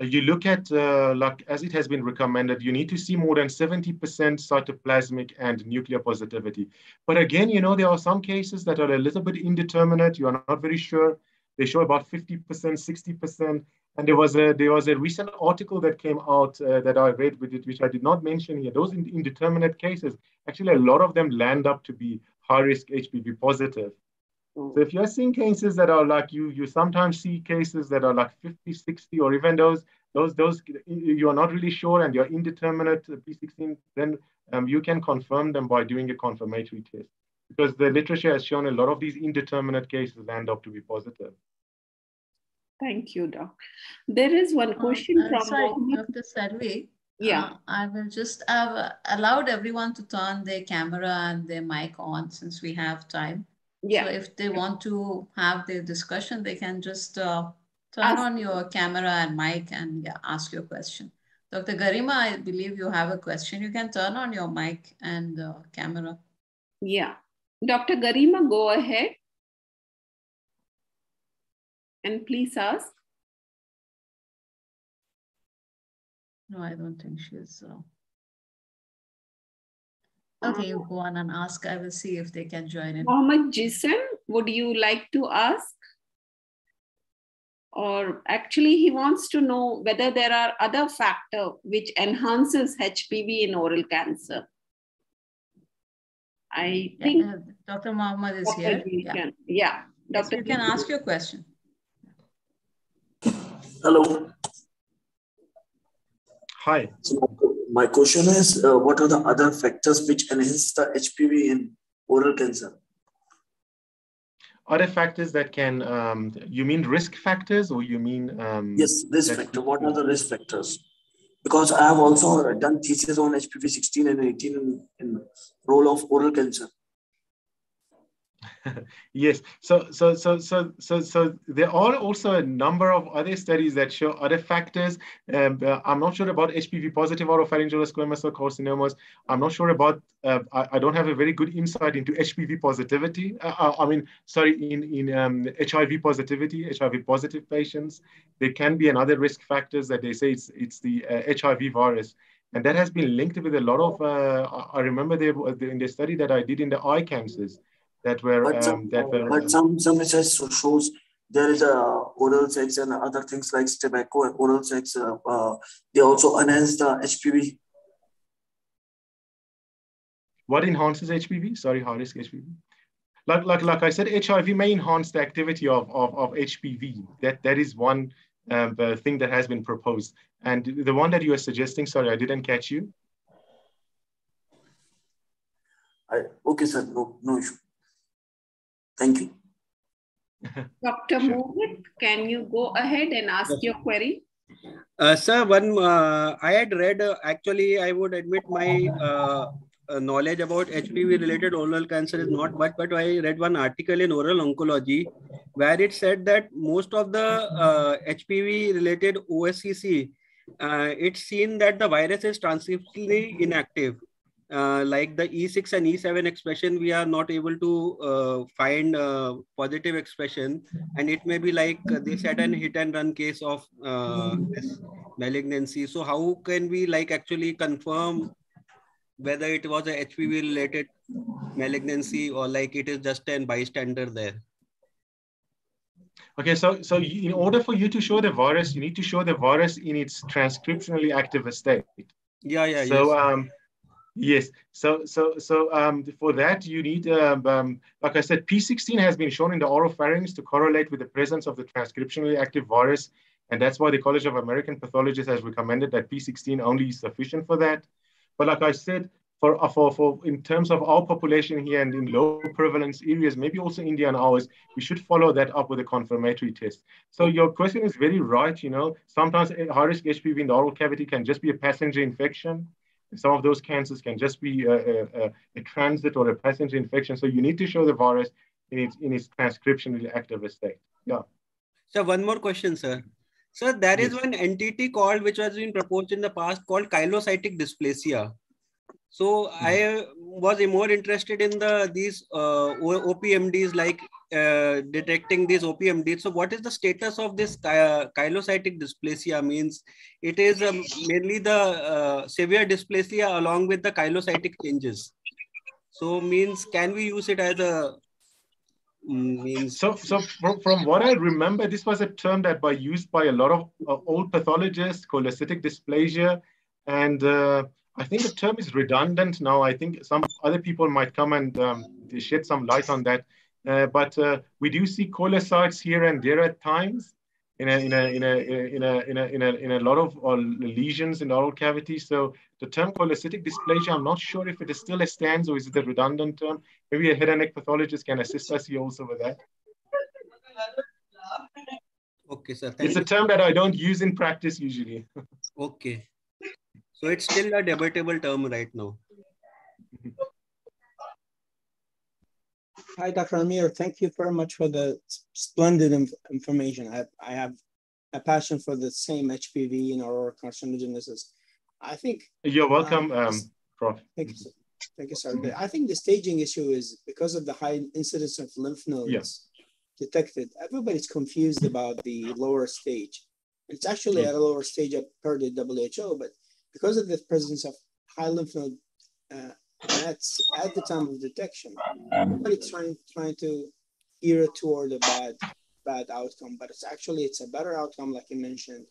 you look at, uh, like as it has been recommended, you need to see more than seventy percent cytoplasmic and nuclear positivity. But again, you know, there are some cases that are a little bit indeterminate. You are not very sure. They show about fifty percent, sixty percent. And there was a, there was a recent article that came out uh, that I read with it, which I did not mention here. Those in, indeterminate cases, actually, a lot of them land up to be high-risk H P V positive. So if you're seeing cases that are like you, you sometimes see cases that are like fifty, sixty, or even those, those, those you're not really sure and you're indeterminate P sixteen, then um, you can confirm them by doing a confirmatory test, because the literature has shown a lot of these indeterminate cases end up to be positive. Thank you, Doc. There is one question uh, from- Sorry, Doctor Selvi. Yeah. Uh, I will just, I've allowed everyone to turn their camera and their mic on since we have time. Yeah. So if they want to have their discussion, they can just uh, turn ask. on your camera and mic and yeah, ask your question. Doctor Garima, I believe you have a question. You can turn on your mic and uh, camera. Yeah. Doctor Garima, go ahead. And please ask. No, I don't think she is. Uh... Okay, you go on and ask. I will see if they can join in. Mohammed Jisem, would you like to ask? Or actually, he wants to know whether there are other factors which enhances H P V in oral cancer. I yeah, think... Uh, Doctor Mohammed is Doctor here. Yeah, can, yeah. Doctor Yes, you can ask your question. Hello. Hi. My question is, uh, what are the other factors which enhance the H P V in oral cancer? Other factors that can, um, you mean risk factors or you mean? Um, yes, risk factor. What are the risk factors? Because I have also done thesis on H P V sixteen and eighteen in, in role of oral cancer. Yes, so so so so so so there are also a number of other studies that show other factors. Um, uh, I'm not sure about H P V positive oropharyngeal squamous cell carcinomas. I'm not sure about. Uh, I, I don't have a very good insight into H P V positivity. Uh, I, I mean, sorry, in in um, H I V positivity, H I V positive patients. There can be another risk factors that they say it's it's the uh, H I V virus. And that has been linked with a lot of. Uh, I remember there in the study that I did in the eye cancers. That were, but some, um, that were, but some, some research shows there is a oral sex and other things like tobacco and oral sex. Uh, uh, they also enhance the H P V. What enhances H P V? Sorry, high risk H P V. Like, like, like I said, H I V may enhance the activity of, of, of H P V. That, that is one um, uh, thing that has been proposed. And the one that you are suggesting, sorry, I didn't catch you. I, okay, sir, no, no issue. Thank you. Doctor Sure. Mohit, can you go ahead and ask yes. your query? Uh, sir, one uh, I had read, uh, actually, I would admit my uh, uh, knowledge about H P V-related oral cancer is not much, but I read one article in Oral Oncology where it said that most of the uh, H P V-related O S C C, uh, it's seen that the virus is transcriptionally inactive. Uh, like the E six and E seven expression, we are not able to uh, find uh, positive expression, and it may be like they said an hit and run case of uh, this malignancy. So how can we like actually confirm whether it was a H P V related malignancy or like it is just an bystander there? Okay, so so in order for you to show the virus, you need to show the virus in its transcriptionally active state. Yeah, yeah. So yes. um. Yes, so so so um, for that you need, um, um, like I said, P sixteen has been shown in the oropharynx to correlate with the presence of the transcriptionally active virus, and that's why the College of American Pathologists has recommended that P sixteen only is sufficient for that. But like I said, for for, for in terms of our population here and in low prevalence areas, maybe also India and ours, we should follow that up with a confirmatory test. So your question is very right. You know, sometimes high-risk H P V in the oral cavity can just be a passenger infection. Some of those cancers can just be a, a, a transit or a passenger infection. So you need to show the virus in its, in its transcriptionally active state. Yeah. So one more question, sir. Sir, there yes. is one entity called, which has been proposed in the past, called chylocytic dysplasia. So hmm. I was more interested in the these uh, O P M Ds, like uh, detecting these O P M Ds. So what is the status of this uh, chylocytic dysplasia? Means it is um, mainly the uh, severe dysplasia along with the chylocytic changes. So means can we use it as a means? So, so from, from what I remember, this was a term that was used by a lot of uh, old pathologists, cholecytic dysplasia, and uh, I think the term is redundant now. I think some other people might come and um, shed some light on that. Uh, but uh, we do see cholecytes here and there at times in a in a in a in a in a in a, in a lot of uh, lesions in the oral cavity. So the term cholecytic dysplasia, I'm not sure if it is still stands or is it a redundant term. Maybe a head and neck pathologist can assist us here also with that. Okay, sir. Thank it's you. a term that I don't use in practice usually. Okay. So it's still a debatable term right now. Hi, Doctor Amir. Thank you very much for the splendid inf information. I, I have a passion for the same H P V and oral carcinogenesis. I think- You're welcome, um, um, Prof Thank you, sir. Thank you, sir. I think the staging issue is because of the high incidence of lymph nodes yeah. detected. Everybody's confused about the lower stage. It's actually yeah. at a lower stage per the W H O, but because of the presence of high lymph node uh, mets at the time of detection, everybody's trying trying to veer toward a bad bad outcome, but it's actually it's a better outcome, like you mentioned,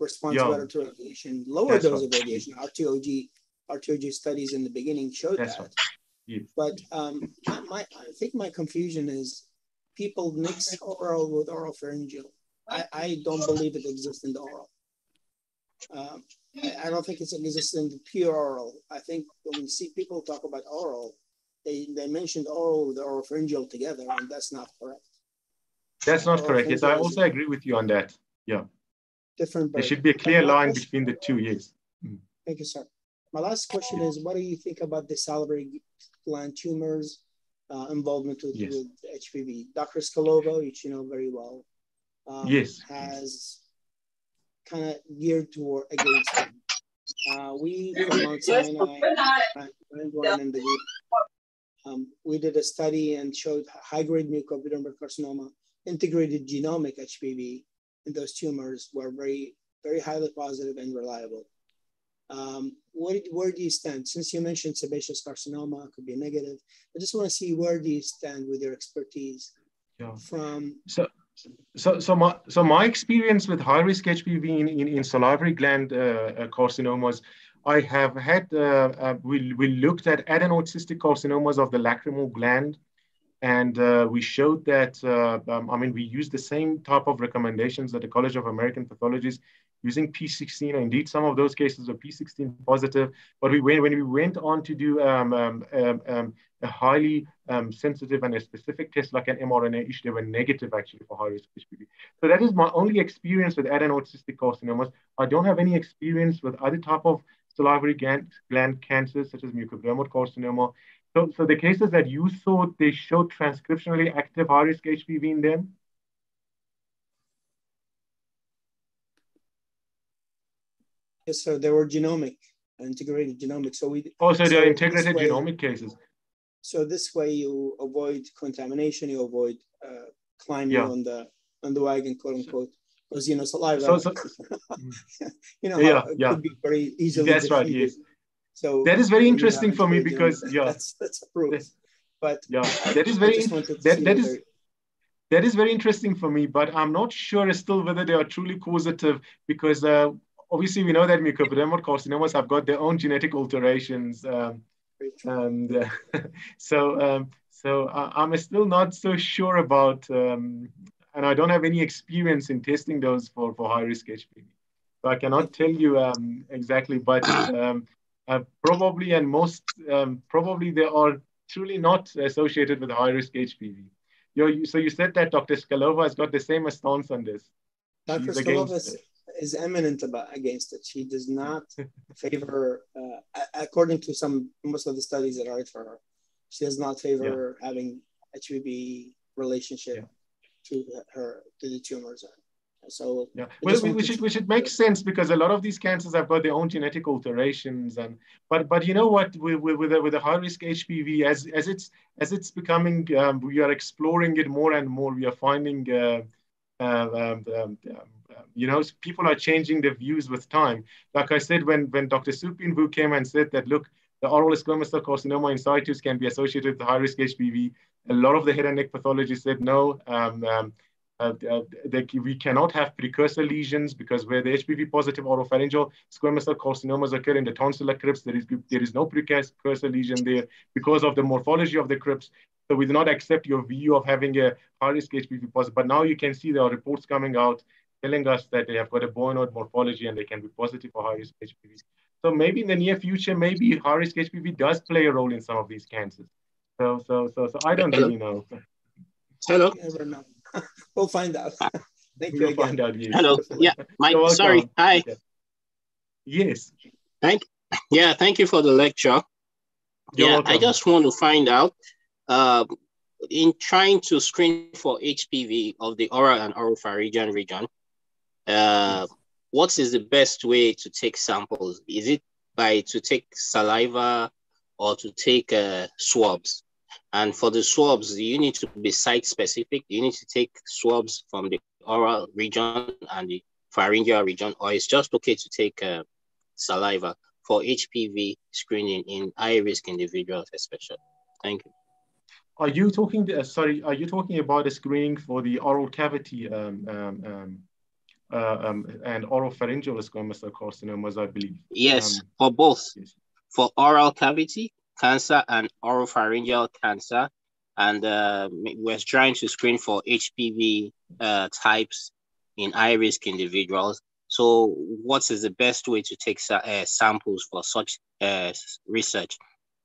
response yeah. better to radiation, lower That's dose right. of radiation. R T O G studies in the beginning showed That's that. Right. Yeah. But um, my I think my confusion is people mix oral with oropharyngeal. I I don't believe it exists in the oral. Um, I don't think it's existing in the pure oral. I think when we see people talk about oral, they, they mentioned oral with oropharyngeal together, and that's not correct. That's not correct. Yes, I also agree with you on that. Yeah. Different. There should be a clear line between the two, yes. Thank you, sir. My last question is, what do you think about the salivary gland tumors uh, involvement with, yes. with H P V? Doctor Scalova, which you know very well, um, yes. has... kind of geared toward against them. Uh, we from Mount Sinai, and the group, um, we did a study and showed high-grade mucoepidermal carcinoma, integrated genomic H P V, and those tumors were very, very highly positive and reliable. Um, where, where do you stand? Since you mentioned sebaceous carcinoma could be negative, I just want to see where do you stand with your expertise yeah. from. So So, so my so my experience with high-risk H P V in, in, in salivary gland uh, carcinomas, I have had, uh, uh, we, we looked at adenoid cystic carcinomas of the lacrimal gland, and uh, we showed that, uh, um, I mean, we used the same type of recommendations that the College of American Pathologists using P sixteen. Indeed, some of those cases were P sixteen positive, but we went, when we went on to do um, um, um, a highly um, sensitive and a specific test like an mRNA-ish, they were negative actually for high-risk H P V. So that is my only experience with adenoid cystic carcinomas. I don't have any experience with other type of salivary gland cancers, such as mucoepidermoid carcinoma. So, so the cases that you saw, they showed transcriptionally active high-risk H P V in them? Yes, sir. They were genomic, integrated genomic. So we. Oh, so, so they're integrated way, genomic cases. So this way, you avoid contamination. You avoid uh, climbing yeah. on the on the wagon, quote unquote. So, because you know saliva, so, so, you know, yeah, how it yeah. could be very easily. That's defeated. Right. Yes. So that is very interesting for me because yeah, that's that's a proof. That's, but yeah, that is very that that is. That is very interesting for me, but I'm not sure still whether they are truly causative because uh, obviously we know that mucoepidermoid carcinomas have got their own genetic alterations, um, and uh, so um, so I, I'm still not so sure about, um, and I don't have any experience in testing those for for high risk H P V, so I cannot tell you um, exactly, but um, uh, probably and most um, probably they are truly not associated with high risk H P V. You're, so you said that Doctor Skalova has got the same stance on this. Doctor Skalova is, is eminent about against it. She does not favor, uh, according to some most of the studies that are out for her, she does not favor yeah. having H P V relationship yeah. to her to the tumors. So yeah, well, which it, which it makes sense because a lot of these cancers have got their own genetic alterations, and but but you know what, with with with the high risk H P V, as as it's as it's becoming, um, we are exploring it more and more. We are finding, uh, uh, um, um, you know, people are changing their views with time. Like I said, when when Doctor Supin Vu came and said that, look, the oral squamous cell carcinoma in situ can be associated with high risk H P V, a lot of the head and neck pathologists said no. Um, um, Uh, they, we cannot have precursor lesions because where the H P V positive oropharyngeal squamous cell carcinomas occur in the tonsillar crypts, there is, there is no precursor lesion there because of the morphology of the crypts. So we do not accept your view of having a high-risk H P V positive. But now you can see there are reports coming out telling us that they have got a boinoid morphology and they can be positive for high-risk H P V. So maybe in the near future, maybe high-risk H P V does play a role in some of these cancers. So, so, so, so I don't Hello. really know. Hello. I never know. We'll find out. Thank we'll you again. Find out, yes. Hello. Yeah, Mike. Sorry. Hi. Yes. Thank. Yeah. Thank you for the lecture. You're yeah. Welcome. I just want to find out, uh, in trying to screen for H P V of the oral and oropharyngeal region, uh, what is the best way to take samples? Is it by to take saliva or to take uh, swabs? And for the swabs, you need to be site-specific. You need to take swabs from the oral region and the pharyngeal region, or it's just okay to take uh, saliva for H P V screening in high-risk individuals, especially. Thank you. Are you talking? To, uh, sorry, are you talking about a screening for the oral cavity um, um, um, uh, um, and oropharyngeal squamous cell carcinomas? I believe. Yes, um, for both, yes. For oral cavity cancer and oropharyngeal cancer, and uh, we're trying to screen for H P V uh, types in high-risk individuals. So what is the best way to take sa uh, samples for such uh, research?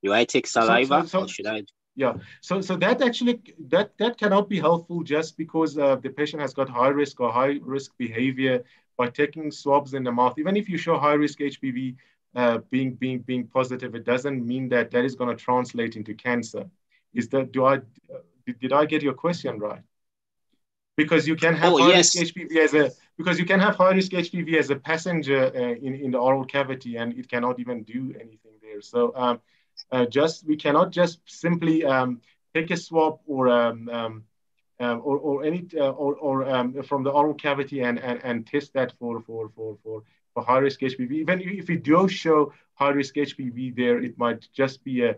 Do I take saliva so, so, so, or should I? Yeah, so so that actually, that, that cannot be helpful just because uh, the patient has got high-risk or high-risk behavior by taking swabs in the mouth. Even if you show high-risk H P V, Uh, being being being positive, it doesn't mean that that is going to translate into cancer. Is that do I did, did I get your question right? Because you can have oh, high yes. risk H P V as a because you can have high risk H P V as a passenger uh, in in the oral cavity, and it cannot even do anything there. So um, uh, just we cannot just simply um, take a swab or um, um, um, or or any uh, or, or um, from the oral cavity and and and test that for for for for. For high-risk H P V, even if we do show high-risk H P V there, it might just be a,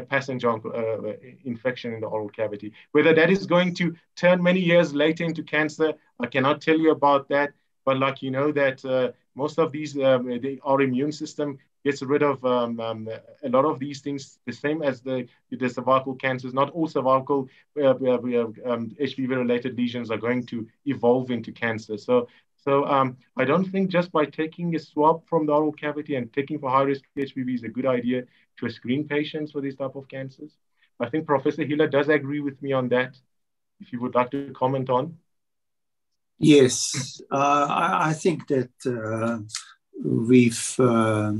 a passenger uh, infection in the oral cavity. Whether that is going to turn many years later into cancer, I cannot tell you about that. But like you know that uh, most of these, um, the, our immune system gets rid of um, um, a lot of these things, the same as the, the cervical cancers. Not all cervical uh, uh, um, H P V-related lesions are going to evolve into cancer. So. So um, I don't think just by taking a swab from the oral cavity and taking for high-risk H P V is a good idea to screen patients for these type of cancers. I think Professor Hiller does agree with me on that, if you would like to comment on. Yes, uh, I think that uh, we've uh,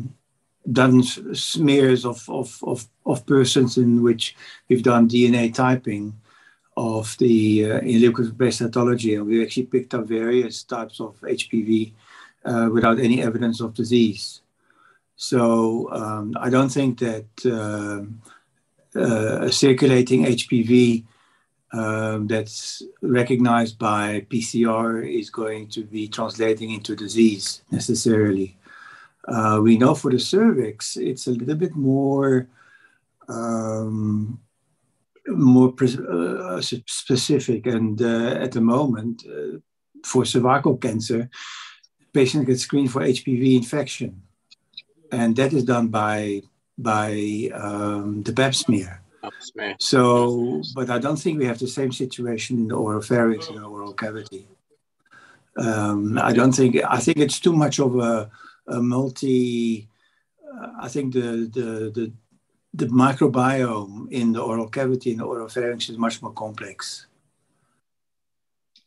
done smears of, of, of, of persons in which we've done D N A typing of the uh, in liquid-based pathology, and we actually picked up various types of H P V uh, without any evidence of disease. So um, I don't think that uh, uh, circulating H P V uh, that's recognized by P C R is going to be translating into disease necessarily. Uh, we know for the cervix, it's a little bit more um, more uh, specific, and uh, at the moment uh, for cervical cancer, patient gets screened for H P V infection, and that is done by by um, the pap smear. So, but I don't think we have the same situation in the oropharynx and the oral cavity. Um, I don't think. I think it's too much of a, a multi. Uh, I think the the the. The microbiome in the oral cavity and the oropharynx is much more complex.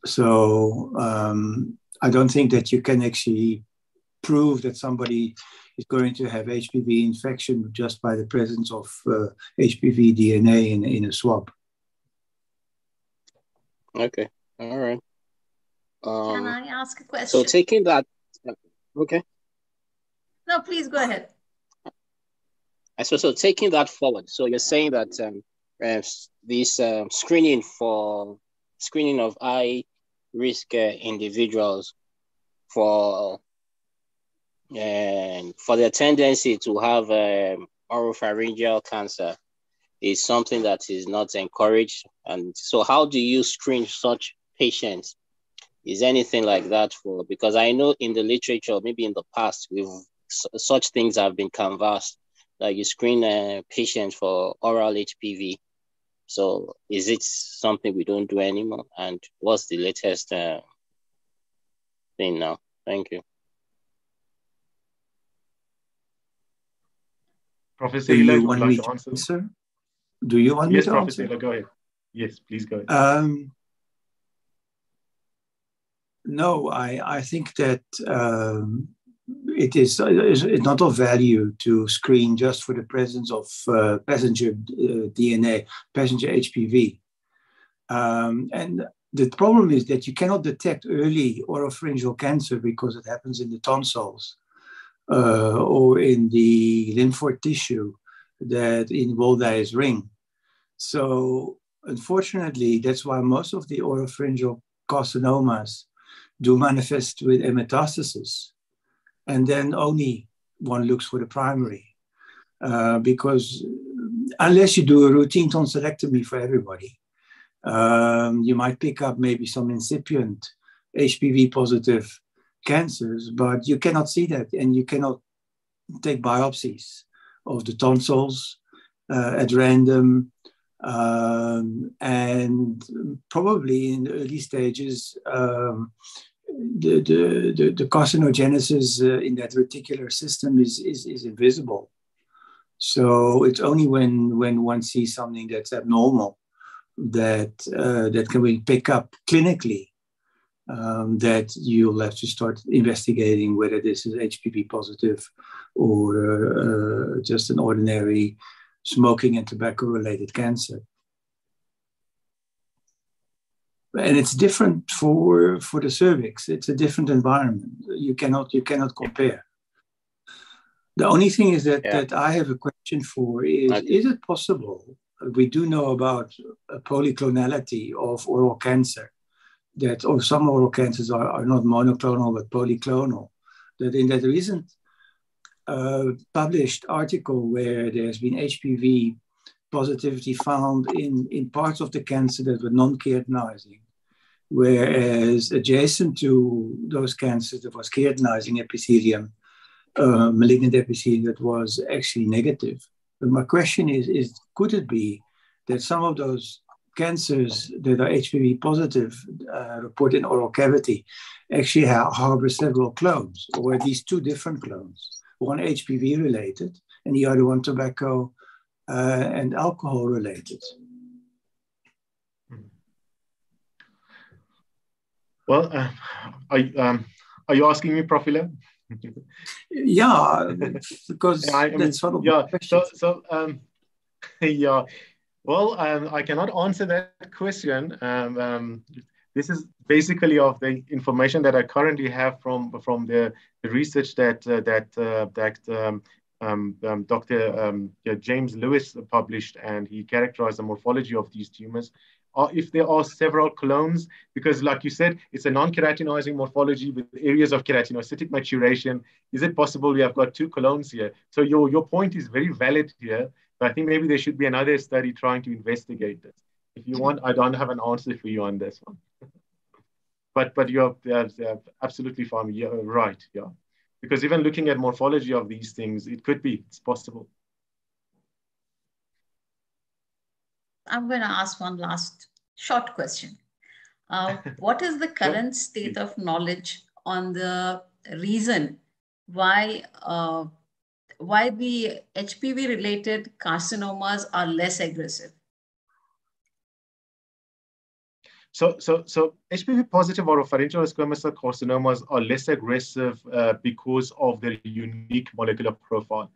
So um, I don't think that you can actually prove that somebody is going to have H P V infection just by the presence of uh, H P V D N A in, in a swab. Okay, all right. Um, can I ask a question? So taking that, okay. No, please go ahead. So, so taking that forward, so you're saying that um, uh, this uh, screening for screening of high risk uh, individuals for uh, for their tendency to have um, oropharyngeal cancer is something that is not encouraged. And so, how do you screen such patients? Is anything like that for? Because I know in the literature, maybe in the past, we've such things have been canvassed. Like you screen uh, patients for oral H P V. So is it something we don't do anymore? And what's the latest uh, thing now? Thank you. Professor Hiller, would you like to answer? Sir? Do you want yes, me to Professor answer? Yes, Professor Hiller, go ahead. Yes, please go ahead. Um, no, I, I think that um, It is it's not of value to screen just for the presence of uh, passenger uh, D N A, passenger H P V. Um, and the problem is that you cannot detect early oropharyngeal cancer because it happens in the tonsils uh, or in the lymphoid tissue that in Wydehi's ring. So unfortunately, that's why most of the oropharyngeal carcinomas do manifest with a metastasis. And then only one looks for the primary, uh, because unless you do a routine tonsillectomy for everybody, um, you might pick up maybe some incipient H P V positive cancers, but you cannot see that, and you cannot take biopsies of the tonsils uh, at random. Um, and probably in the early stages, um, The, the, the, the carcinogenesis uh, in that reticular system is, is, is invisible. So it's only when, when one sees something that's abnormal that, uh, that can we pick up clinically um, that you'll have to start investigating whether this is H P V positive or uh, just an ordinary smoking and tobacco-related cancer. And it's different for for the cervix. It's a different environment. You cannot you cannot compare. The only thing is that yeah. that I have a question for is: okay. Is it possible? We do know about a polyclonality of oral cancer, that or some oral cancers are are not monoclonal but polyclonal. That in that recent uh, published article where there has been H P V positivity found in, in parts of the cancer that were non-keratinizing, whereas adjacent to those cancers that was keratinizing epithelium, uh, malignant epithelium that was actually negative. But my question is, is, could it be that some of those cancers that are H P V positive uh, reported in oral cavity actually ha- harbor several clones, or at least two different clones, one H P V related and the other one tobacco uh, and alcohol related. Well, uh, I, um, are you asking me, Profila? Yeah, because yeah, I mean, that's sort of yeah. So, so um, yeah. Well, um, I cannot answer that question. Um, um, this is basically of the information that I currently have from from the, the research that uh, that uh, that um, um, Doctor Um, yeah, James Lewis published, and he characterized the morphology of these tumors. Or if there are several clones, because like you said, it's a non-keratinizing morphology with areas of keratinocytic maturation. Is it possible we have got two clones here? So your, your point is very valid here, but I think maybe there should be another study trying to investigate this. If you want, I don't have an answer for you on this one. But but you're uh, absolutely fine, you're right, yeah. Because even looking at morphology of these things, it could be, it's possible. I'm going to ask one last short question. Uh, what is the current state of knowledge on the reason why uh, why the H P V-related carcinomas are less aggressive? So, so, so H P V-positive oropharyngeal squamous cell carcinomas are less aggressive uh, because of their unique molecular profile.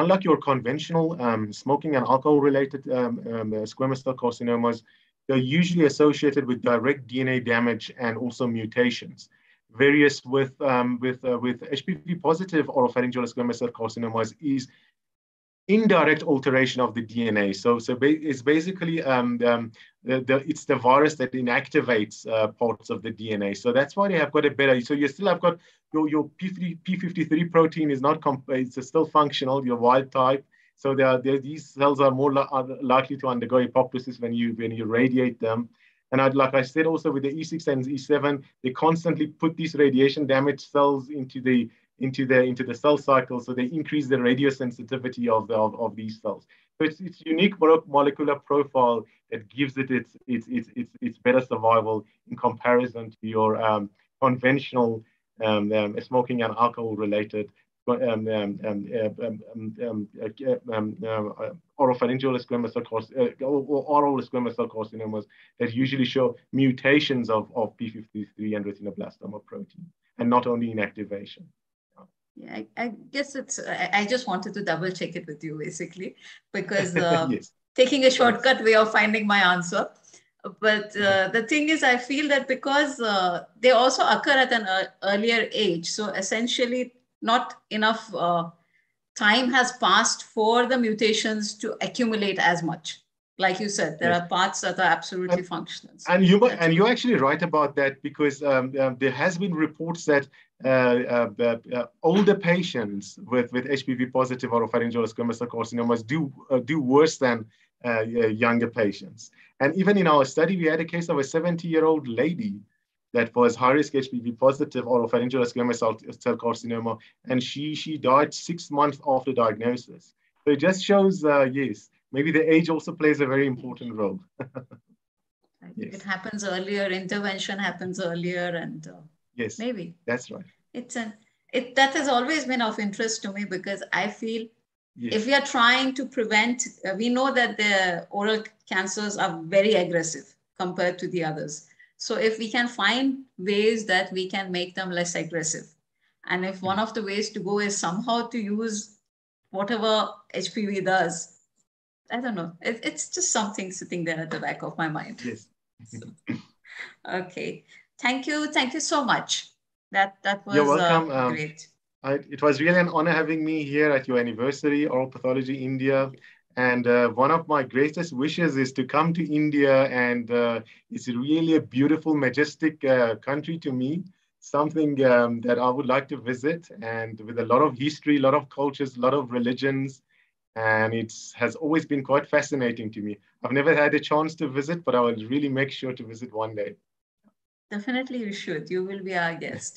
Unlike your conventional um, smoking and alcohol-related um, um, squamous cell carcinomas, they're usually associated with direct D N A damage and also mutations. Various with um, with uh, with H P V-positive oropharyngeal squamous cell carcinomas is indirect alteration of the D N A. So, so ba it's basically um, um, the, the it's the virus that inactivates uh, parts of the D N A. So that's why they have got a better. So you still have got your your P fifty-three protein is not comp it's still functional. Your wild type. So there are, there, these cells are more li are likely to undergo apoptosis when you when you radiate them. And I'd, like I said, also with the E six and E seven, they constantly put these radiation damaged cells into the into the into the cell cycle, so they increase the radiosensitivity of the of, of these cells. So it's it's unique molecular profile that gives it its its its its, its better survival in comparison to your um, conventional um, um, smoking and alcohol related um, um, um, um, um, um, uh, um, uh, oropharyngeal squamous cell carcinomas, uh, or oral squamous cell carcinomas that usually show mutations of of P fifty-three and retinoblastoma protein, and not only inactivation. Yeah, I, I guess it's, I, I just wanted to double check it with you basically, because uh, yes. Taking a shortcut way of finding my answer. But uh, the thing is, I feel that because uh, they also occur at an uh, earlier age. So essentially not enough uh, time has passed for the mutations to accumulate as much. Like you said, there yes. are parts that are absolutely and, functional. So and you and you're actually right about that, because um, um, there has been reports that uh, uh, uh, older patients with, with H P V-positive oropharyngeal squamous cell carcinomas do, uh, do worse than uh, younger patients. And even in our study, we had a case of a seventy-year-old lady that was high-risk H P V-positive oropharyngeal squamous cell carcinoma, and she, she died six months after diagnosis. So it just shows, uh, yes, maybe the age also plays a very important role. Yes. It happens earlier, intervention happens earlier, and uh, yes, maybe. That's right. It's an, it, that has always been of interest to me, because I feel yes. if we are trying to prevent, uh, we know that the oral cancers are very aggressive compared to the others. So if we can find ways that we can make them less aggressive, and if one of the ways to go is somehow to use whatever H P V does, I don't know. It, it's just something sitting there at the back of my mind. Yes. So, okay. Thank you. Thank you so much. That that was You're welcome. Uh, great. Um, I, it was really an honor having me here at your anniversary, Oral Pathology India. And uh, one of my greatest wishes is to come to India. And uh, it's really a beautiful, majestic uh, country to me. Something um, that I would like to visit, and with a lot of history, a lot of cultures, a lot of religions. And it has always been quite fascinating to me. I've never had a chance to visit, but I will really make sure to visit one day. Definitely you should. You will be our guest.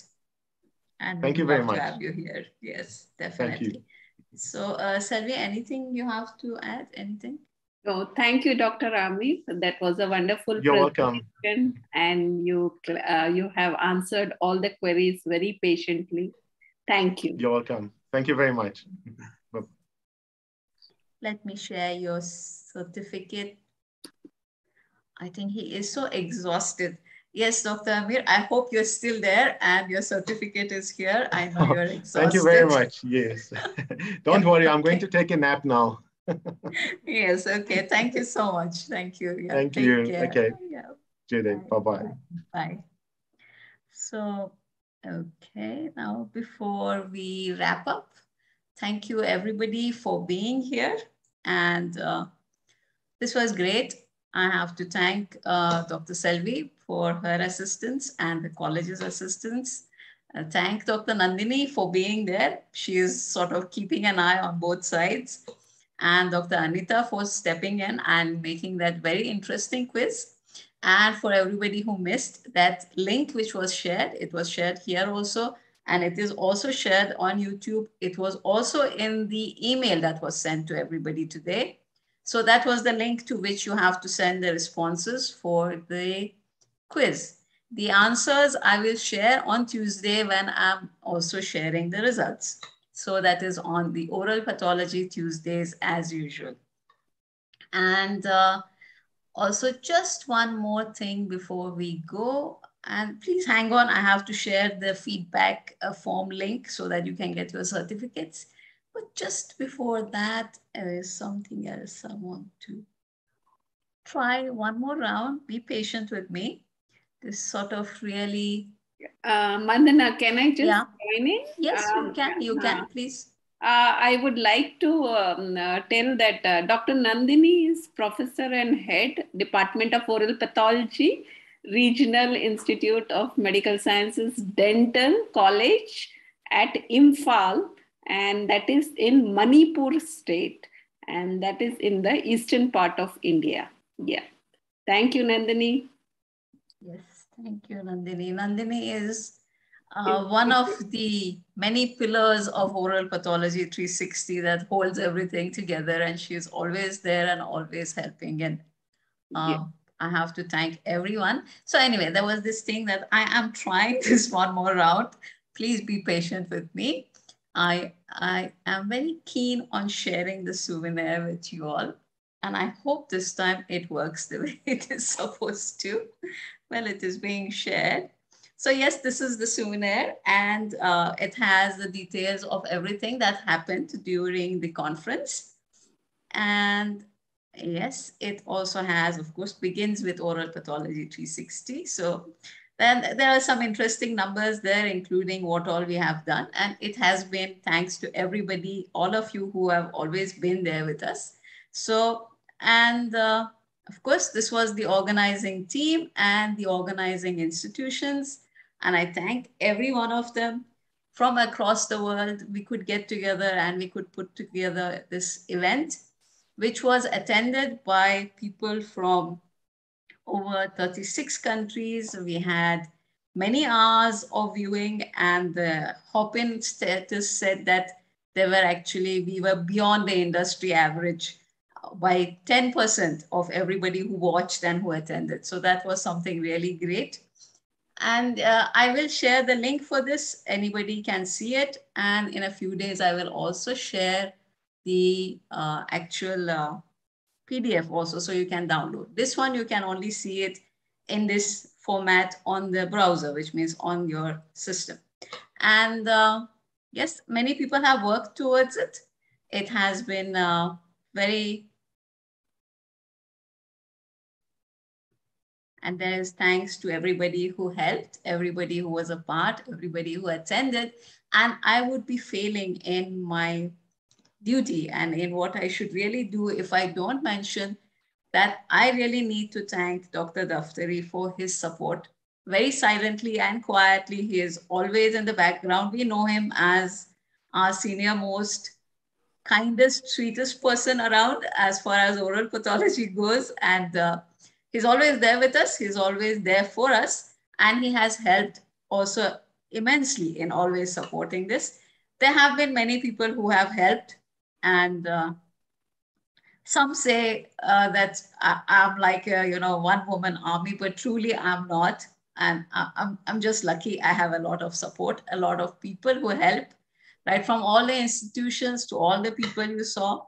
And thank you very much. We'd love to have you here. Yes, definitely. Thank you. So, uh, Selvi, anything you have to add? Anything? Oh, thank you, Doctor Amir. That was a wonderful You're presentation. Welcome. And you, uh, you have answered all the queries very patiently. Thank you. You're welcome. Thank you very much. Let me share your certificate. I think he is so exhausted. Yes, Doctor Amir, I hope you're still there and your certificate is here. I know oh, you're exhausted. Thank you very much. Yes. Don't worry. I'm okay. going to take a nap now. Yes. Okay. Thank you so much. Thank you. Yeah, Thank you. Care. Okay. Yeah. Judy. Bye. Bye. Bye. So, okay. Now, before we wrap up, thank you everybody for being here. And uh, this was great. I have to thank uh, Doctor Selvi for her assistance and the college's assistance. Uh, thank Doctor Nandini for being there. She is sort of keeping an eye on both sides. And Doctor Anita for stepping in and making that very interesting quiz. And for everybody who missed that link, which was shared, it was shared here also. And it is also shared on YouTube. It was also in the email that was sent to everybody today. So that was the link to which you have to send the responses for the quiz. The answers I will share on Tuesday when I'm also sharing the results. So that is on the Oral Pathology Tuesdays as usual. And uh, also just one more thing before we go. And please hang on, I have to share the feedback uh, form link so that you can get your certificates. But just before that, there is something else I want to try one more round. Be patient with me. This sort of really... Uh, Mandana, can I just yeah. join in? Yes, um, you can. You can, uh, please. Uh, I would like to um, uh, tell that uh, Doctor Nandini is Professor and Head, Department of Oral Pathology, Regional Institute of Medical Sciences, Dental College at Imphal, and that is in Manipur state, and that is in the eastern part of India. Yeah. Thank you, Nandini. Yes, thank you, Nandini. Nandini is uh, one of the many pillars of Oral Pathology three sixty that holds everything together, and she is always there and always helping. And uh, yeah. I have to thank everyone. So anyway, there was this thing that I am trying this one more round. Please be patient with me. I, I am very keen on sharing the souvenir with you all. And I hope this time it works the way it is supposed to. Well, it is being shared. So yes, this is the souvenir. And uh, it has the details of everything that happened during the conference. And yes, it also has, of course, begins with Oral Pathology three sixty. So then there are some interesting numbers there, including what all we have done. And it has been thanks to everybody, all of you who have always been there with us. So, and uh, of course, this was the organizing team and the organizing institutions. And I thank every one of them from across the world. We could get together and we could put together this event, which was attended by people from over thirty-six countries. We had many hours of viewing, and the hop-in status said that they were actually, we were beyond the industry average by ten percent of everybody who watched and who attended. So that was something really great. And uh, I will share the link for this. Anybody can see it. And in a few days, I will also share the uh, actual uh, P D F also, so you can download. This one, you can only see it in this format on the browser, which means on your system. And uh, yes, many people have worked towards it. It has been uh, very, and there is thanks to everybody who helped, everybody who was a part, everybody who attended, and I would be failing in my duty and in what I should really do if I don't mention that I really need to thank Doctor Daftari for his support. Very silently and quietly, he is always in the background. We know him as our senior most, kindest, sweetest person around as far as oral pathology goes. And uh, he's always there with us. He's always there for us. And he has helped also immensely in always supporting this. There have been many people who have helped. And uh, Some say uh, that I, I'm like a, you know, one woman army, but truly I'm not. And I, I'm, I'm just lucky. I have a lot of support, a lot of people who help, right? From all the institutions to all the people you saw.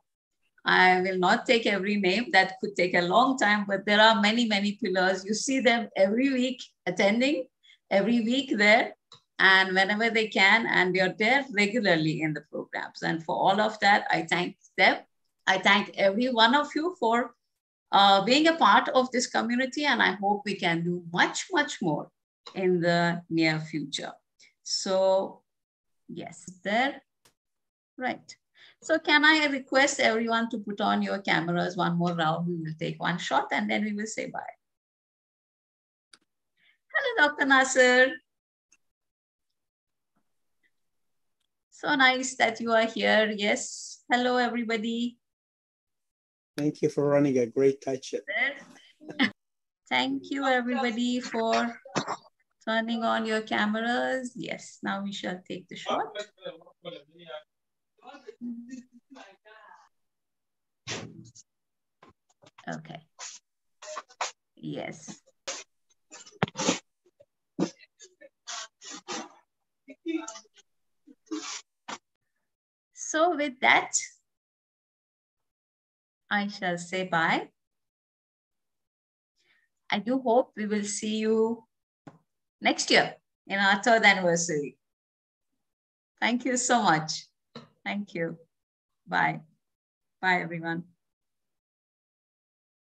I will not take every name. That could take a long time, but there are many, many pillars. You see them every week attending, every week there, and whenever they can, and we are there regularly in the programs. And for all of that, I thank them. I thank every one of you for uh, being a part of this community, and I hope we can do much, much more in the near future. So, yes, there, right. So can I request everyone to put on your cameras one more round? We will take one shot and then we will say bye. Hello, Doctor Nasir. So nice that you are here. Yes. Hello, everybody. Thank you for running a great touch. Thank you, everybody, for turning on your cameras. Yes. Now we shall take the shot. Okay. Yes. So with that, I shall say bye. I do hope we will see you next year in our third anniversary. Thank you so much. Thank you. Bye. Bye, everyone.